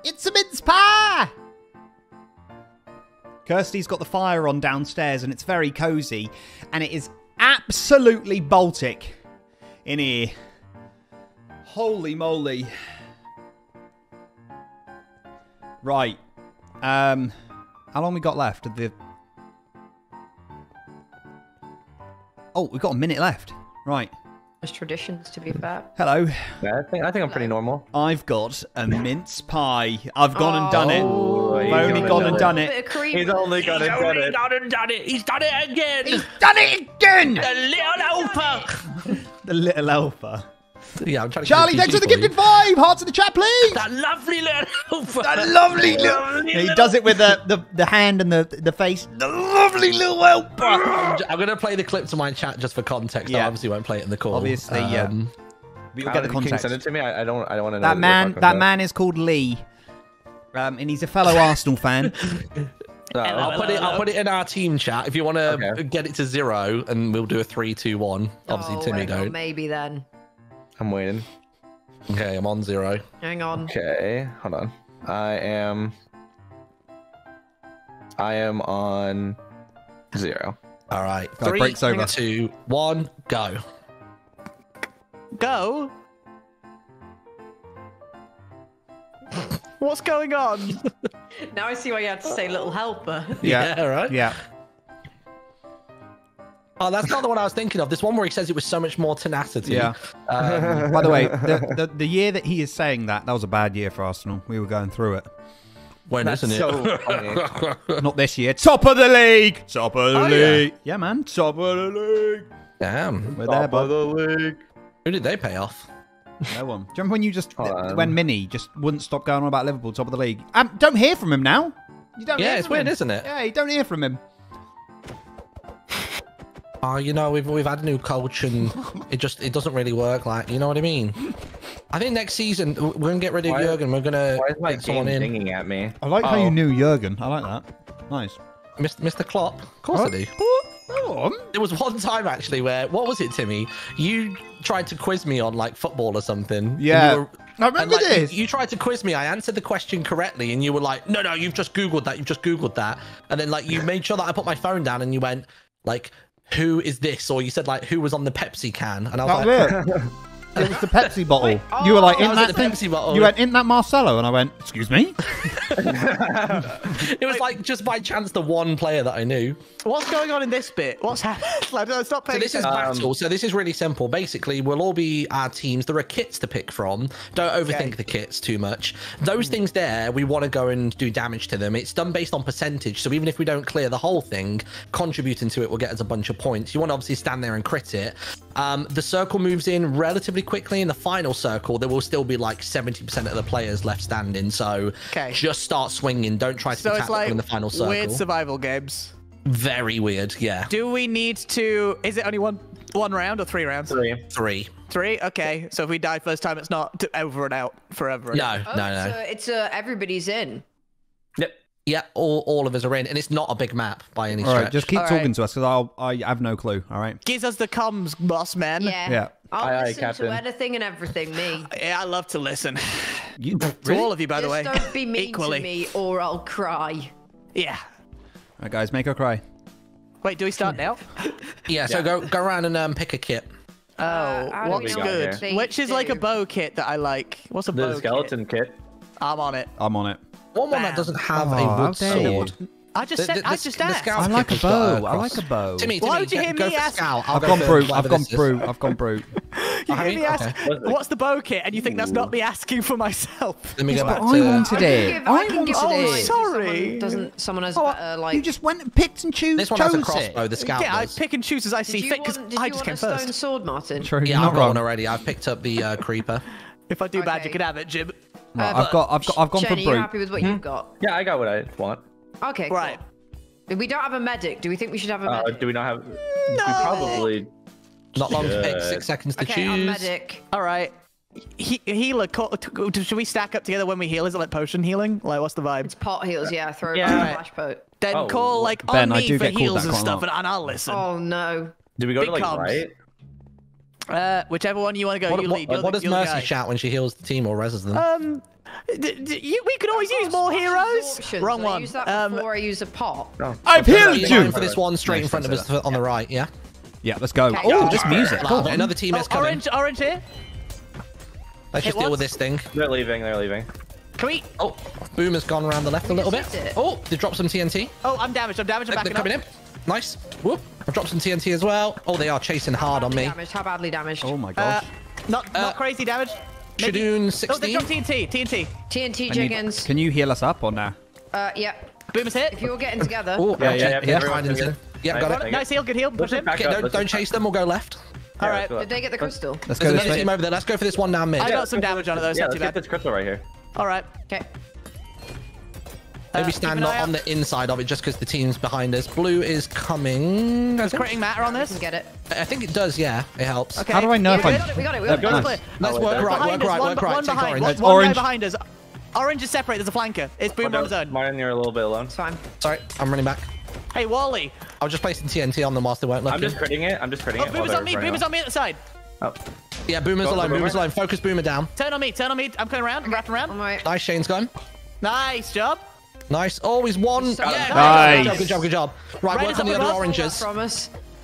It's a mince pie! Kirsty's got the fire on downstairs and it's very cosy. And it is absolutely Baltic in here. Holy moly. Right. How long we got left? Oh, we've got a minute left. Right. There's traditions, to be fair. Hello. Yeah, I think I'm pretty normal. I've got a mince pie. I've gone and done it. I've only gone and done it. He's only gone and done it. He's only gone and done it. He's done it again. He's done it again. The little alpha. The little alpha. Yeah, I'm trying to Charlie, thanks for the gifted 5! Hearts in the chat, please! That lovely little alpha! That lovely little... He does it with the hand and the face. The lovely little alpha! I'm going to play the clip to my chat just for context. Yeah. I obviously won't play it in the call. Obviously, yeah. But you'll get the context. Send it to me? I don't want to know... That man is called Lee. And he's a fellow Arsenal fan. I'll put it in our team chat if you want to get it to 0, and we'll do a 3, 2, 1. Obviously, Timmy don't. Maybe then. I'm waiting. Okay, I'm on 0. Hang on. Okay, hold on. I am on 0. All right. 3, 2, 1, go. Go. What's going on? Now I see why you had to say little helper. Yeah. Yeah, right. Yeah. Oh, that's not the one I was thinking of. This one where he says it with so much more tenacity. Yeah. By the way, the year that he is saying that was a bad year for Arsenal. We were going through it. When isn't it? So funny. Not this year. Top of the league. Top of the league. Yeah, man. Top of the league. Damn. We're top of the league. Who did they pay off? No one. Do you remember when you just when Minnie just wouldn't stop going on about Liverpool top of the league? I don't hear from him now. You don't. Yeah, it's weird, isn't it? Yeah, you don't hear from him. Oh, you know, we've had a new coach and it doesn't really work, like, you know what I mean? I think next season we're gonna get rid of Jurgen. We're gonna get someone in. Singing at me. I like how you knew Jurgen. I like that. Nice. Mr. Klopp. Of course I do. There was one time actually where, what was it, Timmy? You tried to quiz me on like football or something. Yeah. I remember this. You tried to quiz me. I answered the question correctly and you were like, no, you've just Googled that. You've just Googled that. And then like you made sure that I put my phone down and you went like, who is this? Or you said like, who was on the Pepsi can? And I was like, it was the Pepsi bottle. Wait, you were like, in that Pepsi bottle. You went, in that Marcelo? And I went, excuse me? It was like, just by chance, the one player that I knew. What's going on in this bit? What's happening? No, stop playing. So this is Battle. So this is really simple. Basically, we'll all be our teams. There are kits to pick from. Don't overthink the kits too much. Those things there, we want to go and do damage to them. It's done based on percentage. So even if we don't clear the whole thing, contributing to it will get us a bunch of points. You want to obviously stand there and crit it. The circle moves in relatively quickly. In the final circle, there will still be like 70% of the players left standing. So just start swinging. Don't try to attack like in the final circle. Weird survival games. Very weird. Yeah. Do we need to? Is it only one round or 3 rounds? 3. 3. Okay. So if we die first time, it's not over and out forever. No. So it's everybody's in. Yep. Yeah. All of us are in, and it's not a big map by any stretch. All right. Just keep talking to us because I have no clue. All right. Gives us the comms, boss man. Yeah. I'll listen to anything and everything, me. Yeah, I love to listen. To all of you, by the way. Don't be mean to me or I'll cry. Yeah. All right, guys, make her cry. Wait, do we start now? Yeah, so go around and pick a kit. What's good? Which is like a bow kit that I like. What's a bow kit? The skeleton kit. I'm on it. One that doesn't have a wood sword. I just said. I just asked. I like a bow. Timmy, why would you hear me ask? I've gone through. You hear me ask, what's the bow kit? And you think that's not me asking for myself? Let me go back to it. I wanted it. Oh, sorry. Someone has better, like... You just went and picked and chose it. This one has a crossbow, the scout does. Yeah, I pick and choose as I see fit, because I just came first. Did you want a stone sword, Martyn? True, yeah, I've got one already. I've picked up the creeper. If I do bad, you can have it, Jim. I've gone for brute. Are you happy with what you've got? Yeah, I got what I want. Okay, right. Cool. We don't have a medic. Do we think we should have a medic? Do we not have... No! We probably... Not long to pick, 6 seconds to choose. Okay, medic. All right. Healer, should we stack up together when we heal? Is it like potion healing? Like, what's the vibe? It's pot heals, yeah. Throw a flash pot. Then call, like, Ben, on me for heals and stuff, and I'll listen. Oh, no. Do we go to, like, right? Whichever one you want to go, you lead. What does Mercy shout when she heals the team or reses them? We could always use more heroes. Wrong one. I use that before I use a pot. Oh. I've healed you for this one straight in front of us on the right. Yeah. Yeah. Let's go. Okay. Oh, just music. Cool. Another team is coming. Orange. Orange here. Let's just deal with this thing. They're leaving. They're leaving. Can we? Oh, Boom has gone around the left a little bit. Oh, they dropped some TNT. Oh, I'm damaged. I'm damaged. I'm back. They're coming in. Nice. Whoop. I've dropped some TNT as well. Oh, they are chasing hard on me. How badly damaged? Oh my gosh. Not crazy damage. Shadoon 16. Oh, they dropped TNT. TNT Jenkins. Can you heal us up or no? Yeah. Boom is hit. If you're getting together. Oh, yeah, got it. Nice heal. Good heal. Push him. Okay, don't chase them. We'll go left. All right. Did they get the crystal? Let's go. There's another team over there. Let's go for this one down mid. I got some damage on it though. It's not too bad. Let's get this crystal right here. All right. Okay. Maybe stand not on the inside of it just because the team's behind us. Blue is coming. Does critting matter on this? Get it. I think it does, yeah. It helps. Okay. How do I know if I... We got it. Let's work right. Take orange. One guy behind us. Orange is separate. There's a flanker. It's Boom on his own. Martyn, you're a little bit alone. It's fine. Sorry, I'm running back. Hey, Wally. I was just placing TNT on them whilst they weren't looking. I'm just critting it. Oh, Boom is on me. Boom is on me at the side. Yeah, Boomer's alone. Boomer's alone. Focus Boomer down. Turn on me. I'm coming around. I'm wrapping around. Nice. Shane's gone. Nice job. Nice. Always one. So yeah, nice. Good job. Right, Red work on the other oranges.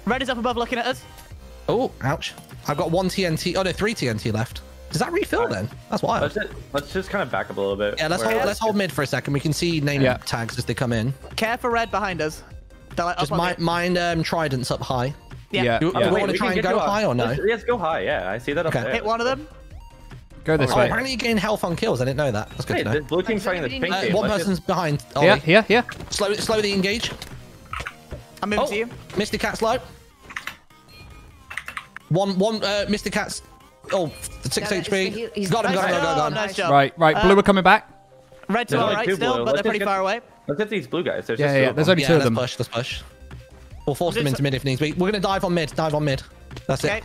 Red is up above looking at us. Oh, ouch. I've got one TNT. Oh, no, 3 TNT left. Does that refill then? That's wild. Let's just kind of back up a little bit. Yeah, let's hold mid for a second. We can see name tags as they come in. Care for Red behind us. Like just mind tridents up high. Yeah. Do we want to try and go high or no? Let's go high, yeah. I see that up there. Hit one of them. Go this way. Apparently you gain health on kills. I didn't know that. That's good to know. Blue team's fighting the pink team. One person's behind. Yeah, yeah. Slowly engage. I'm moving to you. Mr. Cat's low. Mr. Cat's... Oh, 6 HP. He's got him, nice job. Right. Blue are coming back. Red to our right still, but they're pretty far away. Let's hit these blue guys. Yeah, there's only 2 of them. Let's push. We'll force them into mid if needs be. We're going to dive on mid. That's it.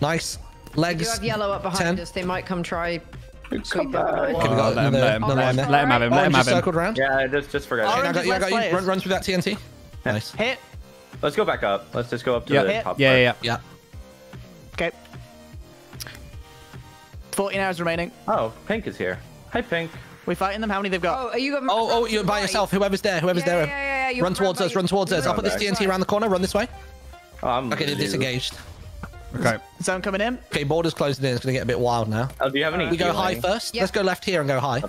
Nice. Legs. You have yellow up behind us. They might come try. Let him have him. Let him have him. Circled round. Yeah, I just forgot. I got you. Run through that TNT. Yeah. Nice. Hit. Let's go back up. Let's just go up to the top. Yeah. Okay. 14 hours remaining. Oh, Pink is here. Hi, Pink. We fighting them. How many they've got? Oh, you're by yourself. Whoever's there. Yeah. Run towards us. I'll put this TNT around the corner. Run this way. Okay, they're disengaged. Okay. Sound coming in. Okay, border's closing in. It's going to get a bit wild now. Oh, do you have any? We go high first. Yep. Let's go left here and go high.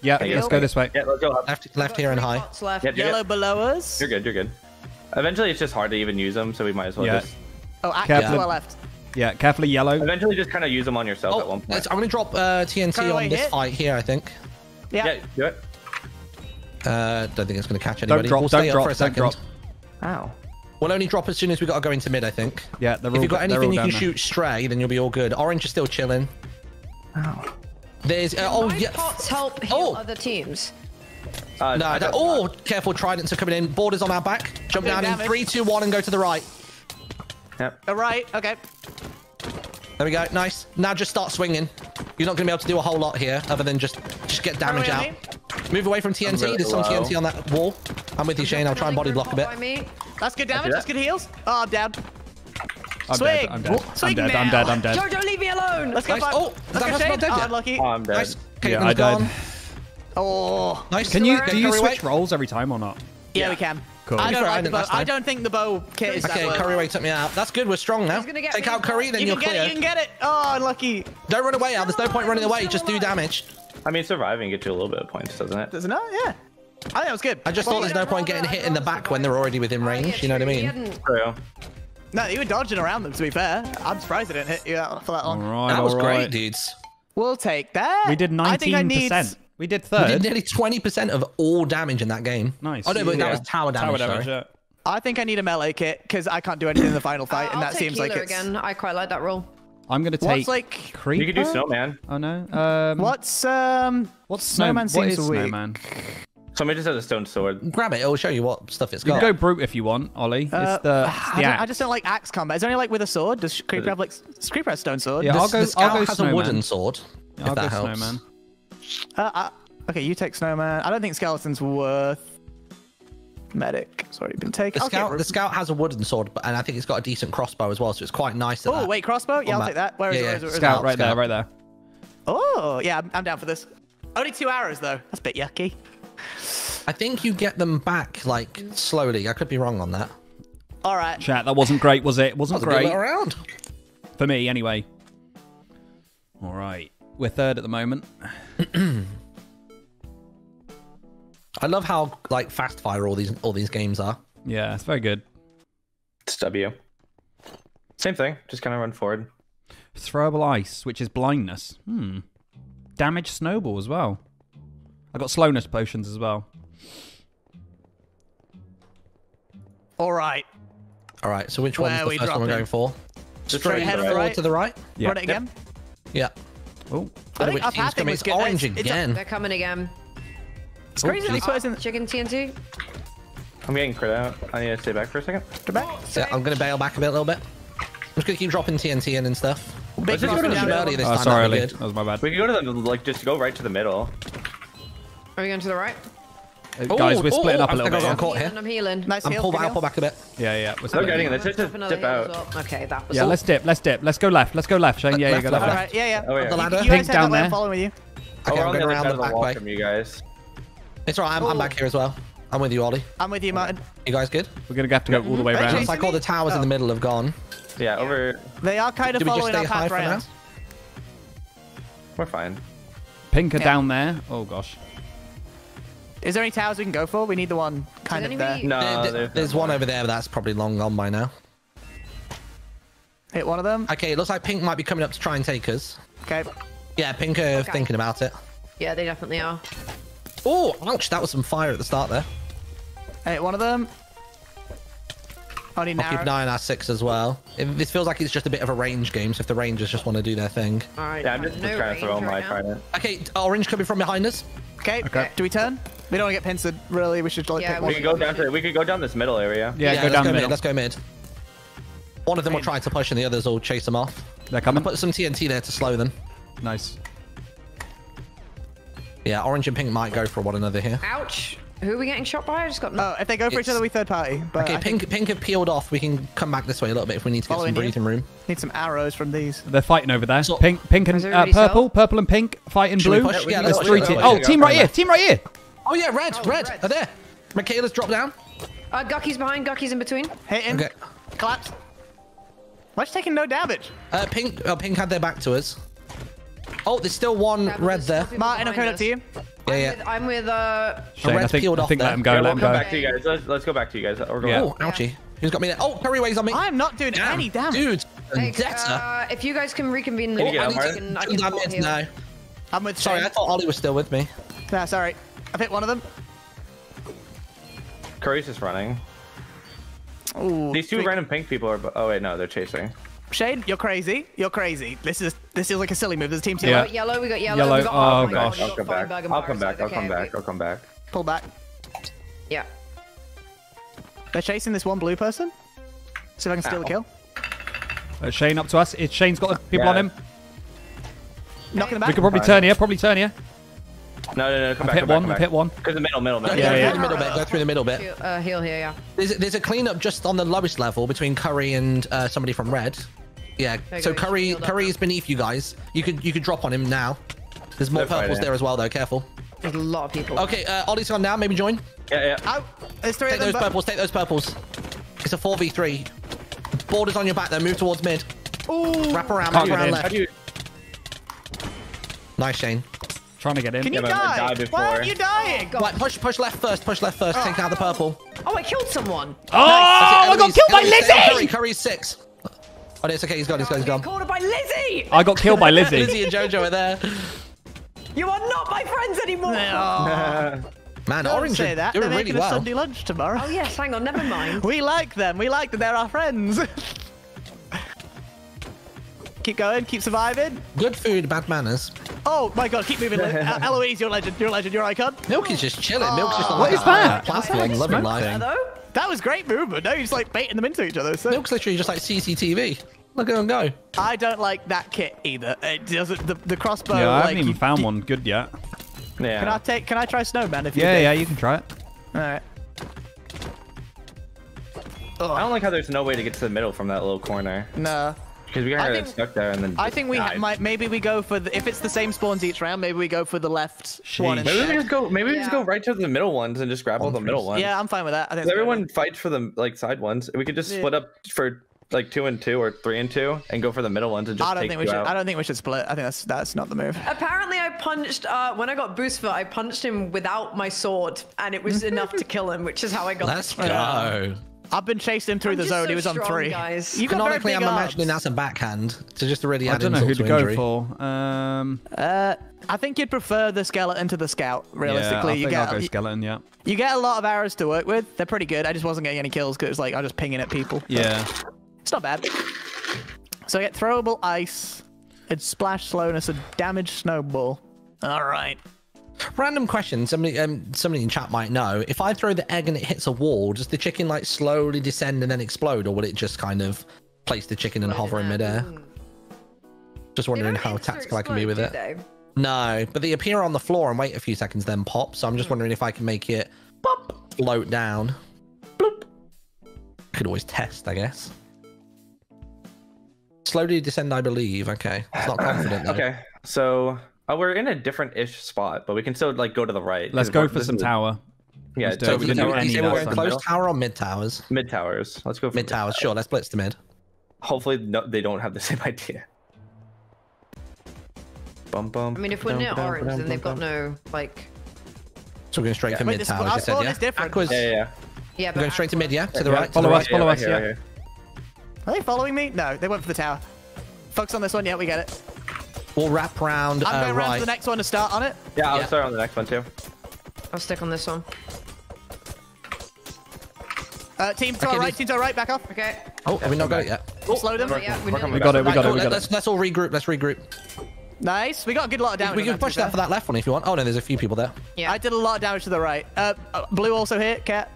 Yeah, let's go this way. Yeah, let's go left here and high. Yellow below us. You're good. Eventually, it's just hard to even use them, so we might as well just... Oh, actually, to our left. Yeah, carefully yellow. Eventually, just kind of use them on yourself at one point. I'm going to drop TNT on this fight here, I think. Yeah, do it. Don't think it's going to catch anybody. Don't drop. Ow. We'll only drop as soon as we got to go into mid, I think. Yeah, they're all if you've got anything you can shoot stray, then you'll be all good. Orange is still chilling. Oh. There's... pots help heal other teams? No. Oh, careful. Tridents are coming in. Borders on our back. Jump down in 3, 2, 1 and go to the right. Yep. All right. Okay. There we go. Nice. Now just start swinging. You're not going to be able to do a whole lot here other than just get damage out. Move away from TNT. Really There's some TNT on that wall. I'm with you, Shane. I'll try and body block a bit. That's good damage. That's good heals. Oh, I'm down. Swing. I'm dead. Joe, don't leave me alone. Let's go back. Oh, that's not dead yet. Oh, unlucky. Oh, I'm dead. Nice. Yeah, I died. Oh. Nice. Do you switch roles every time or not? Yeah, we can. Cool. I don't think the bow kit is that. Okay, Curryway took me out. That's good. We're strong now. Take out Curry, then you're clear. You can get it. Oh, unlucky. Don't run away, Al. There's no point running away. Just do damage. I mean, surviving gets you a little bit of points, doesn't it? Doesn't it? Yeah. I think that was good. I just thought there's no point getting hit in the back when they're already within range. You know what I mean? No, you were dodging around them, to be fair. I'm surprised I didn't hit you out for that long. That was great, dudes. We'll take that. We did 19%. I think I need... We did third. We did nearly 20% of all damage in that game. Nice. Oh, no, but that was tower damage yeah. I think I need a melee kit because I can't do anything in the final fight, and that seems like it's... again. I quite like that rule. I'm going to take... What's like... Creeper? You can do Snowman. Oh, no. What's Snowman seems weak? Snowman? Somebody just has a stone sword. Grab it. It'll show you what stuff it's got. You can go Brute if you want, Oli. It's the axe. I just don't like axe combat. Is it only like with a sword? Does Creeper have like... Creeper has stone sword. Yeah, I'll go has a wooden sword, if that helps. Snowman. Okay, you take Snowman. I don't think Skeleton's worth medic. It's already been taken. The Scout has a wooden sword, and I think it's got a decent crossbow as well, so it's quite nice. Oh, wait, crossbow? Yeah, I'll take that. Where is it? Scout, right there. Oh, yeah, I'm down for this. Only 2 hours, though. That's a bit yucky. I think you get them back, like, slowly. I could be wrong on that. All right. Chat, that wasn't great, was it? It wasn't great. That was a good little round. For me, anyway. All right. We're third at the moment. I love how, like, fast fire all these games are. Yeah, it's very good. It's W. Same thing. Just kind of run forward. Throwable ice, which is blindness. Hmm. Damage snowball as well. I got slowness potions as well. All right. All right. So which one's the first one we're going for? Straight ahead right? To the right. Yeah. Run it again. Yep. Yeah. Oh. It's orange again. They're coming again. It's crazy. Chicken TNT. I'm getting crit out. I need to stay back for a second. Yeah, I'm gonna bail back a bit, I'm just gonna keep dropping TNT in and stuff. Let's just go to the middle this time. Oh, sorry, Oli. That was my bad. We can go to the just go right to the middle. Are we going to the right? Guys, we're splitting up a little bit. I'm caught here. I'm healing. Nice heal. I'll pull back a bit. Yeah, yeah. We're still getting it. Let's just dip out. Okay, that was. Yeah, let's dip. Let's dip. Let's go left. Let's go left, Shane. Yeah, you go left. All right. Yeah, yeah. The ladder. Pink down there. I'm following you. Okay, I'm going around the back way. From you guys. It's all right. I'm back here as well. I'm with you, Oli. I'm with you, Martyn. You guys good? We're going to have to go all the way around. It's like all the towers in the middle have gone. Yeah, over. They are kind of following our path right now. We're fine. Pink are down there. Oh gosh. Is there any towers we can go for? We need the one kind of there. No, there's one over there, but that's probably long gone by now. Hit one of them. Okay, it looks like Pink might be coming up to try and take us. Okay. Yeah, Pink are thinking about it. Yeah, they definitely are. Oh, ouch! That was some fire at the start there. Hit one of them. I'll keep an eye on our six as well. This feels like it's just a bit of a range game, so if the rangers just want to do their thing. All right, yeah, I'm just trying to throw my trident. Okay, orange could be from behind us. Okay. Do we turn? We don't want to get pincered, really. We should like pick one. We could go down this middle area. Yeah, go down mid. Let's go mid. One of them will try to push and the others will chase them off. They're coming. Put some TNT there to slow them. Nice. Yeah, orange and pink might go for one another here. Ouch. Who are we getting shot by? I just got... Oh, if they go for each other, we third party. But okay, Pink have peeled off. We can come back this way a little bit if we need to get some breathing room. Need some arrows from these. They're fighting over there. So, pink and purple and pink fighting blue. Yeah, let's treat it. Oh, team right here. Team right here. Oh, yeah, red. Oh, there. Michaela's dropped down. Gucky's behind. Gucky's in between. Hit him. Okay. Collapse. Why's taking no damage? Pink had their back to us. Oh, there's still one red there. Martyn, I'm coming up to you. Yeah, yeah. I'm with Shane, red's peeled off. I think let him go. Let him go. Back to you guys. Let's go back to you guys. Oh, ouchie. Who's got me there? Oh, Curryways on me. I'm not doing any damage. Dude, if you guys can reconvene the I can I'm with Shane. Sorry, I thought Oli was still with me. Nah, sorry. I've hit one of them. Curry's just running. Ooh, these two random pink people are... Oh, wait, no, they're chasing. Shane, you're crazy. You're crazy. This is like a silly move. There's a team to yellow. We got yellow. We got, oh gosh. I'll come back. I'll come back. Pull back. Yeah. They're chasing this one blue person. See if I can steal the kill. Shane up to us. Shane's got the people on him. Knocking them back. We can probably turn here. No. Come back. Hit one. Because the middle. Yeah. Go through the middle bit. Heal here. Yeah. There's a cleanup just on the lowest level between Curry and somebody from red. Yeah, so Curry is beneath you guys. You could drop on him now. There's more purples there as well, though. Careful. There's a lot of people. Okay, Ollie's gone now. Maybe join. Yeah, yeah. There's three. Take those purples. It's a 4v3. Borders on your back, though. Move towards mid. Ooh. Wrap around left. Nice, Shane. Trying to get in. Can you die? Why aren't you dying? Right, push left first. Take out the purple. Oh, I killed someone. Oh, I got killed by Lizzie. Curry's six. Oh, no, it's okay. He's gone. I got called by Lizzie. I got killed by Lizzie. Lizzie and Jojo are there. You are not my friends anymore. No. Man, Orange are doing really well. A Sunday lunch tomorrow. Oh yes, hang on. Never mind. We like them. They're our friends. Keep going. Keep surviving. Good food, bad manners. Oh my God! Keep moving. Eloise, you're a legend. You're an icon. Milk is just chilling. Milk's just on what is that? Platform, loving life. That was great movement. No, he's like baiting them into each other. So. Milk's literally just like CCTV. Look at him go. I don't like that kit either. It doesn't. The crossbow. Yeah, I haven't even found one good yet. Yeah. Can I try Snowman? If yeah, you can try it. All right. Ugh. I don't like how there's no way to get to the middle from that little corner. No. Because we got stuck there and then. I think we might. Maybe we go for the, if it's the same spawns each round. Maybe we go for the left one. Maybe we just go. Maybe we just go right to the middle ones and just grab all the middle ones. Yeah, I'm fine with that. I think everyone fights for the like side ones. We could just split up for like 2 and 2 or 3 and 2 and go for the middle ones and just. I don't think we should. I don't think we should split. I think that's not the move. Apparently, I punched when I got boost for. I punched him without my sword, and it was enough to kill him, which is how I got. Let's go. I've been chasing him through the zone. So he was on three. Guys. Canonically, I'm imagining that's a backhand. So just already add insult to injury. I don't know who to go for. I think you'd prefer the skeleton to the scout. Realistically, yeah, I'll go skeleton. Yeah. You get a lot of arrows to work with. They're pretty good. I just wasn't getting any kills because it was like I was just pinging at people. Yeah. It's not bad. So I get throwable ice, it's splash slowness, a damage snowball. All right. Random question. Somebody in chat might know. If I throw the egg and it hits a wall, does the chicken like slowly descend and then explode, or will it just kind of place the chicken and hover in midair? Just wondering how tactical I can be with it. No, but they appear on the floor and wait a few seconds, then pop. So I'm just wondering if I can make it pop, float down. Bloop. Could always test, I guess. Slowly descend, I believe. Okay, it's not confident though. Okay, so. Oh, we're in a different-ish spot, but we can still like go to the right. Let's go for some tower. Yeah, so we didn't do any of that. Close tower or mid towers? Mid towers. Let's go for mid towers. Sure, let's blitz the mid. Hopefully, they don't have the same idea. Bum bum. I mean, if we're near orange, then they've got no like. So we're going straight for mid towers. Our spawn is different. Yeah. We're going straight to mid. Yeah, to the right. Follow us. Follow us. Yeah. Are they following me? No, they went for the tower. Focus on this one. Yeah, we get it. We'll wrap round. I'm going round to the next one to start on it. Yeah, I'll start on the next one too. I'll stick on this one. Team to our right, team to our right, back off. Okay. Oh, have we not got it yet? Oh, slowed him. We got it, we got it, we got it. Let's all regroup, let's regroup. Nice, we got a good lot of damage. We can push that for that left one if you want. Oh no, there's a few people there. Yeah. I did a lot of damage to the right. Blue also here, Cat.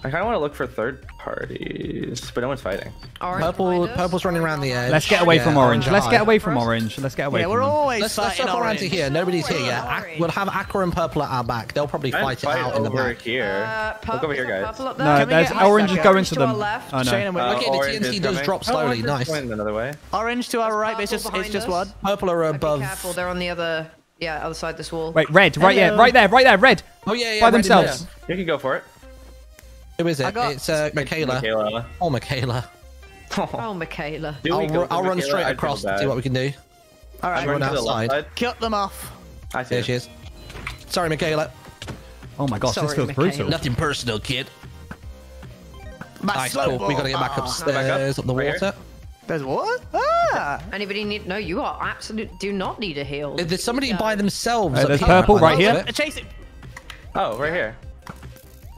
I kind of want to look for third parties, but no one's fighting. Orange Purple's running around the edge. Let's get away from orange. Let's get away from orange. Let's get away from orange. Yeah, we're always fighting orange. Let's stop around here. Nobody's here yet. We'll have Aqua and Purple at our back. They'll probably fight it out in the back. Here. Look over here, guys. No, there's orange is going to them. Oh, no. Okay, the TNT does drop slowly. Nice. Orange to our right, but it's just one. Purple are above. Be careful, they're on the other... Yeah, other side of this wall. Wait, red. Right here. Right there. Right there. Red. Oh, yeah. By themselves. You can go for it. Who is it? It's Michaela. Oh, Michaela. Oh, Michaela. I'll run straight across and see what we can do. All right, everyone outside. Cut them off. I see. There she is. Sorry, Michaela. Oh my gosh, this feels brutal. Nothing personal, kid. Nice, cool. We gotta get back upstairs, up the water. There's what? Ah! Anybody need? No, you are absolutely do not need a heal. There's somebody by themselves. There's Purple right here. Chase it. Oh, right here.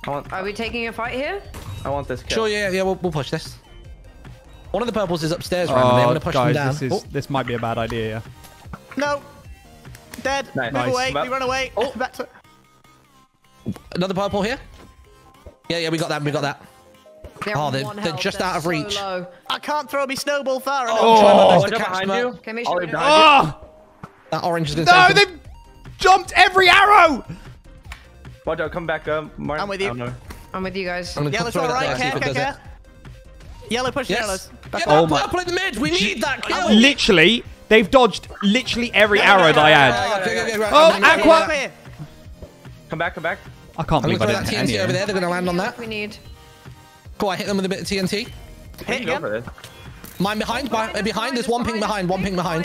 Are we taking a fight here? I want this kill. Sure, yeah, we'll push this. One of the purples is upstairs, randomly. I'm going to push them down. This might be a bad idea, yeah. No! Dead! Nice. Move away, we run away! Oh, back to... Another purple here? Yeah, we got that. They're just out of reach. So I can't throw me snowball far enough. Oh, they're behind you. Okay, make sure that orange is inside. No, they've jumped every arrow! Watch out, come back, Martyn. I'm with you. I'm with you guys. Yellow's all right, care. Yellow, push yellows. Oh my. Purple in the mid, we need that kill. Literally, they've dodged literally every arrow that I had. Oh, Aqua. Come back. I can't believe I didn't hit any of them. TNT over there, they're going to land on that. We need. Cool, I hit them with a bit of TNT. Hit them. Mine behind. There's one ping behind.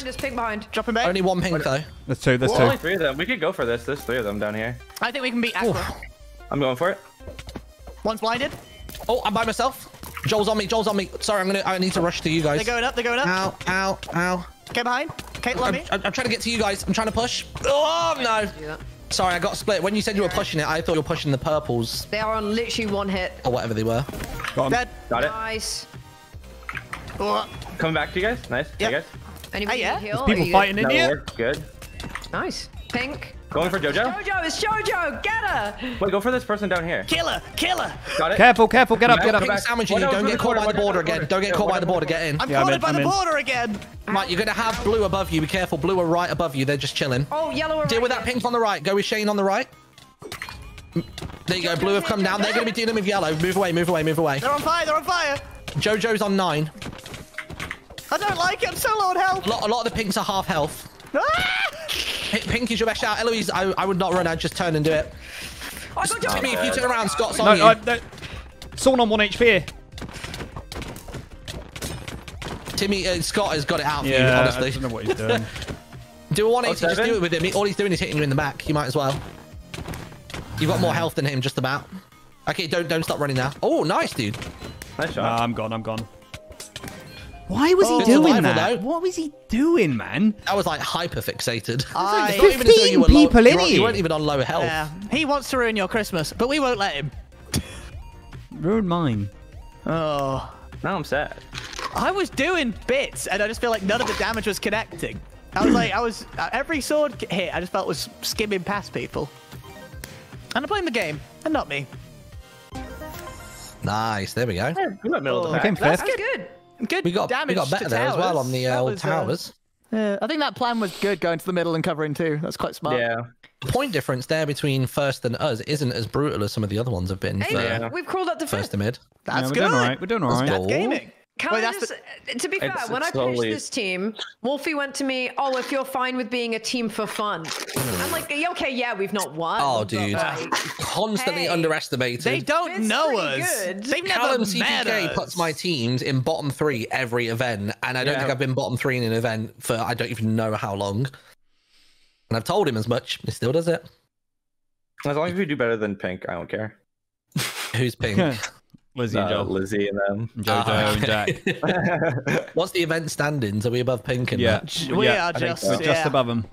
There's ping behind. Dropping back. Only one ping though. There's two. Only three of them. We could go for this. There's three of them down here. I think we can beat Aqua. I'm going for it. One's blinded. Oh, I'm by myself. Joel's on me. Sorry, I need to rush to you guys. They're going up. Ow. Okay, behind. Kate, love me. I'm trying to get to you guys. I'm trying to push. Oh no. Sorry, I got split. When you said you were pushing it, I thought you were pushing the purples. They are on literally one hit. Or whatever they were. Dead. Got it. Nice. Coming back to you guys. Nice. Yep. Hey guys. Anybody heal? There's people fighting in here. Good. Nice. Pink. Going for Jojo? It's Jojo. Get her. Wait, go for this person down here. Killer. Got it. Careful. Get up. Pink sandwich you. Don't get caught by the border again. Don't get caught by the border. Get in. I'm caught by the border again. Right, you're going to have blue above you. Be careful. Blue are right above you. They're just chilling. Oh, yellow. Deal with that pink on the right. Go with Shane on the right. There you go. Blue have come down. They're going to be dealing with yellow. Move away. They're on fire. Jojo's on 9. I don't like it. I'm so low on health. A lot of the pinks are half health. Ah! Pink is your best shout. Eloise, I would not run. I'd just turn and do it. Just me, if you turn around, Scott's on you. No. Someone on 1 HP here. Timmy, Scott has got it out for you, honestly. I don't know what he's doing. Do a 180, just do it with him. All he's doing is hitting you in the back. You might as well. You've got more health than him, just about. Okay, don't stop running now. Oh, nice, dude. Nice shot. Nah, I'm gone. Why was he doing that? Though. What was he doing, man? I was like hyper fixated. Like 15 people in here. You weren't even on low health. Yeah. He wants to ruin your Christmas, but we won't let him. Ruin mine. Oh. Now I'm sad. I was doing bits, and I just feel like none of the damage was connecting. I was like, every sword hit, I just felt was skimming past people. And I'm playing the game, and not me. Nice, there we go. Yeah, we got middle of the pack. That's good. Good. We got better there as well on the old towers. I think that plan was good, going to the middle and covering two. That's quite smart. Yeah. The point difference there between first and us isn't as brutal as some of the other ones have been. Hey, we've crawled up to first to mid. That's good. We're doing all right. That's gaming. Can I just, to be fair, when I finished this team, Wolfie went to me, oh, if you're fine with being a team for fun. I'm like, okay, yeah, we've not won. Oh, dude. Like, constantly underestimated. They don't know us. Good. They've never met us. Puts my teams in bottom 3 every event, and I don't think I've been bottom 3 in an event for I don't even know how long. And I've told him as much. He still does it. As long as we do better than Pink, I don't care. Who's Pink? Lizzie and Joe. Lizzie and them. Jojo and Jack. What's the event standings? Are we above Pink and that? We are just above them.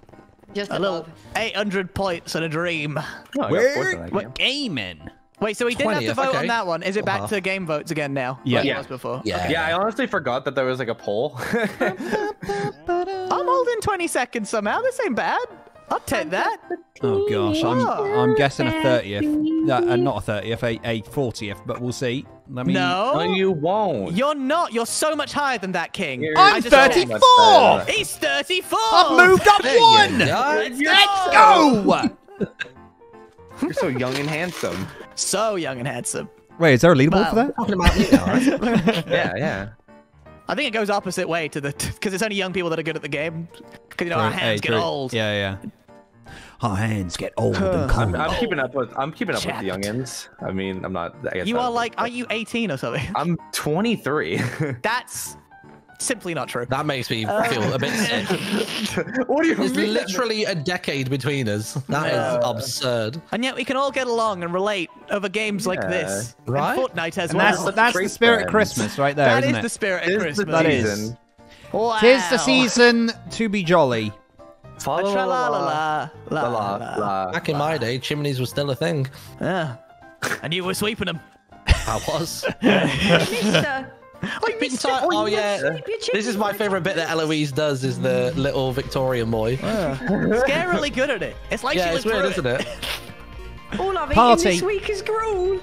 Just a little 800 points and a dream. Oh, we're gaming. Wait, so we didn't have to vote on that one. Is it back to game votes again now? Yeah. Like it was before. Yeah. Okay. Yeah, I honestly forgot that there was like a poll. I'm holding 20 seconds somehow. This ain't bad. I'll take that. Oh gosh, I'm guessing a 30th. Not a 30th, a 40th, but we'll see. Let me... No, you won't. You're not. You're so much higher than that, King. I'm 34. He's 34. I've moved up 1. Let's go. You're so young and handsome. So young and handsome. Wait, is there a leaderboard for that? Talking about leaderboard. Yeah. I think it goes opposite way to the because it's only young people that are good at the game. Because you know our hands get old. Yeah. Our hands get old and cold. I'm keeping up with the youngins. I mean, I'm not. I guess you are like, are you 18 or something? I'm 23. That's simply not true. That makes me feel a bit sick. What do you mean? There's literally a decade between us. That is absurd. And yet we can all get along and relate over games like this, right? And Fortnite as well. That's the spirit of Christmas, right there. That is the spirit of Christmas. That is. Wow. 'Tis the season to be jolly. Back in my day, chimneys were still a thing. Yeah. And you were sweeping them. I was. This is my favourite bit that Eloise does, is the little Victorian boy. Scarily good at it. It's like she lived through it. Isn't it? All I've eaten this week is gruel.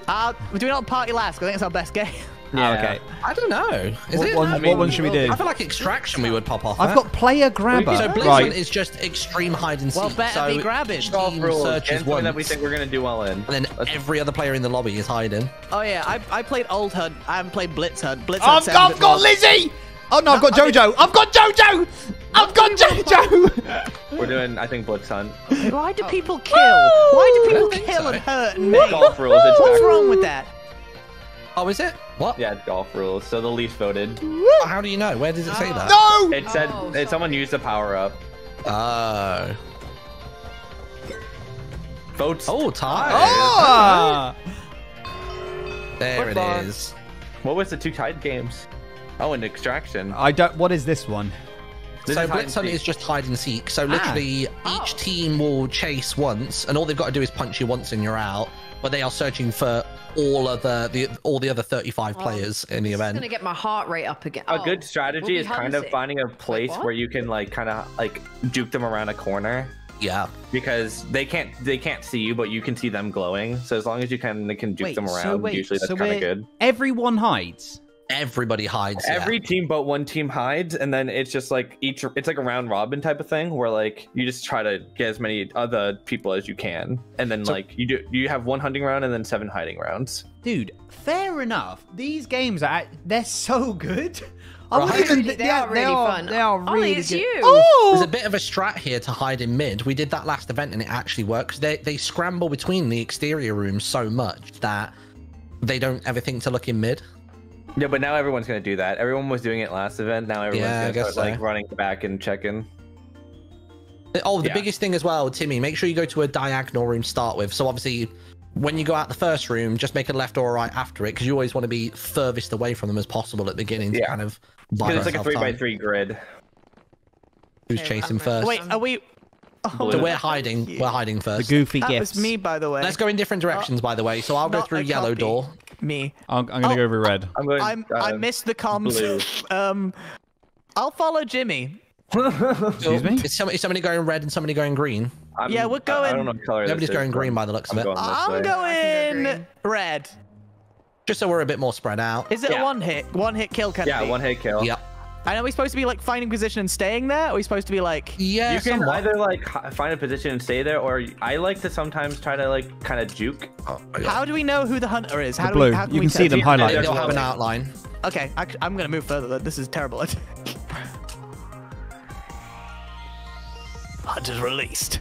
We're doing it on Party Last. I think it's our best game. Yeah. Oh, okay. I don't know. What one should we do? I feel like Extraction we would pop off. I've got player grabber. So Blitz Hunt is just extreme hide and seek. Well, better be grabbing. Searches one that we think we're going to do well in. And then every other player in the lobby is hiding. Oh yeah, I played Old Hunt. I haven't played Blitz Hunt. I've got Lizzie. Oh no, I've got Jojo. I've got Jojo. I've got Jojo. We're doing, I think, Blitz Hunt. Why do people kill? Why do people kill and hurt me? Golf rules. What's wrong with that? Oh, is it? What? Yeah, it's golf rules. So the Leafs voted. How do you know? Where does it say that? No! It said someone used a power-up. Oh. Votes. Oh, tie. Oh! There it is. What was the 2 tied games? Oh, and Extraction. I don't... What is this one? So Blitz Hunt is just hide and seek. So literally each team will chase once, and all they've got to do is punch you once and you're out. But they are searching for all the other 35 players in the event. I'm gonna get my heart rate up again. A good strategy is kind of finding a place where you can like kind of like juke them around a corner. Yeah. Because they can't see you, but you can see them glowing. So as long as you can juke them around, usually that's kind of good. Everyone hides. Everybody hides. Every team but one team hides, and then it's just like it's like a round robin type of thing where like you just try to get as many other people as you can, and then like you have 1 hunting round and then 7 hiding rounds. Dude, fair enough. These games they're so good. They are really fun. Ollie, it's you. Oh! There's a bit of a strat here to hide in mid. We did that last event and it actually works. They scramble between the exterior rooms so much that they don't ever think to look in mid. Yeah, but now everyone's going to do that. Everyone was doing it last event. Now everyone's going to start like running back and checking. Oh, the biggest thing as well, Timmy, make sure you go to a diagonal room to start with. So obviously, when you go out the first room, just make a left or a right after it, because you always want to be furthest away from them as possible at the beginning to kind of buy yourself time. It's like a 3x3 grid. Who's chasing first? Wait, are we... Oh, so we're hiding. We're hiding first. The goofy gifts. That was me, by the way. Let's go in different directions, by the way. So I'll go through yellow door. Me. I'm going to go over red. I missed the comms. Blue. I'll follow Jimmy. Excuse me? Is somebody going red and somebody going green? Yeah, we're going... I don't know what color Nobody's going green by the looks of it. I'm going red. Just so we're a bit more spread out. Is it a one-hit? One-hit kill, kind of thing? Yeah, one-hit kill. Yep. And are we supposed to be like finding position and staying there? Or are we supposed to be like... Yeah, you can either like find a position and stay there, or I like to sometimes try to like kind of juke. How do we know who the hunter is? How do we... How can you see them highlighted. They'll have an outline. Okay, I'm going to move further. This is terrible. Hunter's released.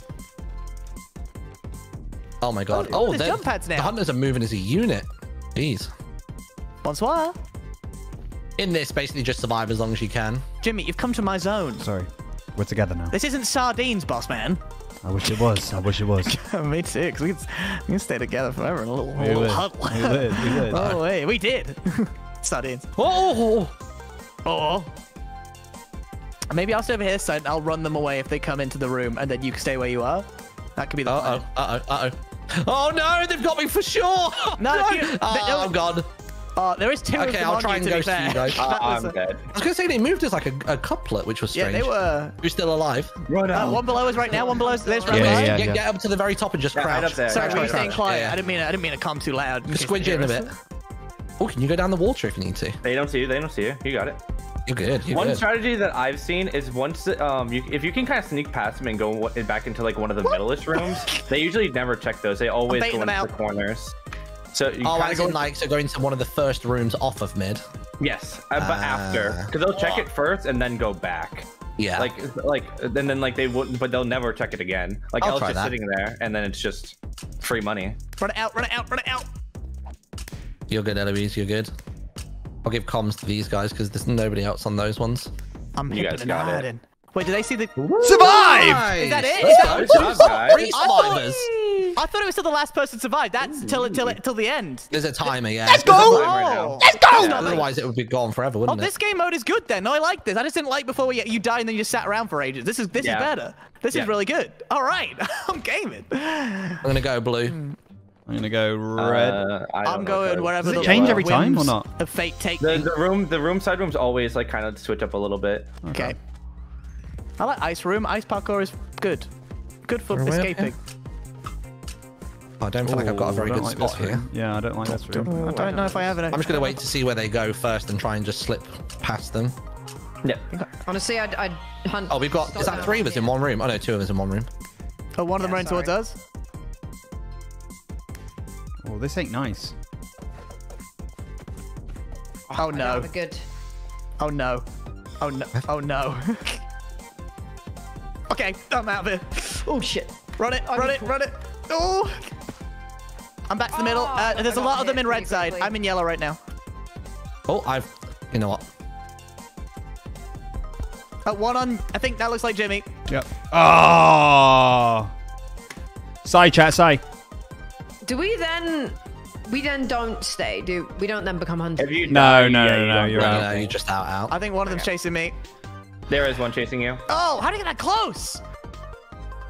Oh my god. Oh, there's jump pads now. The hunters are moving as a unit. Jeez. Bonsoir. In this, basically just survive as long as you can. Jimmy, you've come to my zone. Sorry. We're together now. This isn't sardines, boss man. I wish it was. I wish it was. Me too, because we can stay together forever in a little huddle. We did. Oh, hey, we did. Sardines. Oh! Oh! Maybe I'll stay over here this side and I'll run them away if they come into the room, and then you can stay where you are. That could be the plan. Uh-oh. Uh-oh. Uh-oh. Oh, no! They've got me for sure! No! Oh, God. There is two. Okay, I'll try and ghost you guys. I'm dead. I was gonna say they moved as like a couplet, which was strange. Yeah, they were. Who's still alive? Right now. One below us right now. One below us. There's right now. Get up to the very top and just crouch. Sorry, we were staying quiet. I didn't mean. I didn't mean to come too loud. Squidge in a bit. Oh, can you go down the water if you need to? They don't see you. They don't see you. You got it. You're good. One strategy that I've seen is once if you can kind of sneak past them and go back into like one of the middle-ish rooms, they usually never check those. They always go into the corners. So you go into one of the first rooms off of mid. Yes, but after, because they'll check it first and then go back. Yeah. Like, and then like they wouldn't, but they'll never check it again. Like I'll just sitting there, and then it's just free money. Run it out! Run it out! Run it out! You're good, Eloise. You're good. I'll give comms to these guys because there's nobody else on those ones. You guys got it. Wait, do they see the survive? Nice. Is that it? Is that three survivors? I thought it was till the last person survived. That's till the end. There's a timer, yeah. Let's go! Right, let's go! Yeah, otherwise, it would be gone forever, wouldn't it? Oh, this game mode is good then. I like this. I just didn't like before you died and then you just sat around for ages. This is better. This is really good. All right, I'm gaming. I'm gonna go blue. I'm gonna go red. I'm going wherever. Does it change every time or not? The fate take. The side rooms always like kind of switch up a little bit. Okay. I like ice room. Ice parkour is good. Good for escaping. I don't feel like I've got a very good spot here. Yeah, I don't like this room. I don't know if I have it. I'm just going to wait to see where they go first and try and just slip past them. Yeah. Honestly, I'd hunt. Oh, we've got... Is that three of us in one room? Oh, no, two of us in one room. Oh, one of them ran towards us? Oh, this ain't nice. Oh, no. Good. Oh, no. Oh, no. Oh, no. Okay, I'm out of it. Oh, shit. Run it, run it, run it. Oh! I'm back to the middle. There's a lot of them in red side. I'm in yellow right now. Oh, you know what? One on... I think that looks like Jimmy. Yep. Oh! Sigh, chat, sigh. Do we then... We then don't stay, we don't then become hunters? No, you're out. No, you're just out. I think one of them's chasing me. There is one chasing you. Oh, how did you get that close?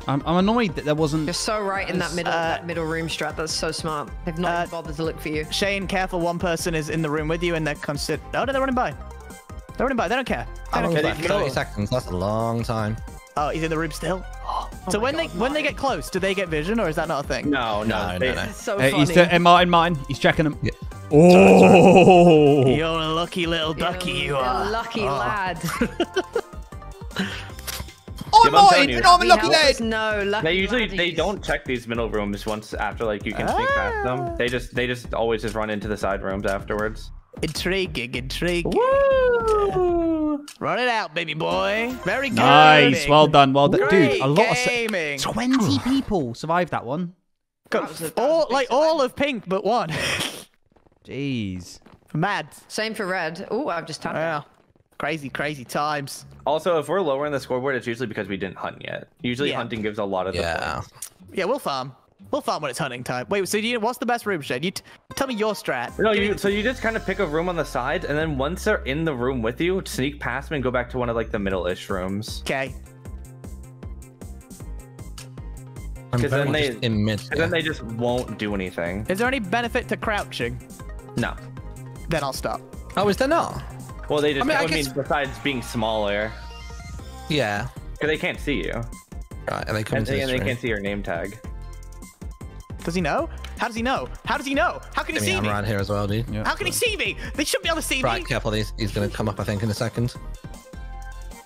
I'm annoyed that there wasn't... You're so right in that middle room strat. That's so smart. They've not bothered to look for you. Shane, careful. One person is in the room with you and they're constant... Oh, no, they're running by. They're running by. They don't care. They don't care. 30 seconds. That's a long time. Oh, he's in the room still? So when they get close, do they get vision or is that not a thing? No. It's so funny. Martyn. He's checking them. Yeah. Oh! You're a lucky little ducky, you are. You're a lucky lad. Oh, Martyn, you know I'm a lucky lad. No, lucky. They usually they don't check these middle rooms once after like you can sneak past them. They just always run into the side rooms afterwards. Intriguing. Woo! Run it out, baby boy. Very good. Nice. Well done. Well done. Great dude, a lot gaming. Of 20 people survived that one. All of pink but one. Jeez. Mad. Same for red. Oh, I've just timed it. Crazy, crazy times. Also, if we're lower in the scoreboard, it's usually because we didn't hunt yet. Usually hunting gives a lot of the points. Yeah, we'll farm. We'll farm when it's hunting time. Wait, so what's the best room, Shane? You tell me your strat. No, so you just kind of pick a room on the side, and then once they're in the room with you, sneak past them and go back to one of like the middle-ish rooms. Okay. Because then they just won't do anything. Is there any benefit to crouching? No. Then I'll stop. Oh, is there not? Well, they just, I mean, besides being smaller. Yeah. Because they can't see you. Right, and they come into this room. They can't see your name tag. Does he know? How does he know? How does he know? How can he see me? I'm around here as well, dude. Yep. How can he see me? They should be able to see me. Right, careful. He's going to come up, I think, in a second.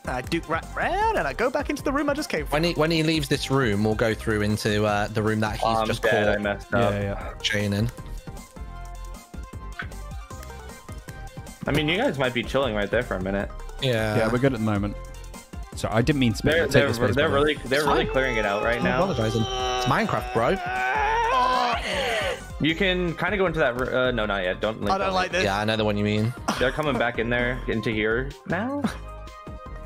I duke right round and I go back into the room I just came from. When he leaves this room, we'll go through into the room that he's just called. I messed up. Yeah. Chain in. I mean, you guys might be chilling right there for a minute. Yeah. Yeah, we're good at the moment. Sorry, I didn't mean space. They're really clearing it out right now. It's Minecraft, bro. You can kind of go into that room. No, not yet. Don't. I don't like this. Yeah, I know the one you mean. They're coming back in there, into here now.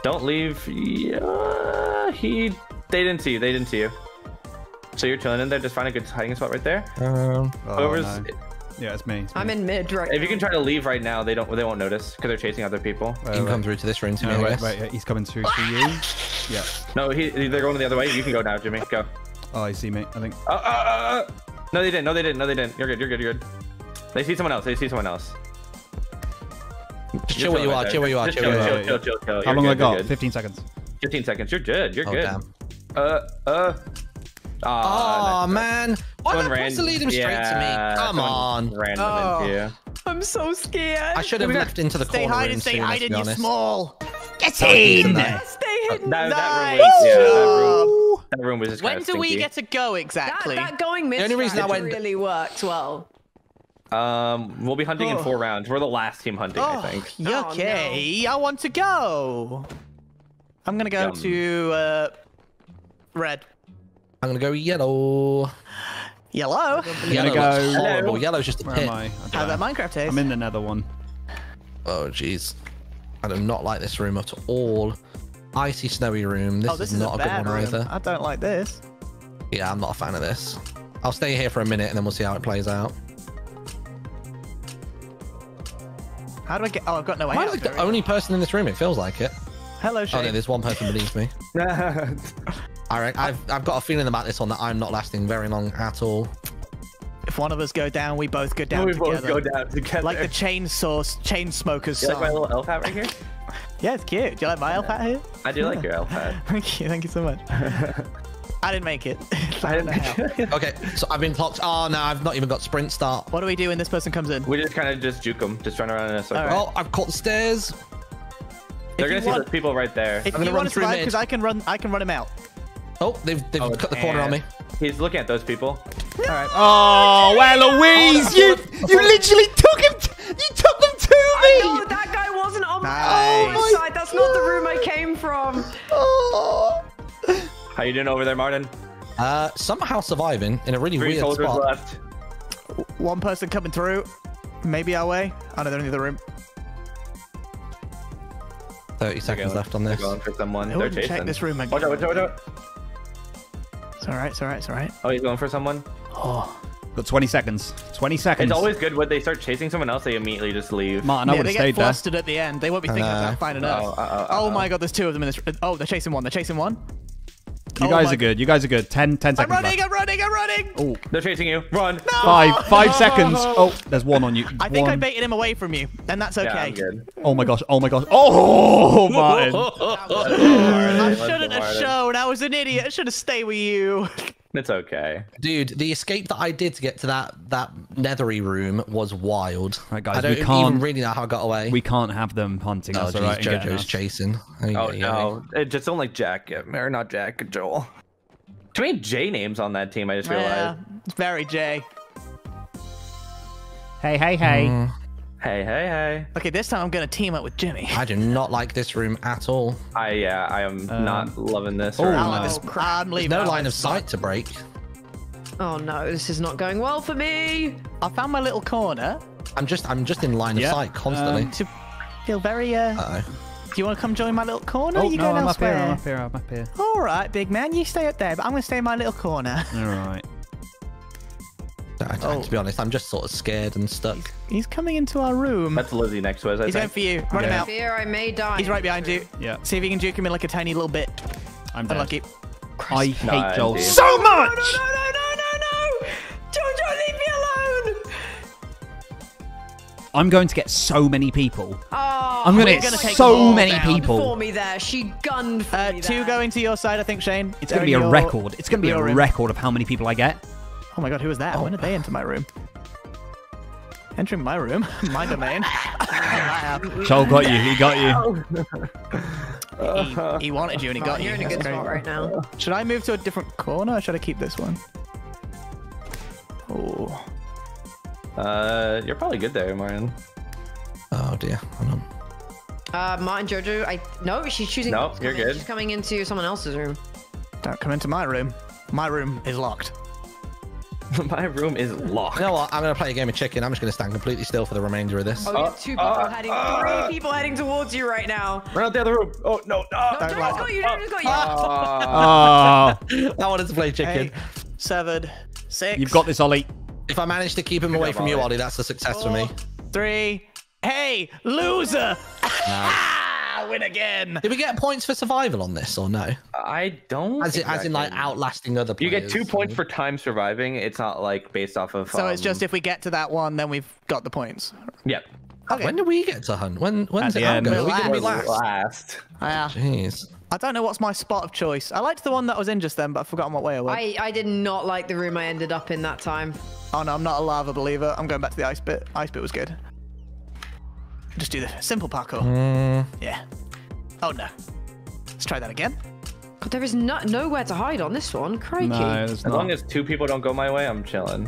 Don't leave. Yeah, they didn't see you. They didn't see you. So you're chilling in there. Just find a good hiding spot right there. Yeah, it's me. I'm in mid right now. If you can try to leave right now, they won't notice because they're chasing other people. You can come through to this room too. Right, he's coming through to you. Yeah. No, they're going the other way. You can go now, Jimmy. Go. Oh, I see, mate. I think. No, they didn't. No, they didn't. No, they didn't. You're good. You're good. You're good. They see someone else. They see someone else. Chill where you are. Chill where you are. Chill. How long have I got? 15 seconds. 15 seconds. You're good. You're good. Oh man! Why did I supposed to lead him straight to me? Come on! I'm so scared. I should have left into the corner. Stay hidden, you small. Get in! Stay hidden. That room was just kind of stinky. When do we get to go exactly? That going mid really worked well. We'll be hunting in 4 rounds. We're the last team hunting, I think. Okay, I want to go. I'm gonna go to red. I'm gonna go yellow. Yellow? Yellow looks horrible. Yellow's just a pit. How about Minecraft taste? I'm in another one. Oh, jeez. I do not like this room at all. Icy, snowy room. This is not a good one either. I don't like this. Yeah, I'm not a fan of this. I'll stay here for a minute and then we'll see how it plays out. How do I get... Oh, I've got no way out. I'm like the only person in this room, it feels like it. Hello, Shane. Oh, no, there's one person beneath me. All right, I've got a feeling about this one that I'm not lasting very long at all. If one of us go down, we both go down together. We both go down together. Like the chain smokers song. You like my little elf hat right here? Yeah, it's cute. Do you like my elf hat here? I do like your elf hat. Thank you so much. I didn't make it. I didn't make it. Okay, so I've been popped. Oh, no, I've not even got sprint start. What do we do when this person comes in? We just kind of juke them. Just run around in a circle. Right. Oh, I've caught the stairs. They're going to see those people right there. If you want to survive, because I can run him out. Oh, they've cut the corner on me. He's looking at those people. All right. Oh, Eloise, you literally took him. You took them to me. I know that guy wasn't on my side. That's not the room I came from. Oh. How you doing over there, Martyn? Somehow surviving in a really weird spot. 3 soldiers left. One person coming through. Maybe our way. Oh no, they're in the other room. 30 seconds left on this. They're going for someone. They're chasing. Check this room again. Watch out! Watch out! Watch out! It's alright, it's alright, it's alright. Oh, he's going for someone? Oh. Got 20 seconds. 20 seconds. It's always good when they start chasing someone else, they immediately just leave. Martyn, I would have stayed there. They get flustered at the end. They won't be thinking about finding us. Oh my god, there's 2 of them in this. Oh, they're chasing one. They're chasing one. You guys are good. You guys are good. 10 seconds. I'm running. Oh. They're chasing you. Run. No! 5 seconds. Oh, there's one on you. I think I baited him away from you, and that's okay. Yeah, I'm good. Oh my gosh. Oh my gosh. Oh, Martyn. I shouldn't have shown. I was an idiot. I should have stayed with you. It's okay. Dude, the escape that I did to get to that nethery room was wild. Right, guys, I don't even really know how I got away. We can't have them hunting us. Geez, right, JoJo's chasing. Oh, no. Just don't like Jack. Or not Jack, Joel. Too many J names on that team, I just realized. It's very J. Hey. Hey, hey, hey. Okay, this time I'm going to team up with Jimmy. I do not like this room at all. I am not loving this. Oh, no. This crab. There's no line of sight to break. Oh, no, this is not going well for me. I found my little corner. I'm just in line of sight constantly. To feel very, Do you want to come join my little corner? Oh, you going elsewhere? I'm up here, I'm up here. All right, big man, you stay up there, but I'm going to stay in my little corner. All right. To be honest, I'm just sort of scared and stuck. He's coming into our room. That's Lizzie next to us. He's going for you. Run him out. Fear I may die. He's right behind you. Yeah. See if you can juke him in like a tiny little bit. I'm dead. Unlucky. I hate Joel so much. No! Jojo, leave me alone. I'm going to get so many people. Oh, I'm going to get so many people. For me there. She gunned for me there. Two going to your side, I think, Shane. It's going to be a record. It's going to be a record of how many people I get. Oh my god, who was that? Oh. When did they enter my room? Entering my room? My domain. Joel got you, he got you. he wanted you and he got you. You're in a good spot right now. Should I move to a different corner or should I keep this one? Oh. You're probably good there, Martyn. Oh dear, hold on. Martyn, Jojo, no, she's choosing. No, nope, you're good. She's coming into someone else's room. Don't come into my room. My room is locked. My room is locked. You know what? I'm going to play a game of chicken. I'm just going to stand completely still for the remainder of this. Oh, you have three people heading towards you right now. Run out the other room. Oh, no. No, Jojo's got you. Jojo's got you. I wanted to play chicken. 8, 7, 6. You've got this, Oli. If I manage to keep him away from you, Oli, that's a success for me. 3. Hey, loser. Win again. Did we get points for survival on this or no? I don't. As in like outlasting other players. You get 2 points for time surviving. It's not like based off of. So it's just if we get to that one, then we've got the points. Yep. Okay. When do we get to hunt? When's it end? We're last. Jeez. I don't know what's my spot of choice. I liked the one that was in just then, but I've forgotten what way I went. I did not like the room I ended up in that time. Oh no, I'm not a lava believer. I'm going back to the ice bit. Ice bit was good. Just do the simple parkour. Yeah. Oh no. Let's try that again. God, there is nowhere to hide on this one. Crikey. No, as long as 2 people don't go my way, I'm chilling.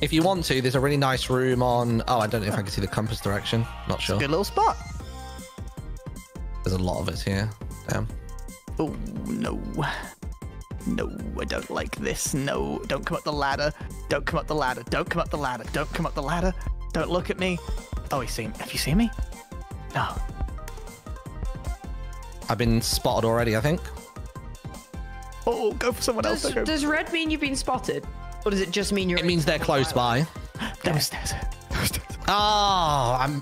If you want to, there's a really nice room on. Oh, I don't know if I can see the compass direction. Not sure. It's a good little spot. There's a lot of us here. Damn. Oh no. No, I don't like this. No, don't come up the ladder. Don't come up the ladder. Don't come up the ladder. Don't come up the ladder. Don't look at me. Oh, he's seen. Have you seen me? No. I've been spotted already, I think. Oh, go for someone else. Does red mean you've been spotted? Or does it just mean you're... It means they're close by. Downstairs. Oh, I'm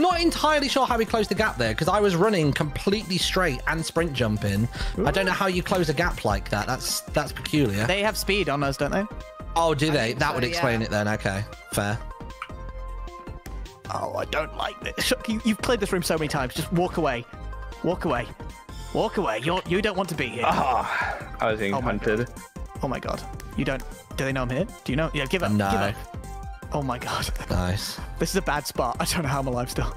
not entirely sure how we closed the gap there, because I was running completely straight and sprint jumping. Ooh. I don't know how you close a gap like that. That's peculiar. They have speed on us, don't they? Oh, do they? That would explain it then. Okay, fair. Oh, I don't like this. You've played this room so many times. Just walk away. Walk away. Walk away. You don't want to be here. Oh, I was being hunted. Oh, my God. You don't... Do they know I'm here? Do you know? Yeah, give up. No. Give up. Oh, my God. Nice. This is a bad spot. I don't know how I'm alive still.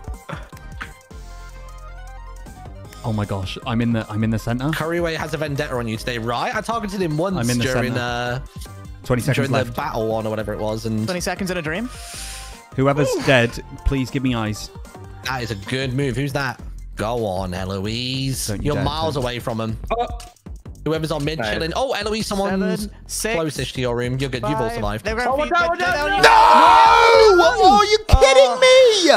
Oh, my gosh. I'm in the center. Curryway has a vendetta on you today, right? I targeted him once during... 20 seconds during left. The battle one or whatever it was. And 20 seconds in a dream? Whoever's dead, please give me eyes. That is a good move. Who's that? Go on, Eloise. You're miles away from him. Oh. Whoever's on mid chilling. Oh, Eloise, someone's 7, 6, closest to your room. You're good. You've all survived. No! Oh, you're kidding me!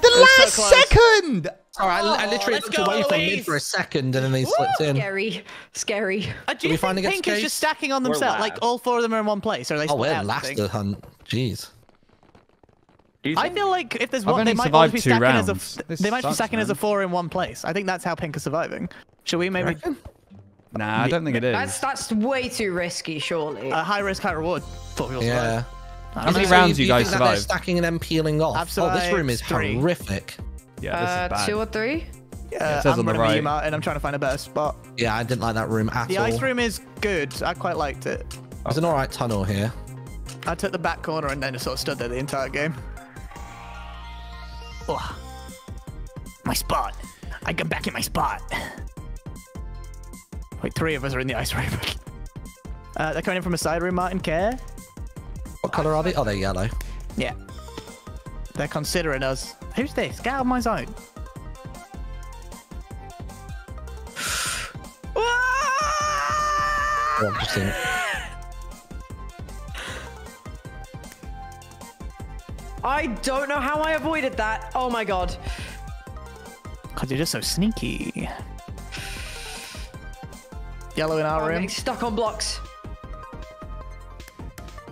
The last second! All right, I literally looked away from him for a second and then they slipped in. Scary. Scary. Do you think Pink is just stacking on themselves? Like, all 4 of them are in one place? Or are they we're last to hunt. Jeez. I feel like if there's one, they might all be stacking as a, they might be stacking as a 4 in one place. I think that's how Pink is surviving. Should we maybe? Nah, I don't think it is. That's way too risky, surely. High risk, high reward. Yeah. How many rounds you guys survive? Stacking and then peeling off. Absolutely. Oh, this room is horrific. Yeah, this is bad. 2 or 3. Yeah, I'm running right, and I'm trying to find a better spot. Yeah, I didn't like that room at all. The ice room is good. I quite liked it. There's an alright tunnel here. I took the back corner and then just sort of stood there the entire game. Oh, my spot. I got back in my spot. Wait, 3 of us are in the ice room. They're coming in from a side room, Martyn. What color are they? Oh, they're yellow. Yeah. They're considering us. Who's this? Get out of my zone. Oh, I've just seen it. I don't know how I avoided that. Oh my god. Because you're just so sneaky. Yellow in our room. I'm getting stuck on blocks.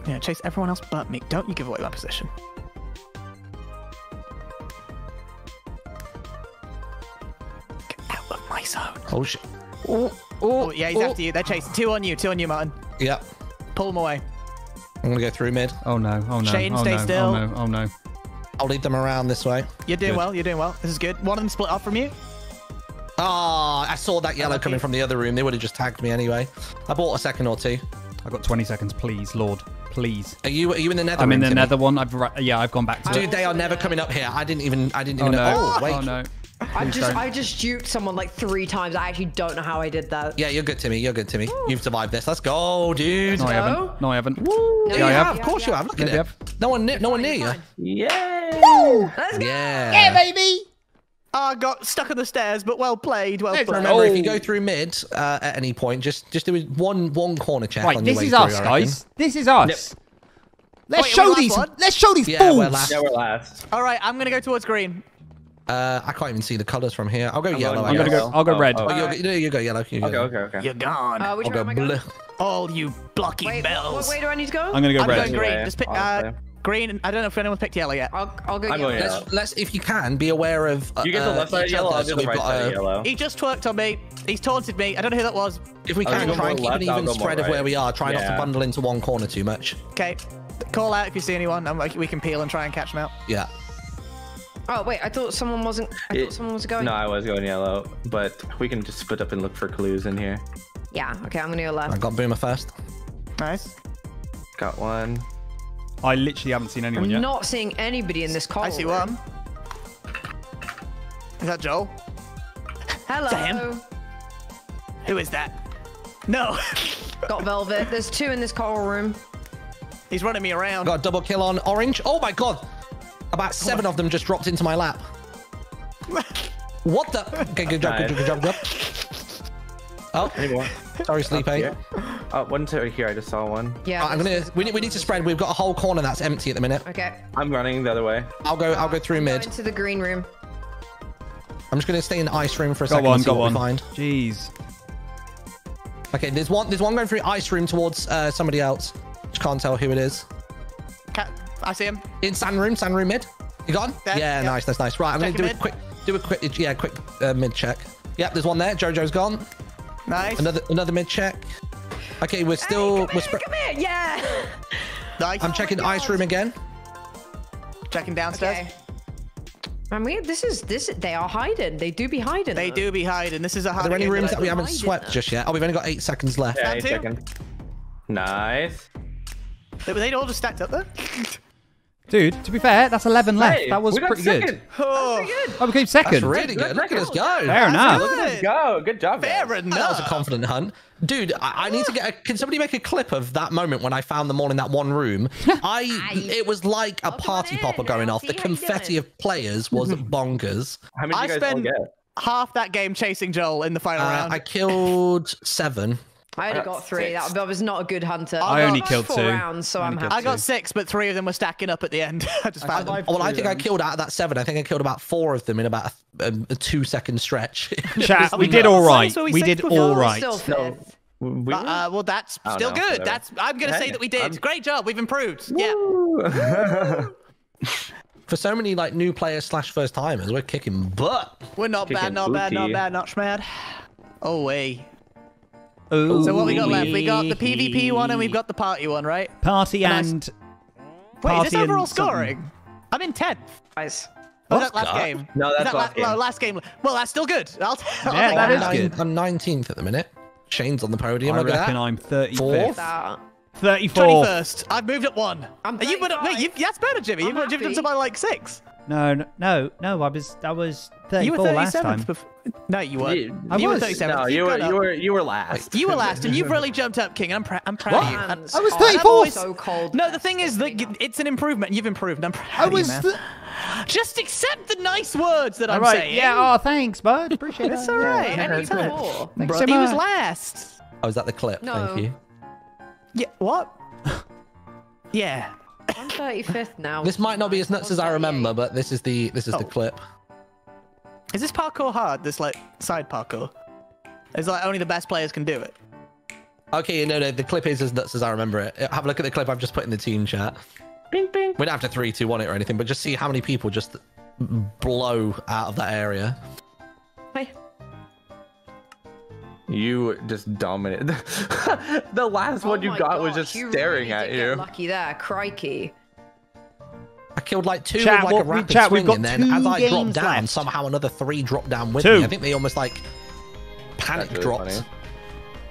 Yeah, chase everyone else but me. Don't you give away that position. Get out of my zone. Oh shit. Oh, yeah, he's after you. They're chasing. Two on you, Martyn. Yep. Pull them away. I'm going to go through mid. Oh no, oh no. Shane, stay still. Oh no, oh no. I'll lead them around this way. You're doing well, you're doing well. This is good. One of them split off from you. Ah, I saw that yellow coming from the other room. They would have just tagged me anyway. I bought a second or two. I've got 20 seconds, please, Lord. Please. Are you in the nether? I'm in the nether one. I've gone back to it. Dude, they are never coming up here. I didn't even know. Oh, wait. Oh, no. I just duped someone like 3 times. I actually don't know how I did that. Yeah, you're good, Timmy. You're good, Timmy. Ooh. You've survived this. Let's go, dude. No, I haven't. Woo. No, yeah, I have. Of course you have. Look at it. No one near you. Yeah. Woo. Let's go. Yeah, baby. I got stuck on the stairs, but well played. Well played. Remember, if you go through mid at any point, just do one corner check. Right, on your way through, us, guys. This is us. Yep. Let's show these fools. Yeah, we're last. All right, I'm gonna go towards green. I can't even see the colors from here. I'll go yellow. I'll go red. You go yellow. Okay. You're gone. I'll go blue. All you blocky bells. Where do I need to go? I'm gonna go red. I'm going green. Just pick. Green. I don't know if anyone's picked yellow yet. I'll go yellow. Let's, if you can, be aware of. You get the left side yellow. I'll do the right side yellow. He just twerked on me. He's taunted me. I don't know who that was. If we can, try and keep an even spread of where we are. Try not to bundle into one corner too much. Okay. Call out if you see anyone, and we can peel and try and catch them out. Yeah. Oh wait, I thought someone was going. No, I was going yellow, but we can just split up and look for clues in here. Yeah. Okay, I'm gonna go left. I got Boomer first. Nice. Got one. I literally haven't seen anyone yet. I'm not seeing anybody in this corner. I see one. Is that Joel? Hello. Is that him? Who is that? No. Got Velvet. There's 2 in this coral room. He's running me around. Got a double kill on orange. Oh my god. About 7 of them just dropped into my lap. What the? Okay, good job. Oh, anymore. Sorry, Sleepy. Oh, one's over here. I just saw one. Yeah. We need to spread. We've got a whole corner that's empty at the minute. Okay. I'm running the other way. I'll go through mid. Into the green room. I'm just gonna stay in the ice room for a second. Go on. Jeez. Okay, there's one going through ice room towards somebody else. Just can't tell who it is. I see him. In sand room mid. You got him? Yeah, nice. That's nice. Right, I'm gonna do a quick mid check. Yep, there's one there. Jojo's gone. Nice. Another mid check. Okay, we're still. Hey, come here. Yeah. Nice. I'm checking ice room again. Checking downstairs. Okay. Man, this is. They are hiding. They do be hiding. This is a hiding. Are there any rooms that we haven't swept just yet? Oh, we've only got 8 seconds left. Yeah, 8 seconds. Nice. They all just stacked up there. Dude, to be fair, that's 11 left. Hey, that was pretty good. Oh, we came second. That's really good. Look at us go. Fair enough. Look at us go. Good job. Fair enough. That was a confident hunt. Dude, I need to get. Can somebody make a clip of that moment when I found them all in that one room? It was like a party popper going off. The confetti of players was bonkers. How many did you guys all get? I spent half that game chasing Joel in the final round. I killed 7. I only got 3. That was not a good hunter. I only killed 4 rounds, so I'm happy. I got 6, but 3 of them were stacking up at the end. I just found them. Well, I think I killed out of that 7. I think I killed about 4 of them in about a 2-second stretch. Chat, we did all right. We did all right. Well, that's still good. That's. I'm going to say that we did. Great job. We've improved. Yeah. For so many like new players / first timers, we're kicking butt. We're not bad. Not bad. Not bad. Not schmad. Oh wait. Ooh. So what we got left? We got the PvP one and we've got the party one, right? Wait, is this overall scoring? I'm in 10th. Nice. Oh, that last game. No, that's last game. Well, that's still good. Yeah, that is good. I'm 19th at the minute. Shane's on the podium. I reckon I'm 34th. 31st. I've moved up 1. Wait, that's better, Jimmy. You've moved up to by like 6. No. I was 34 last time. No, you weren't. You were 37th. No, you were last. You were last, and you've really jumped up, King. And I'm proud of you. I was 34th. So cold. No, the thing is that it's an improvement. You've improved. I'm proud of you, man. Just accept the nice words that I'm saying. Yeah, oh, thanks, bud. Appreciate it. It's all right. Yeah, anytime. Thanks so much. He was last. Oh, is that the clip? No. Thank you. Yeah, what? Yeah. I'm 35th now. This might not be as nuts as I remember, but this is the clip. Is this parkour hard? This like side parkour? It's like only the best players can do it. Okay, no, the clip is as nuts as I remember it. Have a look at the clip I've just put in the team chat. Bing, bing. We don't have to 3, 2, 1 it or anything, but just see how many people just blow out of that area. Hi. You just dominated. The last one you got was just staring at you. Lucky there, crikey. I killed like 2 with like a rapid swing, and then as I dropped down, somehow another 3 dropped down with me. I think they almost like panic dropped.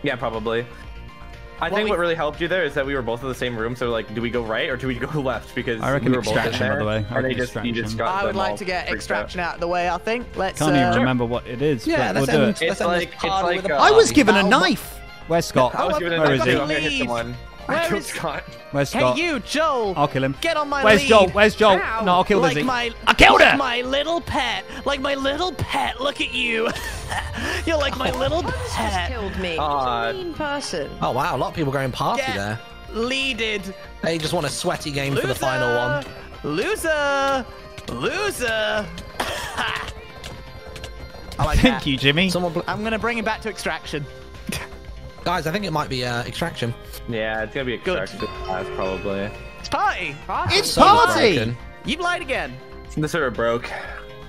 Yeah, probably. I think what really helped you there is that we were both in the same room, so like, do we go right or do we go left? Because I reckon we were both in there, by the way. And you just got I would like to get Extraction out of the way, I think. Let's. Can't even remember what it is. Yeah, let's do it. It's like I was given a knife. Where's Scott? I was given a knife. I'm gonna hit someone. Where is Scott? Where's Scott? Hey, you, Joel. I'll kill him. Get on my lead. Where's Joel? Where's Joel? Ow. No, I'll kill Lizzie. I killed her. My little pet. Like my little pet. Look at you. You're like my little pet. You killed me. A mean person. Oh wow, a lot of people going party there. Leaded. They just want a sweaty game for the final one. Loser. Loser. Like thank you, Jimmy. I'm gonna bring him back to Extraction. Guys, I think it might be Extraction. Yeah, it's gonna be Extraction. That's probably. It's Party. It's Party. You've lied again. The server broke.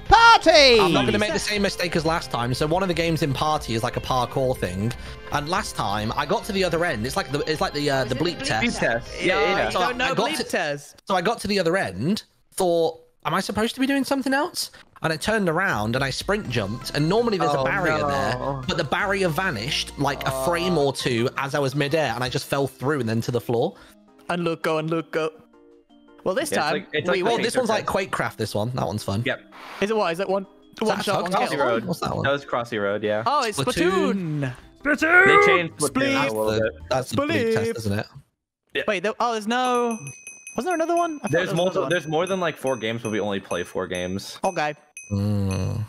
Party. I'm not gonna make the same mistake as last time. So one of the games in Party is like a parkour thing, and last time I got to the other end. It's like the the bleep test. Bleep test. Yeah. So no bleep test. So I got to the other end. Thought, am I supposed to be doing something else? And I turned around and I sprint jumped, and normally there's a barrier there, but the barrier vanished like a frame or two as I was midair, and I just fell through and then to the floor. And look, go, and look, go. Well, this time, this one's like Quakecraft, this one. That one's fun. Yep. Is it what? Is that one? One shot, one kill? Road. What's that one? That was Crossy Road, yeah. Oh, it's Splatoon. Splatoon! They changed Spleef. That's the big test, isn't it? Yeah. Wait, there's no... Wasn't there another one? There's more than like 4 games, but we only play 4 games. Okay.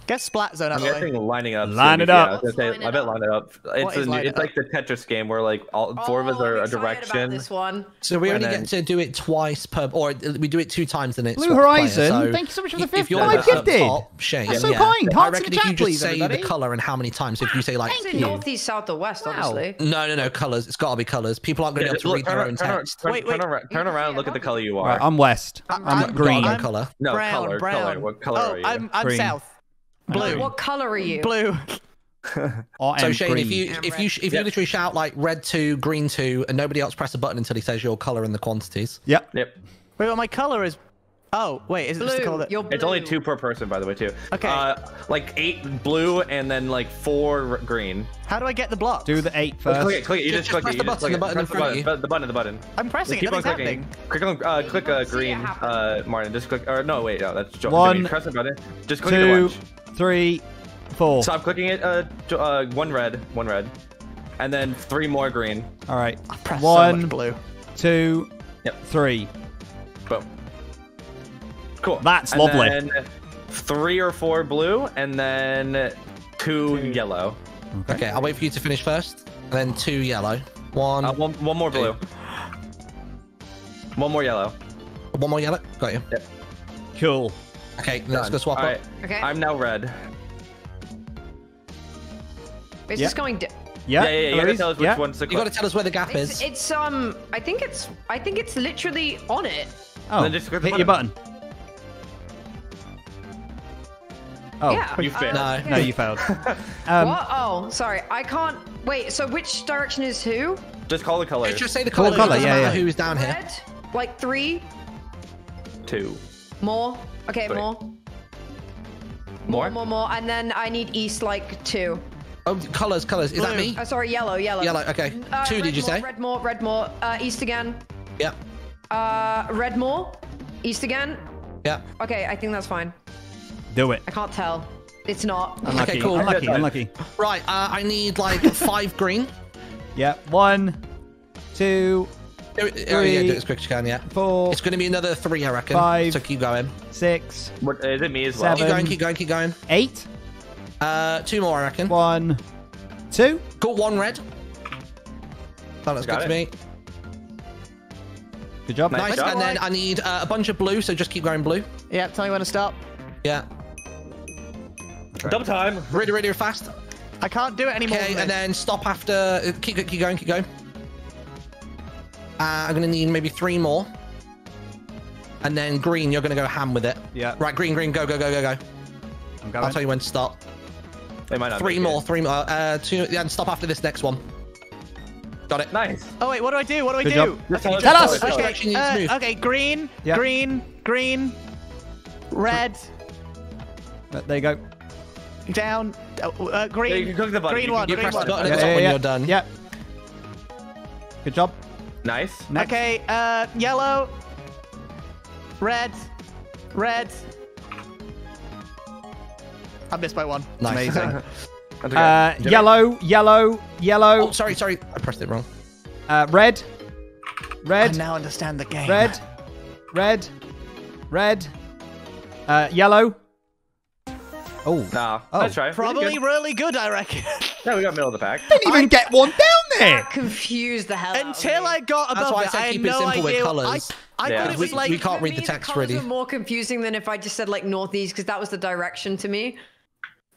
Guess Splat Zone. I'm guessing Lining Up. Line It Up. I bet Line It Up. It's like the Tetris game where like all 4 of us are a direction. This one. So we only get to do it twice per, or we do it 2 times and it's Blue Horizon. So thank you so much for the 5th. I've got it. That's so kind. I reckon if you just say the color and how many times. So if you say like north, east, south, or west, obviously. No, colors. It's got to be colors. People aren't going to be able to read their own text. Turn around. Look at the color you are. I'm west. I'm green. Color. No color. Color. What color are you? I'm south. Blue. What color are you? Blue. So Shane, green. if you literally shout like red 2, green 2, and nobody else press a button until he says your color and the quantities. Yep. Wait, well, my color is. Oh wait, is it just the color? That... It's only 2 per person, by the way, too. Okay. Like 8 blue and then like 4 green. How do I get the block? Do the 8 first. Click it. You just click it. Press the button. The button. I'm pressing. Keep on clicking. Click green. Martyn, just click. Or no, wait, no, that's Joel. Press the button. Just click it once. 3, 4. Stop clicking it. One red, and then 3 more green. All right. I press 1 blue. 2. Yep. 3. Boom. Cool. That's lovely. And then 3 or 4 blue, and then 2 yellow. Okay, I'll wait for you to finish first, and then 2 yellow. One more blue. 1 more yellow. 1 more yellow. Got you. Yep. Cool. Okay, let's go swap up. Right. Okay. I'm now red. It's just going. Yeah. You gotta tell us which one's the clip. You gotta tell us where the gap is. It's I think it's literally on it. Oh. Then just hit your button. Oh, yeah, you failed. No, you failed. What? Oh, sorry. I can't. Wait, so which direction is who? Just call the color. Just say the color. Yeah. Who's down here? Red, like 3. 2. More. Okay, 3. More. And then I need east, like 2. Oh, colors. Is that me? Oh, sorry, yellow. Yellow, okay. 2, did you say? Red more. East again. Yeah. Red more. East again. Yeah. Okay, I think that's fine. Do it. I can't tell. It's not. Unlucky. Okay, cool. Unlucky. Right, I need like 5 green. Yeah. 1, 2, Do it as quick as you can, yeah. 4. It's going to be another 3, I reckon. 5. So keep going. 6. What, is it me as well? 7. Keep going. 8. 2 more, I reckon. 1. 2. Got 1 red. That looks good to me. Good job, mate. Nice. And then I need a bunch of blue, so just keep going blue. Yeah, tell me when to stop. Yeah. Right. Double time. Really, really fast. I can't do it anymore. Okay, and then stop after. Keep going. I'm going to need maybe 3 more. And then green, you're going to go ham with it. Yeah. Right, green, go. I'm going. I'll tell you when to stop. They might not. 3 more. 2, and stop after this next one. Got it. Nice. Oh, wait, what do I do? Okay, tell us. Okay, green, yeah. green, red. There you go. Down, green. Yeah, you can click the button. Green one. You press the button at the top when you're done. Yeah. Good job. Nice. Next. Okay, yellow, red. I missed by 1. Nice. Amazing. Yellow. Oh, sorry. I pressed it wrong. Red. I now understand the game. Red. Yellow. Oh. Nah. Oh. That's right. Probably really good, I reckon. Yeah, we got middle of the pack. Didn't even get one down there. Confused the hell. Until I got above. That's why I said keep it simple with colours. I thought it was like we can't read the text really. It was more confusing than if I just said like northeast because that was the direction to me.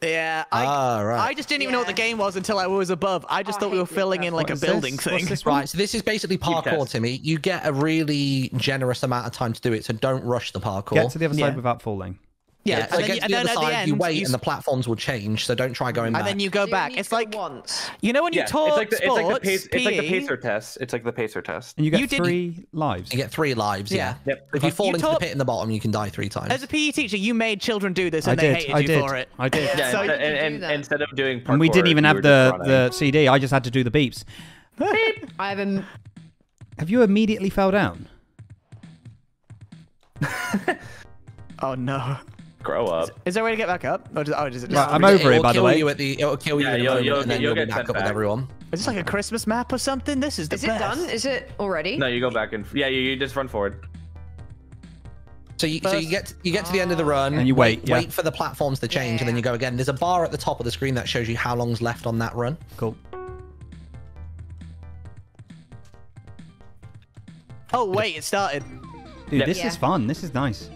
Yeah. I just didn't even know what the game was until I was above. I just thought we were filling in like a building thing. Right. So this is basically parkour, Timmy. You get a really generous amount of time to do it, so don't rush the parkour. Get to the other side without falling. Yeah, so get to the other side, you wait, and the platforms will change, so don't try going back. And then you go back. It's like once. You know when you taught sports, it's like the pacer test. And you get 3 lives. You get 3 lives, yeah. If you fall into the pit in the bottom, you can die 3 times. As a PE teacher, you made children do this, and they hated you for it. I did. And instead of doing parkour, and we didn't even have the CD. I just had to do the beeps. Have you immediately fell down? Oh no. Grow up. Is there a way to get back up? Or does it just... Right, I'm over it, by the way. It'll kill you and then you'll be back up with everyone. Is this like a Christmas map or something? This is the best. Is it done? Is it already? No, you go back and... Yeah, you just run forward. So you get to the end of the run. And you wait. Wait for the platforms to change and then you go again. There's a bar at the top of the screen that shows you how long's left on that run. Cool. Oh, wait, it started. Dude, this is fun. This is nice.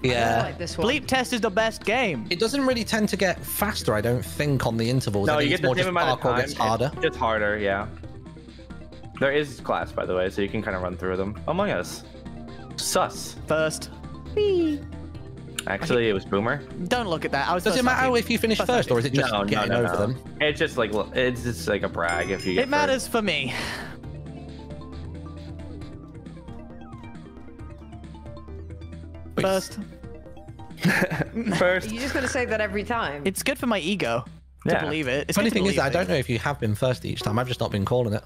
Yeah. Like this one. Bleep Test is the best game. It doesn't really tend to get faster, I don't think, on the intervals. No, you get the same amount of time. Gets harder. It's harder, yeah. There is class, by the way, so you can kind of run through them. Among Us. Sus. First. Wee. Actually, it was Boomer. Don't look at that. Does it matter if you finish first, or is it just getting over them? It's just like a brag if you get first. It matters for me. First. You're just gonna say that every time. It's good for my ego to believe it. Funny thing is that I don't know if you have been first each time. I've just not been calling it.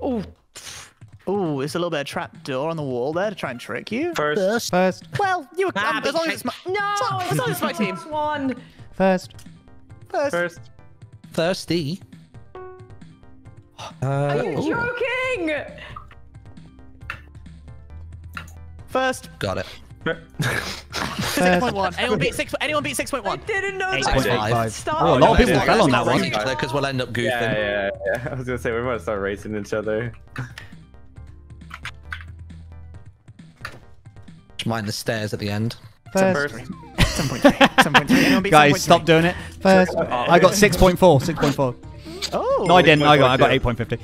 Oh, it's a little bit of trap door on the wall there to try and trick you. First. Well, you were as long as it's my team. One. First. Thirsty. Are you joking? First. Got it. 6.1. Anyone beat 6.1? I didn't know that. 6.5. Oh, a lot of people fell on that one. Because we'll end up goofing. Yeah. I was going to say, we might start racing each other. Just mind the stairs at the end. First. 7.3. Guys, stop doing it. First. I got 6.4. 6.4. Oh. No, I didn't. I got 8.50.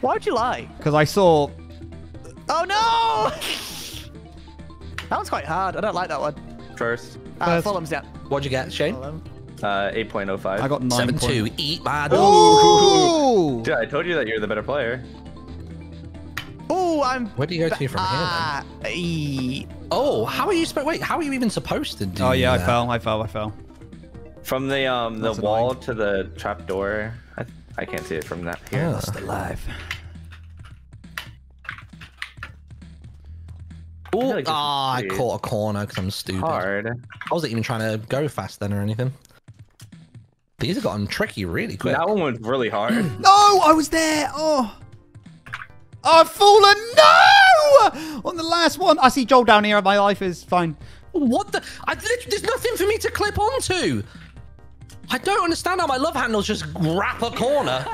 Why would you lie? Because I saw... Oh no! That one's quite hard. I don't like that one. First. Fulham's down. What'd you get, Shane? 8.05. I got 9. 7.2. Eat my dog. Dude, I told you that you're the better player. Oh, I'm. Where do you go to from here? Then? Oh, how are you supposed? Wait, how are you even supposed to do? Oh yeah, that? I fell. From the wall to the trap door. I can't see it from that here. Oh, lost alive. Ooh, I caught a corner because I'm stupid. I wasn't even trying to go fast then or anything. These have gotten tricky really quick. That one went really hard. No, I was there. Oh. I've fallen. No! On the last one. I see Joel down here. My life is fine. What the? There's nothing for me to clip onto. I don't understand how my love handles just wrap a corner.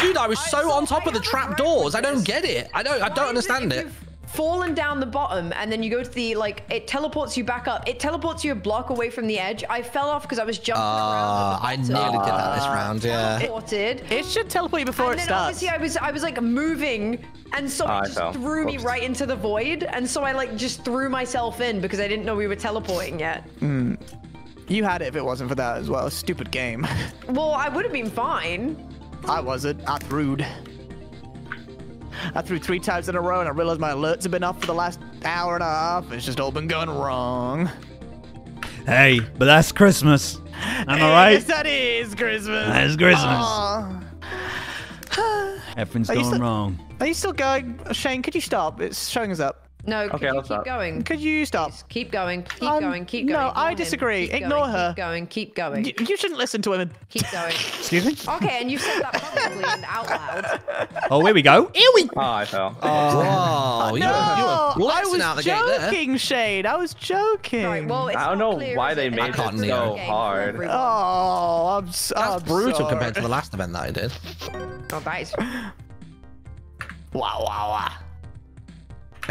Dude, I was so on top of the trap doors. I don't get it. I don't understand it. Fallen down the bottom and then you go to the, like, it teleports you back up. It teleports you a block away from the edge. I fell off because I was jumping around. I nearly did that this round, yeah. Teleported. It should teleport you before it starts. And then obviously I was like moving and so it just threw me right into the void. And so I like just threw myself in because I didn't know we were teleporting yet. Mm. You had it if it wasn't for that as well. Stupid game. Well, I would have been fine. I wasn't. I threw. I threw 3 times in a row and I realized my alerts have been off for the last hour and a half. It's just all been going wrong. Hey, but that's Christmas. Am I right? Yes, that is Christmas. That is Christmas. Everything's going wrong. Are you still going? Shane, could you stop? It's showing us up. No, okay, you keep going? Could you stop? Just keep going, keep going, keep going. No, I disagree. Ignore her. Keep going, keep going. You shouldn't listen to him. Keep going. Excuse me? Okay, and you said that publicly and out loud. Oh, here we go. Here we go. Oh, I fell. Oh, no, you were out the gate there. I was joking, Shane. I was joking. Right, well, I don't know why they made it so hard. Oh, I'm sorry. That's brutal compared to the last event that I did. Oh, that is... Wow, wow, wow.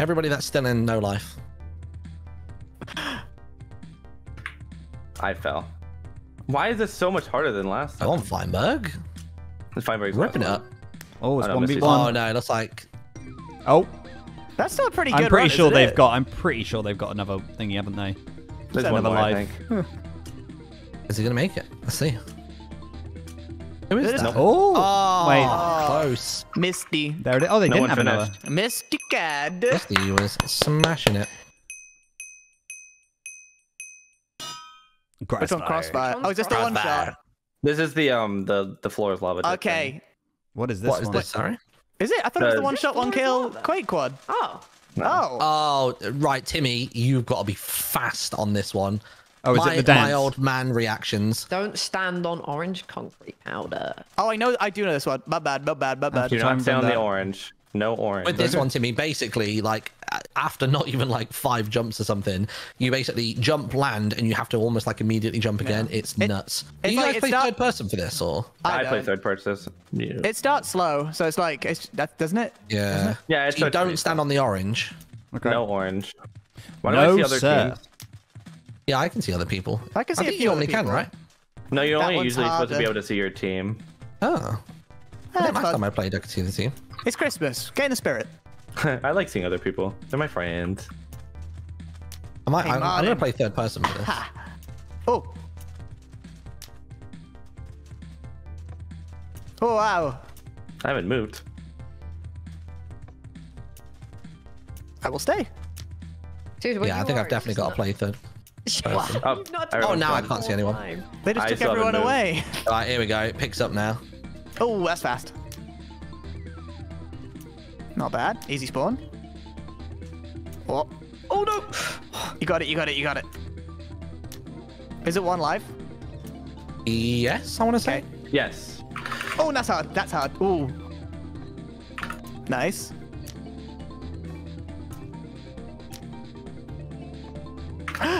Everybody that's still in no life. I fell. Why is this so much harder than last time? Oh, Feinberg. The Feinberg's ripping it up. Oh, it's 1v1. Oh no, that's like. Oh, that's still a pretty good. I'm pretty sure they've got another thingy, haven't they? There's another life. Huh. Is he gonna make it? Let's see. Who is that? Oh, wait. Close. Misty. There it is. Oh, they didn't have another. Misty Cad. Misty was smashing it. Which one? Crossfire. Oh, is this the one shot? This is the floor is lava. Okay. What is this one? What is this? Sorry? Is it? I thought it was the one shot, one kill, Quake Quad. Oh. Oh. Oh, right, Timmy. You've got to be fast on this one. Oh, is it the dance? My old man reactions. Don't stand on orange concrete powder. Oh, I do know this one. My bad, my bad, my bad. Do not stand on the orange. No orange. With this one, Timmy, basically, like, after not even, like, 5 jumps or something, you basically jump, land, and you have to almost, like, immediately jump again. Yeah. It's nuts. Do you guys play third person for this, or? I play third person. Yeah. It starts slow, so it's like, doesn't it? Yeah. Yeah, it's so you don't stand on the orange. Okay. No orange. Why do I see other teams? Yeah, I can see other people. I can see a few. You only can, right? No, you're only usually supposed to be able to see your team. Oh. Last time I played, I could see the team. It's Christmas. Get in the spirit. I like seeing other people. They're my friends. I'm going to play third person for this. Oh. Oh, wow. I haven't moved. I will stay. Dude, yeah, I think I've definitely got to play third. Oh, now I can't see anyone. Time. They just took everyone away. All right, here we go. It picks up now. Oh, that's fast. Not bad. Easy spawn. Oh, oh no. You got it. You got it. You got it. Is it one life? Yes, I want to say. Yes. Oh, that's hard. That's hard. Ooh. Nice.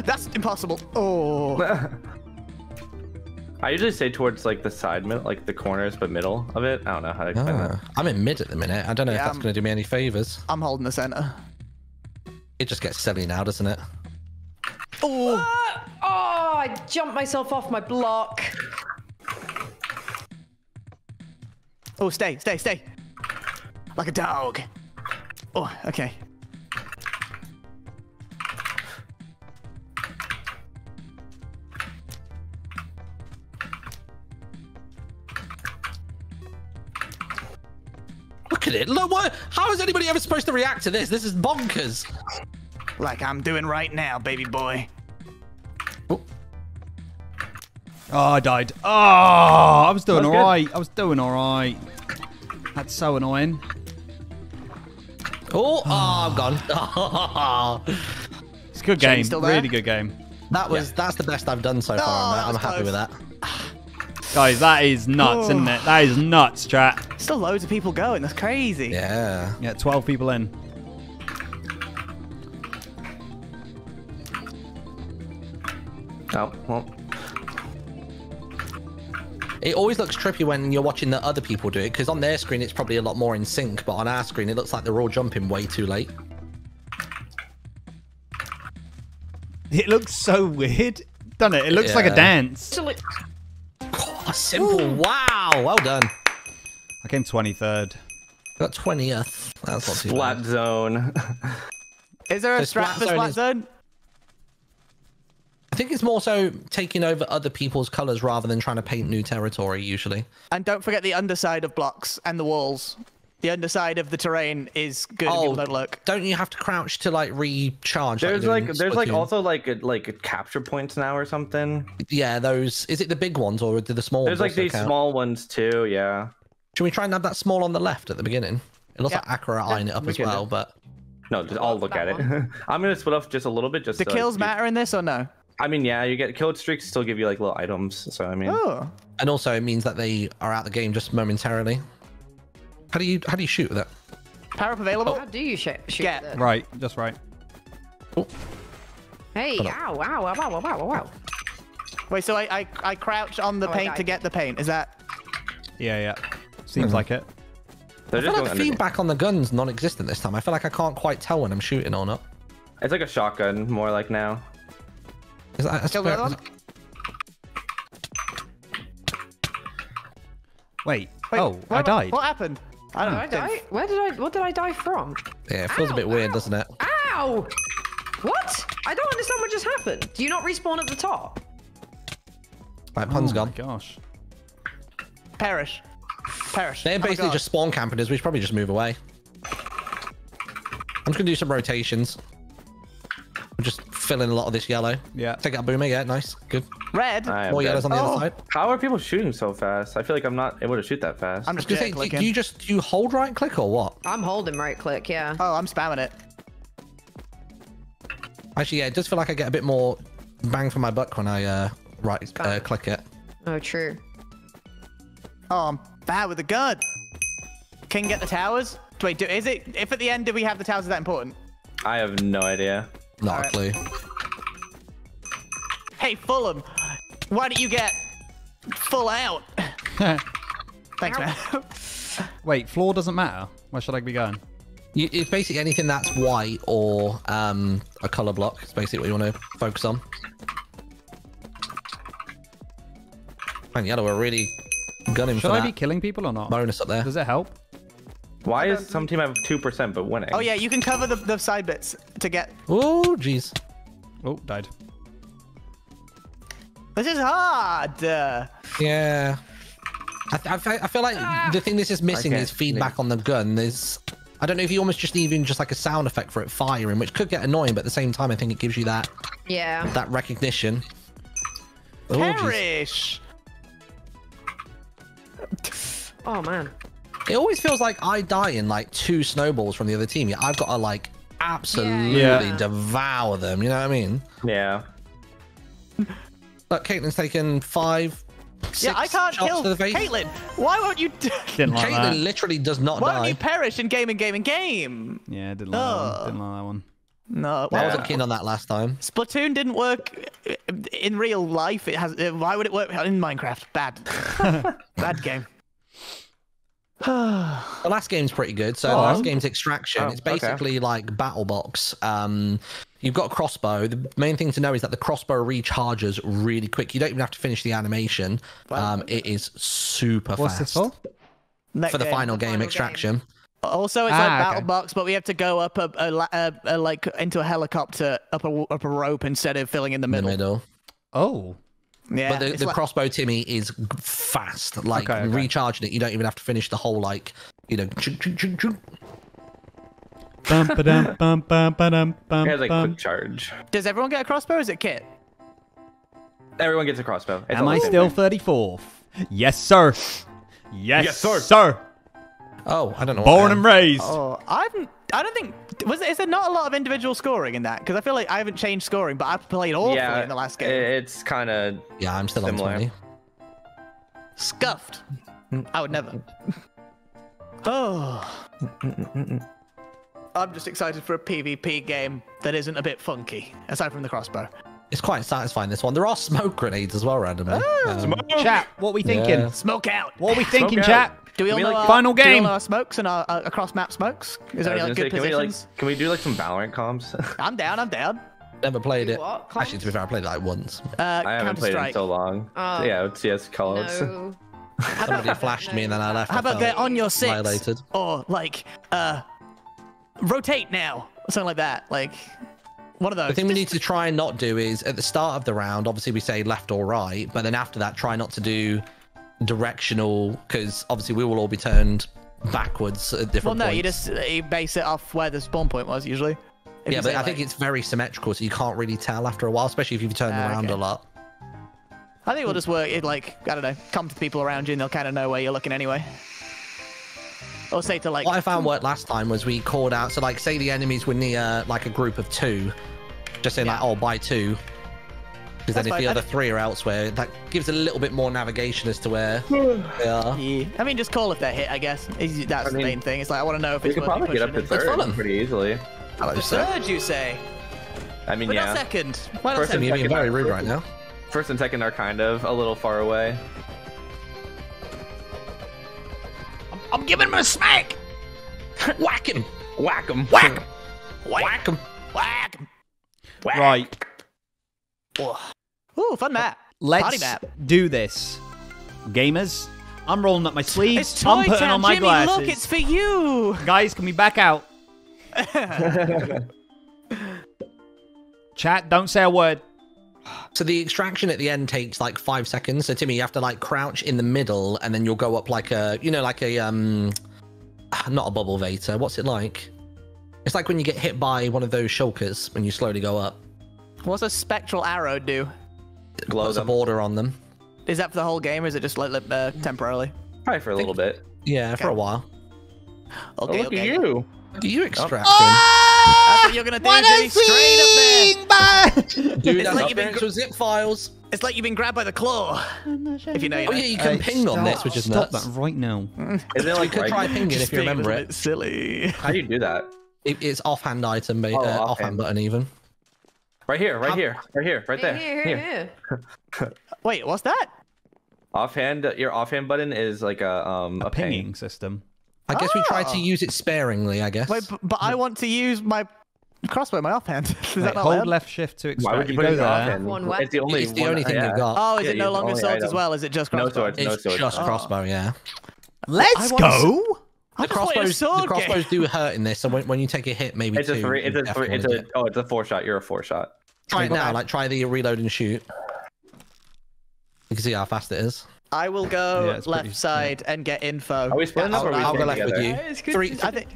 That's impossible. Oh. I usually say towards like the side, like the corners, but middle of it. I don't know how to explain that. I'm in mid at the minute. I don't know if that's going to do me any favors. I'm holding the center. It just gets silly now, doesn't it? Oh. Oh, I jumped myself off my block. Oh, stay, stay, stay. Like a dog. Oh, okay. It. Look, what? How is anybody ever supposed to react to this? This is bonkers. Like I'm doing right now, baby boy. Oh, I died. Oh, I was doing all right. I was doing all right. That's so annoying. Oh, I'm gone. Oh. It's a good game. Really good game. That's the best I've done so far. I'm happy with that. Guys, that is nuts, isn't it? That is nuts, chat. Still loads of people going. That's crazy. Yeah. Yeah, 12 people in. Oh, well. It always looks trippy when you're watching the other people do it, because on their screen it's probably a lot more in sync, but on our screen it looks like they're all jumping way too late. It looks so weird, doesn't it? It looks like a dance. Oh, a simple. Ooh. Wow, well done. I came 23rd. Got 20th. That's not too bad. Splat Zone. Is there a strat for Splat Zone? I think it's more so taking over other people's colours rather than trying to paint new territory, usually. And don't forget the underside of blocks and the walls. The underside of the terrain is good if people don't look. Don't you have to crouch to like recharge? There's like there's also like capture points now or something. Yeah, those. Is it the big ones or the small ones? There's like these small ones too. Yeah. Should we try and have that small on the left at the beginning? It looks like Accurate eyeing it up as well, but no, just I'll look at it. I'm gonna split off just a little bit. Just do kills matter in this or no? I mean, yeah, you get killed streaks, still give you like little items. So I mean, and also it means that they are out of the game just momentarily. How do you shoot with it? Power up available. How do you shoot? Yeah, with it? Right, just right. Oh. Hey! Ow! Wow! Wow! Wow! Wow! Wow! Wait, so I crouch on the paint to get the paint. Is that? Yeah, yeah. Seems like it. I feel like the feedback on the gun's non-existent this time. I feel like I can't quite tell when I'm shooting or not. It's like a shotgun, more like now. Is that a shotgun? Wait. Oh, I died. What happened? I don't know. What did I die from? Yeah, it feels a bit weird, doesn't it? Ow! What? I don't understand what just happened. Do you not respawn at the top? Right, pun's gone. Oh my gosh. Perish. Perish. They're basically just spawn camping us. We should probably just move away. I'm just going to do some rotations. I'm just filling a lot of this yellow. Yeah. Take out Boomer. Yeah, nice. Good. Red. More yellows on the other side. How are people shooting so fast? I feel like I'm not able to shoot that fast. I'm just going to say, do you hold right click or what? I'm holding right click, yeah. Oh, I'm spamming it. Actually, yeah, it does feel like I get a bit more bang for my buck when I right click it. Oh, true. Oh, I'm bad with the gun. Can get the towers? Wait, is it? If at the end, do we have the towers? Is that important? I have no idea. Not a clue. Hey, Fulham, why don't you get full out? Thanks, man. Wait, floor doesn't matter? Where should I be going? It's basically anything that's white or a colour block. It's basically what you want to focus on. Man, yellow are really gunning for that. Should I be killing people or not? Bonus up there. Does it help? Why is some team have 2% but winning? Oh yeah, you can cover the side bits to get. Oh jeez. Oh, died. This is hard. Yeah. I feel like the thing this is missing is feedback on the gun. There's, I don't know if you almost just need even just like a sound effect for it firing, which could get annoying, but at the same time I think it gives you that. Yeah. That recognition. Oh, perish. Geez. Oh man. It always feels like I die in like 2 snowballs from the other team. I've got to like absolutely devour them. You know what I mean? Yeah. Look, Caitlin's taken 5, 6 yeah, I can't shots kill to the face. Caitlin, why won't you? Didn't like Caitlin that. Literally does not die. Why don't you perish in game and game and game? Yeah, didn't like that one. Didn't like that one. No, I wasn't keen on that last time. Splatoon didn't work in real life. It has. Why would it work in Minecraft? Bad, bad game. The last game's pretty good. So the last game's Extraction. It's basically like Battle Box. You've got a crossbow. The main thing to know is that the crossbow recharges really quick. You don't even have to finish the animation. It is super fast. What's this for? For the final game, Extraction. Also, it's like Battle Box, but we have to go up a like into a helicopter, up a rope instead of filling in the middle. Oh. Yeah, but the crossbow Timmy is fast, like recharging it. You don't even have to finish the whole, like, you know. There's like quick charge. Does everyone get a crossbow? Or is it Kit? Everyone gets a crossbow. It's Am I still 34th? Yes, sir. Yes, sir. Oh, I don't know. Born and raised. Oh, I don't think. Is there not a lot of individual scoring in that? Because I feel like I haven't changed scoring, but I've played all three in the last game. It's kind of. Yeah, I'm still on 20. Scuffed. I would never. Oh. I'm just excited for a PvP game that isn't a bit funky, aside from the crossbow. It's quite satisfying, this one. There are smoke grenades as well, randomly. Chat, what are we thinking? Yeah. Smoke out. What are we thinking, chat? Do we all know our smokes and our cross-map smokes? Is there any like, good positions? Can we do like some Valorant comps? I'm down, I'm down. Never played it. Actually, to be fair, I played it like once. I haven't played it in so long. So, yeah, it's CS Callouts. No. Somebody flashed me and then I left. How about they're on your six? Violated. Or like, rotate now. Or something like that. Like, one of those. The thing we need to try and not do is, at the start of the round, obviously we say left or right, but then after that, try not to do directional, because obviously we will all be turned backwards at different points. Well, no, you base it off where the spawn point was, usually. Yeah, but I think it's very symmetrical, so you can't really tell after a while, especially if you've turned around a lot. I think we'll just work it like, I don't know, come to the people around you and they'll kind of know where you're looking anyway. Or say to like... What I found worked last time was we called out, so like, say the enemies were near like a group of two, just saying like, oh, by two. Because then if the other three are elsewhere, that gives a little bit more navigation as to where they are. Yeah. I mean, just call if they're hit, I guess. That's the main thing. It's like, I want to know if it's worth pushing. You could probably get up to third pretty easily. The third, you say? I mean, yeah. Not second. Why not second? You're being very rude right now. First and second are kind of a little far away. I'm giving him a smack! Whack him! Whack him! Whack him! Whack him! Whack him! Right. Ooh, fun map. Let's do this, gamers. I'm rolling up my sleeves. It's Toy Town. I'm putting on my Jimmy, glasses. Look, it's for you. Guys, can we back out? Chat, don't say a word. So the extraction at the end takes like 5 seconds. So Timmy, you have to like crouch in the middle, and then you'll go up like a, you know, like a not a bubble vater. What's it like? It's like when you get hit by one of those shulkers and you slowly go up. What's a spectral arrow do? It glows a border on them. Is that for the whole game, or is it just like temporarily? Probably for a little bit. Yeah, okay. For a while. Okay, look at you. Do you extract That's what you're gonna do, Jimmy, straight up there. Dude, that's like your zip files. It's like you've been grabbed by the claw. If you know. Oh yeah, you can ping on this, which is nuts. Stop that right now. Is there like try pinging if you remember it? Silly. How do you do that? It's offhand item, mate. Offhand button even. Right here, right here, right here, right there. Here. Wait, what's that? Offhand, your offhand button is like a pinging system. I guess we try to use it sparingly, I guess. Wait, but I want to use my crossbow, my offhand. Hold left shift to extract. Why would you go there? It's the only thing you've got. Oh, is it no longer swords as well? Is it just crossbow? No swords, no swords. It's just crossbow, yeah. Let's go! The crossbows do hurt in this, so when you take a hit, maybe it's two. It's a four shot. You're a four shot. Try it now. Like try the reload and shoot. You can see how fast it is. I will go left side and get info. Are we splitting up? I'll go left with you.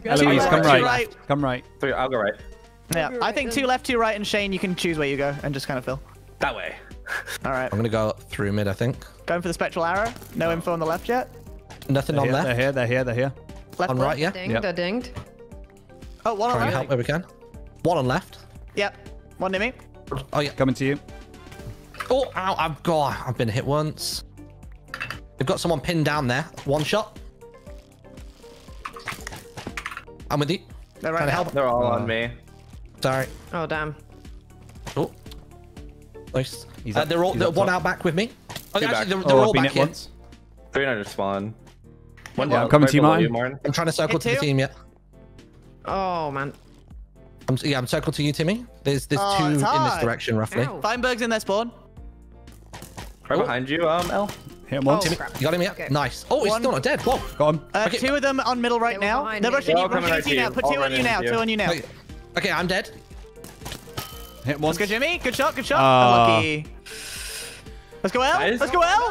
Eloise, come right. Come right. Three. I'll go right. Yeah, I think two left, two right, and Shane, you can choose where you go and just kind of fill. That way. All right. I'm gonna go through mid, I think. Going for the spectral arrow. No info on the left yet. Nothing on left. They're here. They're here. They're here. Left on right, yeah. They're dinged. Oh, one on right. Try and help where we can. One on left. Yep. One near me. Oh yeah, coming to you. Oh, ow! I've been hit once. They've got someone pinned down there. One shot. I'm with you. They're right. Help. They're all on me. Sorry. Oh damn. Oh. Nice. They're all. One out back with me. Oh, actually, they're all back here. 300 spawn. One down. I'm coming to you, Martyn. I'm trying to circle to the team, yeah. Oh, man. I'm circled to you, Timmy. There's two in this direction, roughly. Ow. Feinberg's in their spawn. Right behind you, L. Hit one, Timmy. You got him, yeah? Okay. Nice. Oh, he's still not dead. Whoa, gone. Okay. Two of them on middle right now. They're rushing you. Put two on you now. Two on you now. Okay, I'm dead. Hit one. Let's go, Jimmy. Good shot, good shot. Unlucky. Let's go, L. Let's go, L.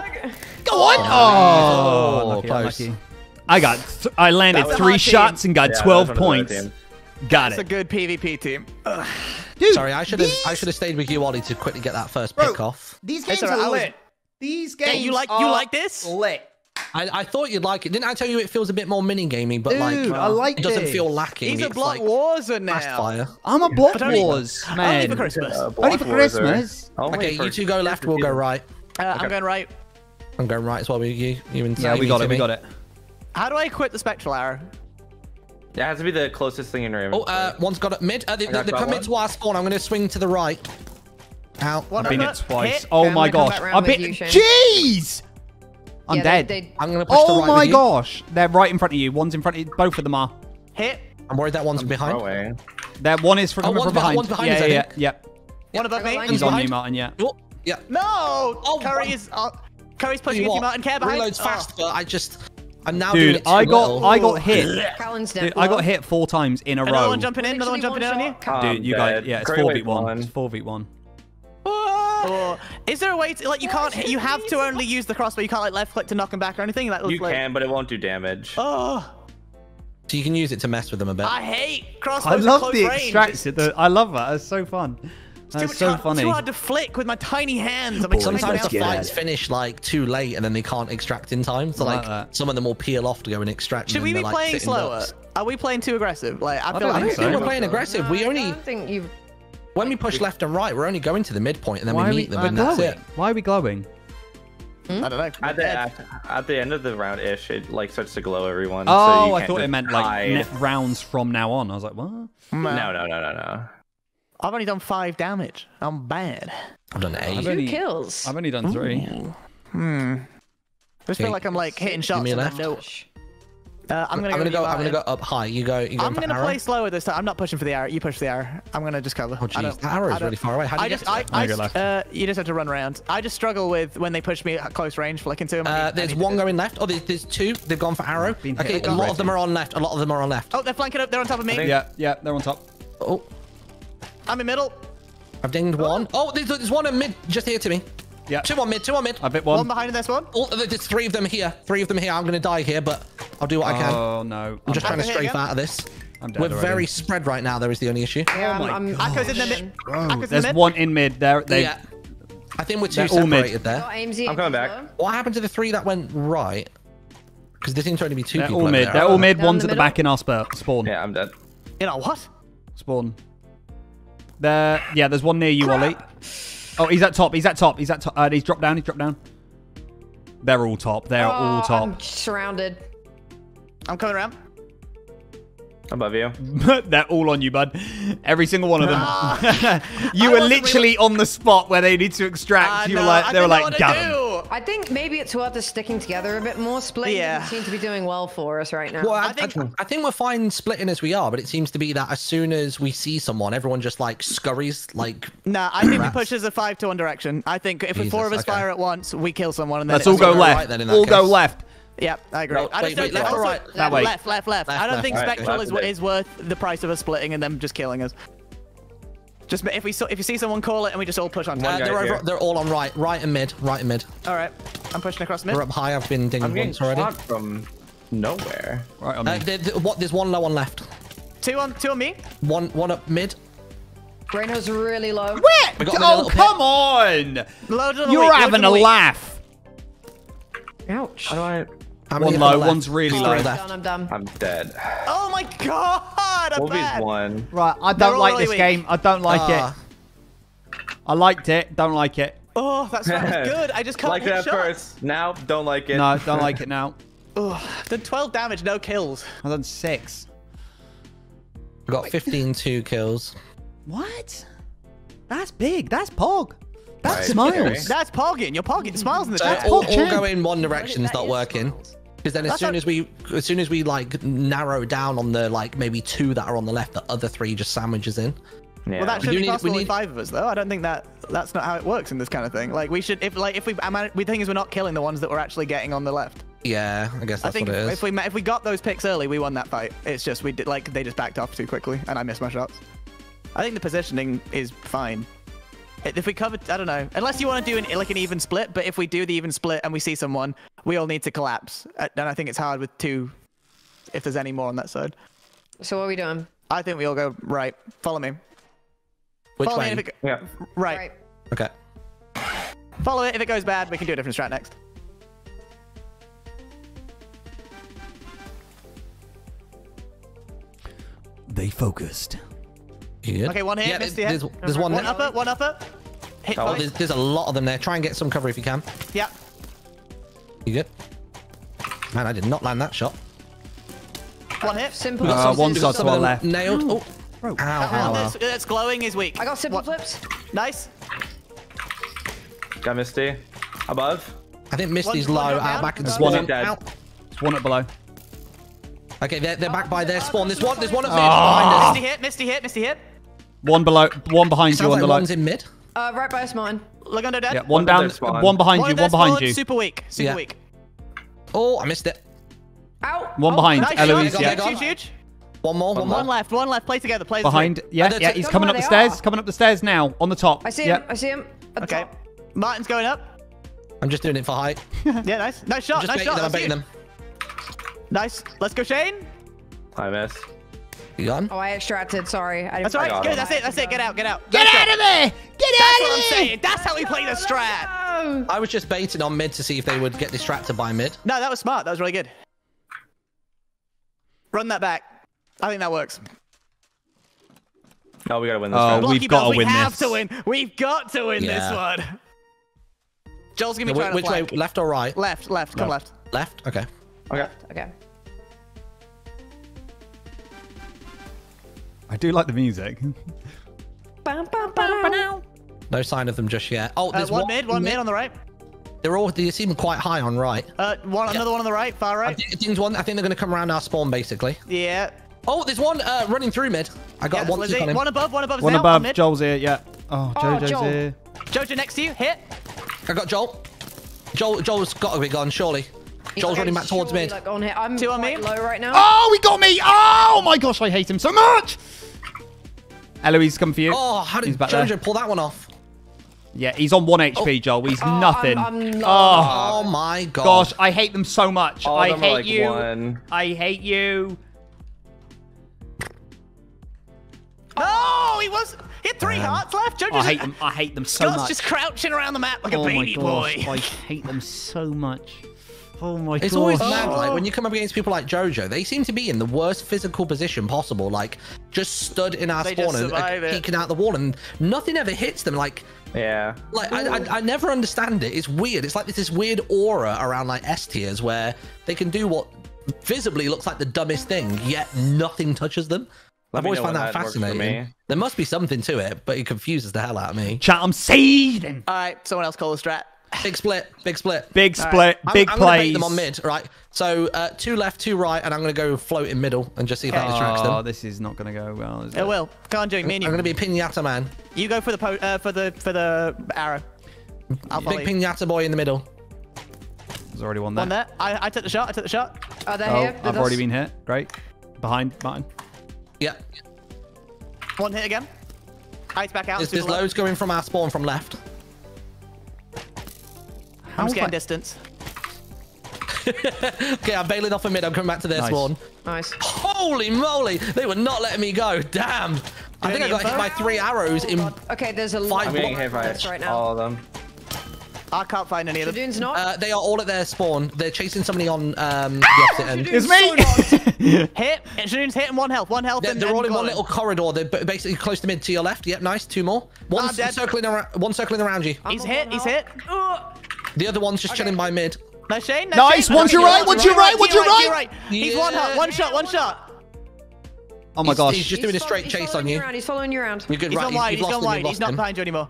Go on. Oh, close. I landed three shots and got 12 points. Got it. That's a good PvP team. Dude, sorry, I should have stayed with you, Oli, to quickly get that first pick off. These games are lit. These games you like this? Lit. I thought you'd like it. Didn't I tell you it feels a bit more mini-gamey, but like it doesn't feel lacking. He's a Block Wars now. I'm a Block Wars, man. Only for Christmas. Only for Christmas? Okay, you two go left, we'll go right. I'm going right. I'm going right as well. You and yeah, we got it. How do I quit the spectral arrow? It has to be the closest thing in your inventory. Oh, one's got it mid. They come into our spawn. I'm going to swing to the right. Ow. What, I've been hit twice. Oh my gosh. I've been... Jeez! I'm dead. I'm going to push the right. Oh my gosh. They're right in front of you. One's in front of you. Both of them are. Hit. I'm worried that one's from behind. That one is from behind. One's behind. Yeah. One above me. He's on you, Martyn, yeah. Yeah. No! Curry's pushing into you, Martyn. Care behind. Reloads fast, but I just... I'm now doing I got hit. Dude, I got hit 4 times in a row. Another one jumping in, another one jumping in on you. Dude, you guys, yeah, it's 4v1. It's 4v1. Or is there a way to, like, you can't hit, you have to only use the crossbow, you can't, like, left click to knock him back or anything? That looks like... You can, but it won't do damage. Oh. So you can use it to mess with them a bit. I hate crossbows. I love the extraction. I love that. It's so fun. That's so funny. It's too hard to flick with my tiny hands. Sometimes the fights finish like too late and then they can't extract in time. So like some of them will peel off to go and extract. Should we be playing slower? Are we playing too aggressive? Like I feel like I don't think we're playing aggressive. We only when we push left and right, we're only going to the midpoint and then we meet them and that's it. Why are we glowing? I don't know. At the end of the round ish, it like starts to glow everyone. Oh, I thought it meant like rounds from now on. I was like, what? No. I've only done 5 damage. I'm bad. I've done 8. Two kills. I've only done 3. Hmm. I feel like I'm like hitting shots. I'm gonna go up high. You go. I'm gonna play slower this time. I'm not pushing for the arrow. You push the arrow. I'm gonna just cover. Oh jeez, the arrow is really far away. How do you get to it? You just have to run around. I just struggle with when they push me at close range, flicking to them. There's one going left. Oh, there's 2. They've gone for arrow. Okay, a lot of them are on left. Oh, they're flanking up. They're on top of me. Yeah, they're on top. Oh. I'm in middle. I've dinged 1. Oh, there's 1 in mid just here to me. Yeah. 2 on mid. I bit 1. 1 behind this one. Oh, there's 3 of them here. 3 of them here. I'm going to die here, but I'll do what I can. Oh, no. I'm just trying to strafe out of this. I'm dead already. Very spread right now. There is the only issue. Yeah, Akko's in the mid. There's 1 in mid. Yeah. I think we're 2 separated there. I'm coming back. What happened to the 3 that went right? Because there seems to only be 2 people. They're all mid. They're all mid. One's at the back in our spawn. Yeah, I'm dead. In our what? Spawn. There, yeah, there's 1 near you, Oli. Oh, he's at top. He's dropped down, They're all top, they're all top. I'm surrounded. I'm coming around. Above you. They're all on you, bud. Every single one of them. You were literally on the spot where they need to extract. They were like, gun. I think maybe it's worth us sticking together a bit more. Splitting doesn't seem to be doing well for us right now. Well, I think we're fine splitting as we are, but it seems to be that as soon as we see someone, everyone just like scurries. Like, I think we push as a 5-to-1 direction. I think if the 4 of us fire at once, we kill someone. And then Let's all go left. Yep, I agree. Left, right? That way. Left. I don't think spectral is worth the price of us splitting and them just killing us. Just if you see someone call it and we just all push on. They're all on right and mid. All right, I'm pushing across mid. We're up high. I've been dinged once already. I'm getting shot from nowhere. Right on me. There's 1 low on left. 2 on me. 1 up mid. Reno's really low. Where? Oh come on! You're having a laugh. Ouch. How do I? One low, one's really low. I'm dead. Oh my god! I'm bad. Right, I don't like this game. I don't like it. I liked it. Don't like it. Oh, that's not good. I just can't like that first. Now, don't like it. No, don't like it now. I've done 12 damage, no kills. I've done 6. I got 15 kills. What? That's big. That's Pog. That's Smiles. That's Pogging. You're Pogging. Smiles in the chat. All going one direction is not working. Because then as soon as we like narrow down on the like maybe 2 that are on the left, the other 3 just sandwiches in. Yeah. Well, that should be possible with 5 of us though. I don't think that's not how it works in this kind of thing. Like we should the thing is we're not killing the ones that we're actually getting on the left. Yeah, I guess that's what it is. If we got those picks early, we won that fight. It's just they just backed off too quickly and I missed my shots. I think the positioning is fine. If we cover, I don't know, unless you want to do an even split, but if we do the even split and we see someone, we all need to collapse. And I think it's hard with 2, if there's any more on that side. So what are we doing? I think we all go right. Follow me. Which way? Yeah. Right. Okay. Follow it. If it goes bad, we can do a different strat next. They focused. Yeah. Okay, 1 hit. Yeah, there's 1 there. 1 upper. Hit. There's a lot of them there. Try and get some cover if you can. Yeah. You good? Man, I did not land that shot. One hit. Simple. One shot to my left. Nailed. Oh. Ow, ow, ow. That's glowing is weak. I got simple flips. Nice. Got Misty. Above. I think Misty's low. Out back and spawn. There's one up below. Okay, they're back by their spawn. There's one up mid. Behind us. Misty hit. One below. One behind you on the low. One's in mid. Right by us, mine. Look under dead. Yeah, one down. One behind you. One behind you. Super weak. Super weak. Oh, I missed it. Out. One behind. Eloise. Yeah. Huge. One more. One left. Play together. Play behind. Together. Yeah. He's coming up the stairs. Coming up the stairs now. On the top. I see him. Okay. Martyn's going up. I'm just doing it for height. Yeah, nice. Nice shot. Nice shot. I'm baiting them. Nice. Let's go, Shane. I missed. You gone? Oh, I extracted. Sorry. That's all right. Good. That's it. Get out. Get out of there. That's what I'm saying. That's how we play the strat. I was just baiting on mid to see if they would get distracted by mid. No, that was smart. That was really good. Run that back. I think that works. No, we gotta win this. Oh, we've got to win this. We've got to win this one. Joel's gonna be trying to flank. Which way? Left or right? Left. Come left. Left. Okay. I do like the music. No sign of them just yet. Oh, there's one mid on the right. They're all. They seem quite high on right. Another one on the right, far right. I think they're gonna come around our spawn basically. Yeah. Oh, there's one running through mid. I got one. One above. One above. Joel's here. Yeah. Oh, Jojo's here. Jojo next to you. Hit. I got Joel. Joel's got to be gone surely. Joel's running back towards mid. Like on here. I'm two on me. Low right now. Oh, he got me. Oh my gosh, I hate him so much. Eloise, come for you. Oh, how did Jojo pull that one off? Yeah, he's on 1 HP, Joel. He's nothing. Oh my gosh. I hate them so much. Oh, I hate you. I hate you. Oh, he was. He had 3 hearts left. Jojo's I hate them so much. Scott's just crouching around the map like a baby boy. I hate them so much. Oh my god. It's always mad, like, when you come up against people like Jojo, they seem to be in the worst physical position possible. Like, just stood in our spawn and peeking out the wall, and nothing ever hits them. Like, yeah. Like, I never understand it. It's weird. It's like there's this weird aura around, like, S tiers where they can do what visibly looks like the dumbest thing, yet nothing touches them. I've always found that fascinating. There must be something to it, but it confuses the hell out of me. Chat, I'm seething. All right, someone else call the strat. Big split. Right. Big plays. I'm going to bait them on mid, right? So 2 left, 2 right, and I'm going to go float in middle and just see if that distracts them. Oh, this is not going to go well. Is it will. Can't do it. I'm going to be a pinata man. You go for the for the arrow. Big pinata boy in the middle. There's already one there. I took the shot. Oh, they're here. I've already been hit. Great. Behind Martyn. Yeah. One hit again. Ice back out. There's loads going from our spawn from left. I'm just getting distance. Okay, I'm bailing off a mid. I'm coming back to their spawn. Nice. Holy moly! They were not letting me go. Damn. I think I got hit by 3 arrows in. Okay, there's a lot. I'm getting hit by all of them. I can't find any of them. They are all at their spawn. They're chasing somebody on the opposite end. It's me. Hit. Shadoon's hit and 1 health. They're all in one little corridor. They're basically close to mid to your left. Yep, nice. 2 more. One circling around you. He's hit. The other one's just chilling by mid. Nice, Shane. Nice. One's your right. He's 1 heart. One shot. Oh my gosh. He's just doing a straight chase on you. He's following you around. You're good, right? He's gone wide. He's not behind you anymore.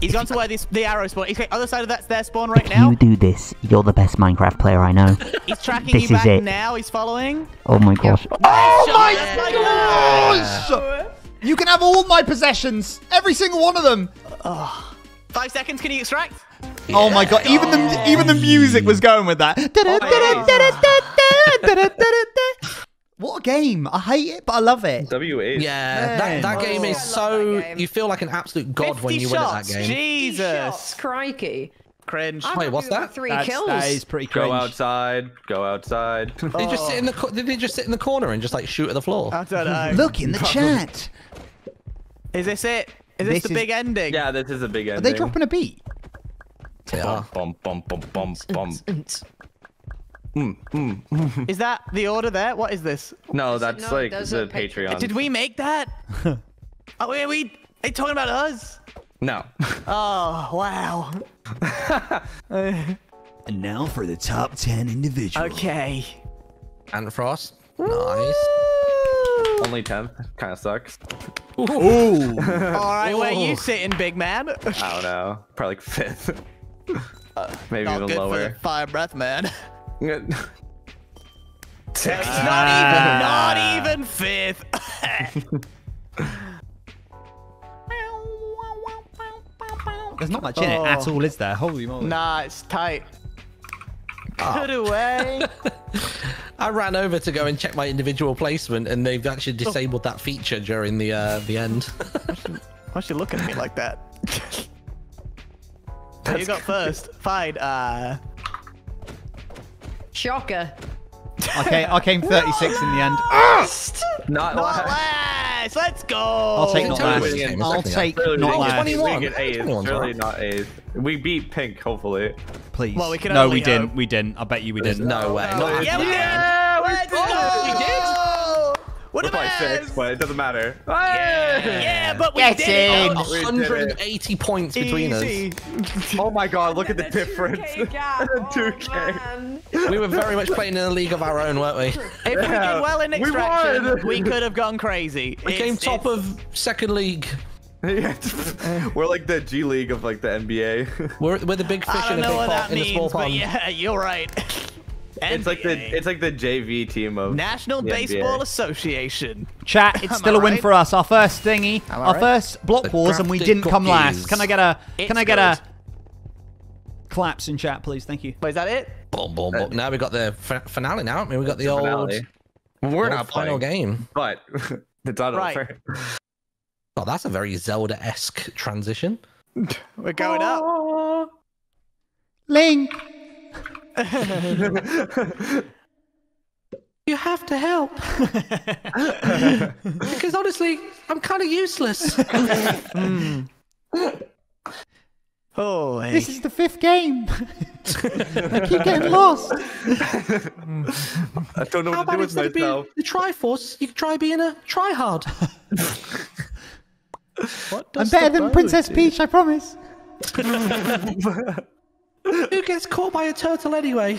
He's gone to where the arrow spawn. He's other side of their spawn right now. If you do this, you're the best Minecraft player I know. He's tracking you back now. He's following. Oh my gosh. Oh my gosh! You can have all my possessions. Every single one of them. 5 seconds. Can you extract? Yeah. Oh my god! Even the music was going with that. What a game! I hate it, but I love it. Yeah, that game is so. You feel like an absolute god when you win at that game. Jesus, crikey! Cringe. Wait, what's that? 3 kills. That is pretty cringe. Go outside. They just sit in the. Did they just sit in the corner and just like shoot at the floor? I don't know. Look in the chat. Is this it? Is this the big ending? Yeah, this is the big ending. Are they dropping a beat? Is that the order there? What is this? No, that's like the Patreon. Did we make that? Are they talking about us? No. Oh, wow. And now for the top 10 individuals. Okay. And Frost. Nice. Woo! Only 10. Kind of sucks. Ooh. All right, where you sitting, big man? I don't know. Probably like 5th. Maybe not even good lower. FireBreathMan. Not even 5th. There's not much in it at all, is there? Holy moly. Nah, it's tight. Put away. I ran over to go and check my individual placement, and they've actually disabled that feature during the end. Why should you look at me like that? What you got first? Fine. Shocker. Okay, I came 36 in the end. Not last. Let's go. I'll take not last. I'll take not last. Really not A's. We beat Pink, hopefully. Please. Well, we can no, we didn't. We didn't. I bet you we didn't. No way. No. Yeah, we did. We're probably 6th, but it doesn't matter. Yeah, but we did it. 180 points between us. Oh my god, look at the difference. 2K. Oh, we were very much playing in a league of our own, weren't we? If we did well in Extraction, we could have gone crazy. We came top of 2nd league. We're like the G League of like the NBA. We're the big fish in a big pot in a small pond. Yeah, you're right. NBA. It's like the JV team of National Baseball NBA. Association. Chat, it's still a win for us. Our first thingy, our first block wars, and we didn't come last. Can I get a can I get a claps in chat, please? Thank you. Wait, is that it? Boom, boom, boom. Now we got the finale. Now, I mean, we got the old. We're in our final game, but it's not over. Oh, that's a very Zelda-esque transition. We're going up. Link. You have to help because honestly I'm kind of useless. Oh, hey. This is the 5th game. I keep getting lost. I don't know what to do with myself. The Triforce, you can try being a tryhard. I'm better than Princess Peach, I promise. Who gets caught by a turtle anyway?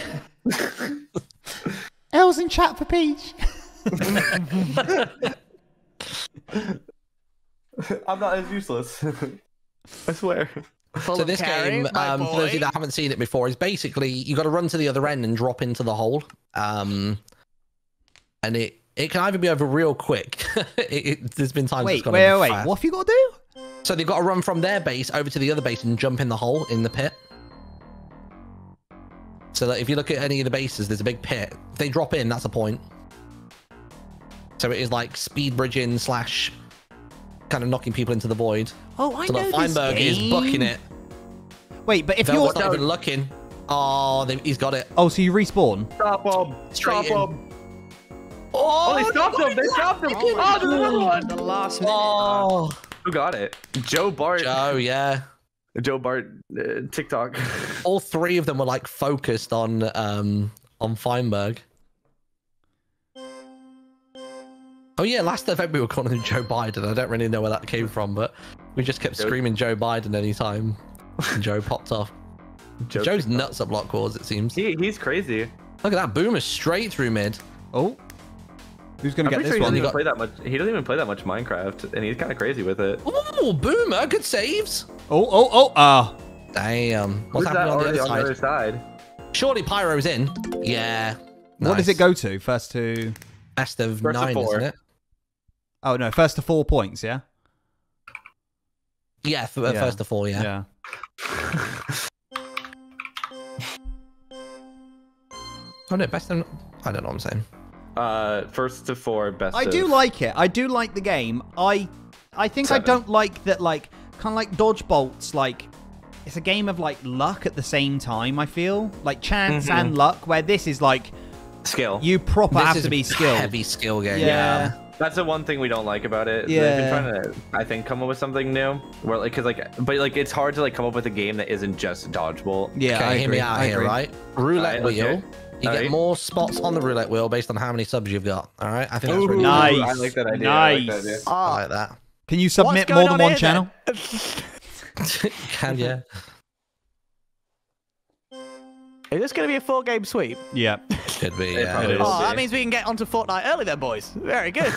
L's in chat for Peach. I'm not as useless. I swear. So this game, for those of you that haven't seen it before, is basically you got to run to the other end and drop into the hole. And it can either be over real quick. There's been times it's gone over fast. Wait, what have you got to do? So they've got to run from their base over to the other base and jump in the hole in the pit. So that if you look at any of the bases, there's a big pit. If they drop in, that's a point. So it is like speed bridging / kind of knocking people into the void. Oh, I know Feinberg this game. Is bucking it. Wait, but if you're not even looking, he's got it. Oh, so you respawn? Stop bomb! Stop bomb! Oh, they stopped him! They stopped him! Oh, there's another one! The last minute. Oh, who got it? Joe Bart. Oh yeah. Joe Bart, TikTok. All 3 of them were like focused on Feinberg. Oh yeah, last event we were calling him Joe Biden. I don't really know where that came from, but we just kept screaming Joe Biden anytime Joe popped off. Joe's nuts at Block Wars, it seems. He's crazy. Look at that boomer straight through mid. Oh, who's gonna get this one? He doesn't even play that much Minecraft, and he's kind of crazy with it. Oh, boomer, good saves. Damn. What's happening on the other side? Surely Pyro's in. Yeah. Nice. What does it go to? First to... Best of 9, isn't it? Oh, no. First to 4 points, yeah? Yeah, first to 4, yeah. Yeah. Oh, no, best of... I don't know what I'm saying. First to 4, best of... I do like it. I do like the game. I think 7. I don't like that, like... Kind of like dodge bolts, like it's a game of like luck at the same time. I feel like chance and luck. Where this is like skill. You have to be skilled. Heavy skill game. Yeah, that's the one thing we don't like about it. Yeah, they've been trying to, I think, come up with something new. Where like, cause like, but like, it's hard to like come up with a game that isn't just dodgeball. Yeah, okay, hear me out here, right? Roulette wheel. You get more spots on the roulette wheel based on how many subs you've got. All right, I think that's really cool. I like that idea. Nice. I like that idea. I like that. Can you submit more than one channel? Can you? Is this going to be a four-game sweep? Yeah. Should be, yeah. Oh, that means we can get onto Fortnite early then, boys. Very good.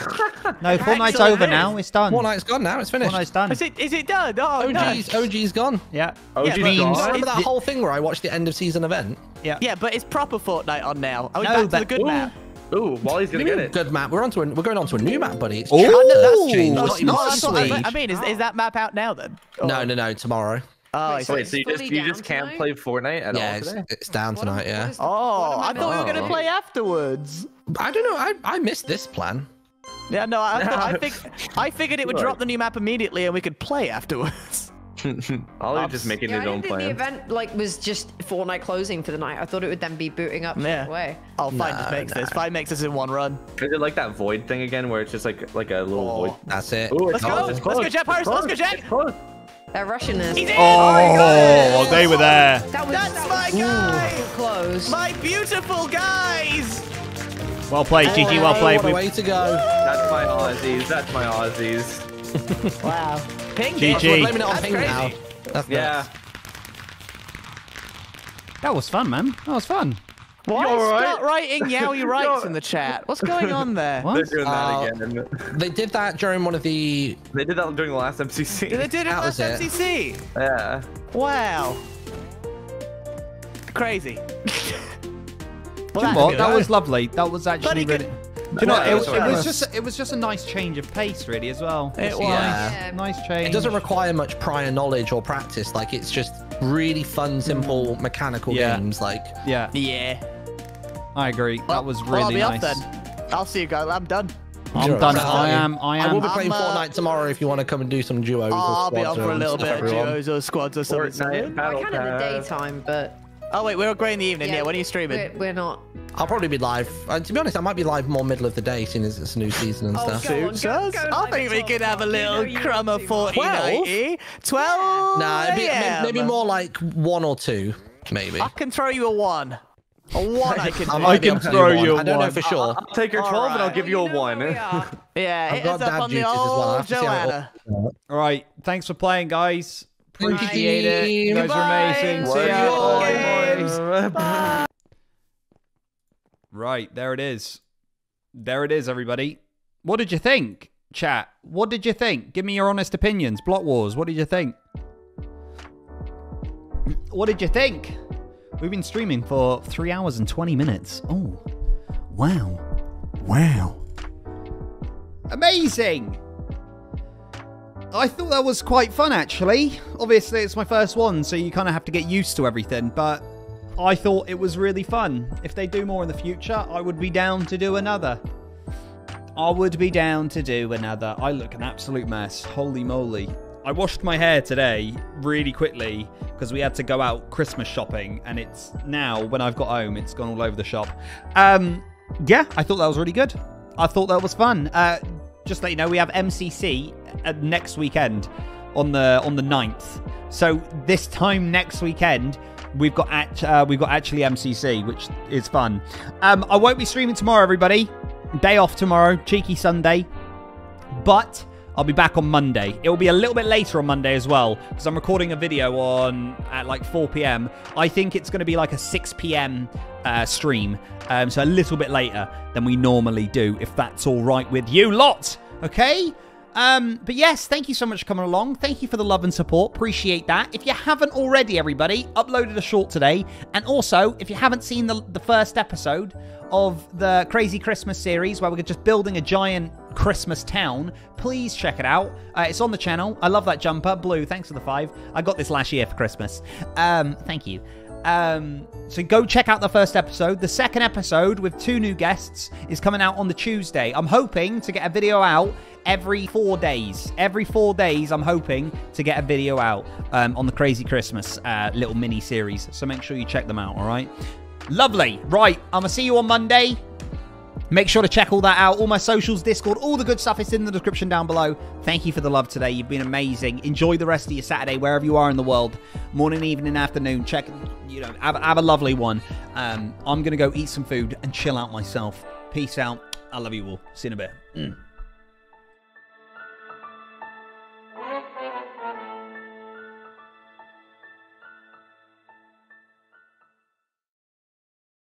No, Fortnite's over now. It's done. Fortnite's gone now. It's finished. Fortnite's done. Is it done? Oh, OG's, no. OG's gone. Yeah. OG's gone. I remember that whole thing where I watched the end-of-season event. Yeah. Yeah, but it's proper Fortnite on now. Are we back to the good map? Ooh, Wally's gonna get it. Good map. We're going on to a new map, buddy. It's changed. That's changed. I mean, is that map out now then? Or? No. Tomorrow. Oh, wait, so you just can't play Fortnite at all today? It's down tonight. Yeah. Oh, I thought we were gonna play afterwards. I don't know. I missed this plan. Yeah, no. I figured it would drop the new map immediately and we could play afterwards. Oli just making his own plan. The event was just Fortnite closing for the night. I thought it would then be booting up straight away. Oh, Fine just makes this. Fine makes this in one run. Is it like that void thing again, where it's just like a little void? That's it. Ooh, let's go. Let's go, Jeff Harris. Let's go, Jack. They're rushing this. Oh, they were there. That's my guy. Close. My beautiful guys. Well played, GG. Well played. Way to go. That's my Aussies. That's my Aussies. Wow. Ping. GG. It on ping now. That's nuts. That was fun, man. That was fun. Why is Scott writing Yowie Rights in the chat? What's going on there? What? They're doing that again. They did that during one of the... They did that during the last MCC. They did it last MCC? Yeah. Wow. Crazy. Well, that was lovely. That was actually really... Do you know, it was just a nice change of pace, really, as well. It was nice change. It doesn't require much prior knowledge or practice. Like, it's just really fun, simple mechanical games. Like, I agree. That was really nice. I'll see you guys. I'm done. I'm done. I will be playing Fortnite tomorrow if you want to come and do some duos. I'll be on for a little bit. Duos or squads or something. I can in the daytime, but. Oh, wait, we're grey in the evening. Yeah, when are you streaming? We're not. I'll probably be live. To be honest, I might be live more middle of the day, seeing as it's a new season and stuff. I think we could have a little crumb of 4090. 12? Nah, maybe more like 1 or 2, maybe. I can throw you a 1. A 1 I can do. I can throw you a 1. I don't know for sure. I'll take your 12 and I'll give you a 1. Yeah, it's up on the old Joanna. All right, thanks for playing, guys. Appreciate it. You guys are amazing. See ya. Bye, boys. Right, there it is. There it is, everybody. What did you think, chat? What did you think? Give me your honest opinions. Block Wars, what did you think? What did you think? We've been streaming for 3 hours and 20 minutes. Oh, wow. Wow. Amazing. I thought that was quite fun, actually. Obviously, it's my first one, so you kind of have to get used to everything, but... I thought it was really fun. If they do more in the future, I would be down to do another. I would be down to do another. I look an absolute mess. Holy moly. I washed my hair today really quickly because we had to go out Christmas shopping. And it's now, when I've got home, it's gone all over the shop. Yeah, I thought that was really good. I thought that was fun. Just to let you know, we have MCC next weekend on the 9th. So this time next weekend... We've got actually MCC, which is fun. I won't be streaming tomorrow, everybody. Day off tomorrow, cheeky Sunday. But I'll be back on Monday. It will be a little bit later on Monday as well, because I'm recording a video at like 4 p.m. I think it's going to be like a 6 p.m. Stream, so a little bit later than we normally do, if that's all right with you lot. Okay? But yes, thank you so much for coming along. Thank you for the love and support. Appreciate that. If you haven't already, everybody, uploaded a short today. And also, if you haven't seen the first episode of the Crazy Christmas series, where we're just building a giant Christmas town, please check it out. It's on the channel. I love that jumper. Blue, thanks for the 5. I got this last year for Christmas. Thank you. So go check out the first episode. The second episode with 2 new guests is coming out on the Tuesday. I'm hoping to get a video out every 4 days. Every 4 days, I'm hoping to get a video out on the Crazy Christmas little mini series. So make sure you check them out, all right? Lovely. Right, I'm going to see you on Monday. Make sure to check all that out. All my socials, Discord, all the good stuff is in the description down below. Thank you for the love today. You've been amazing. Enjoy the rest of your Saturday, wherever you are in the world. Morning, evening, afternoon. Check, you know, have a lovely one. I'm going to go eat some food and chill out myself. Peace out. I love you all. See you in a bit.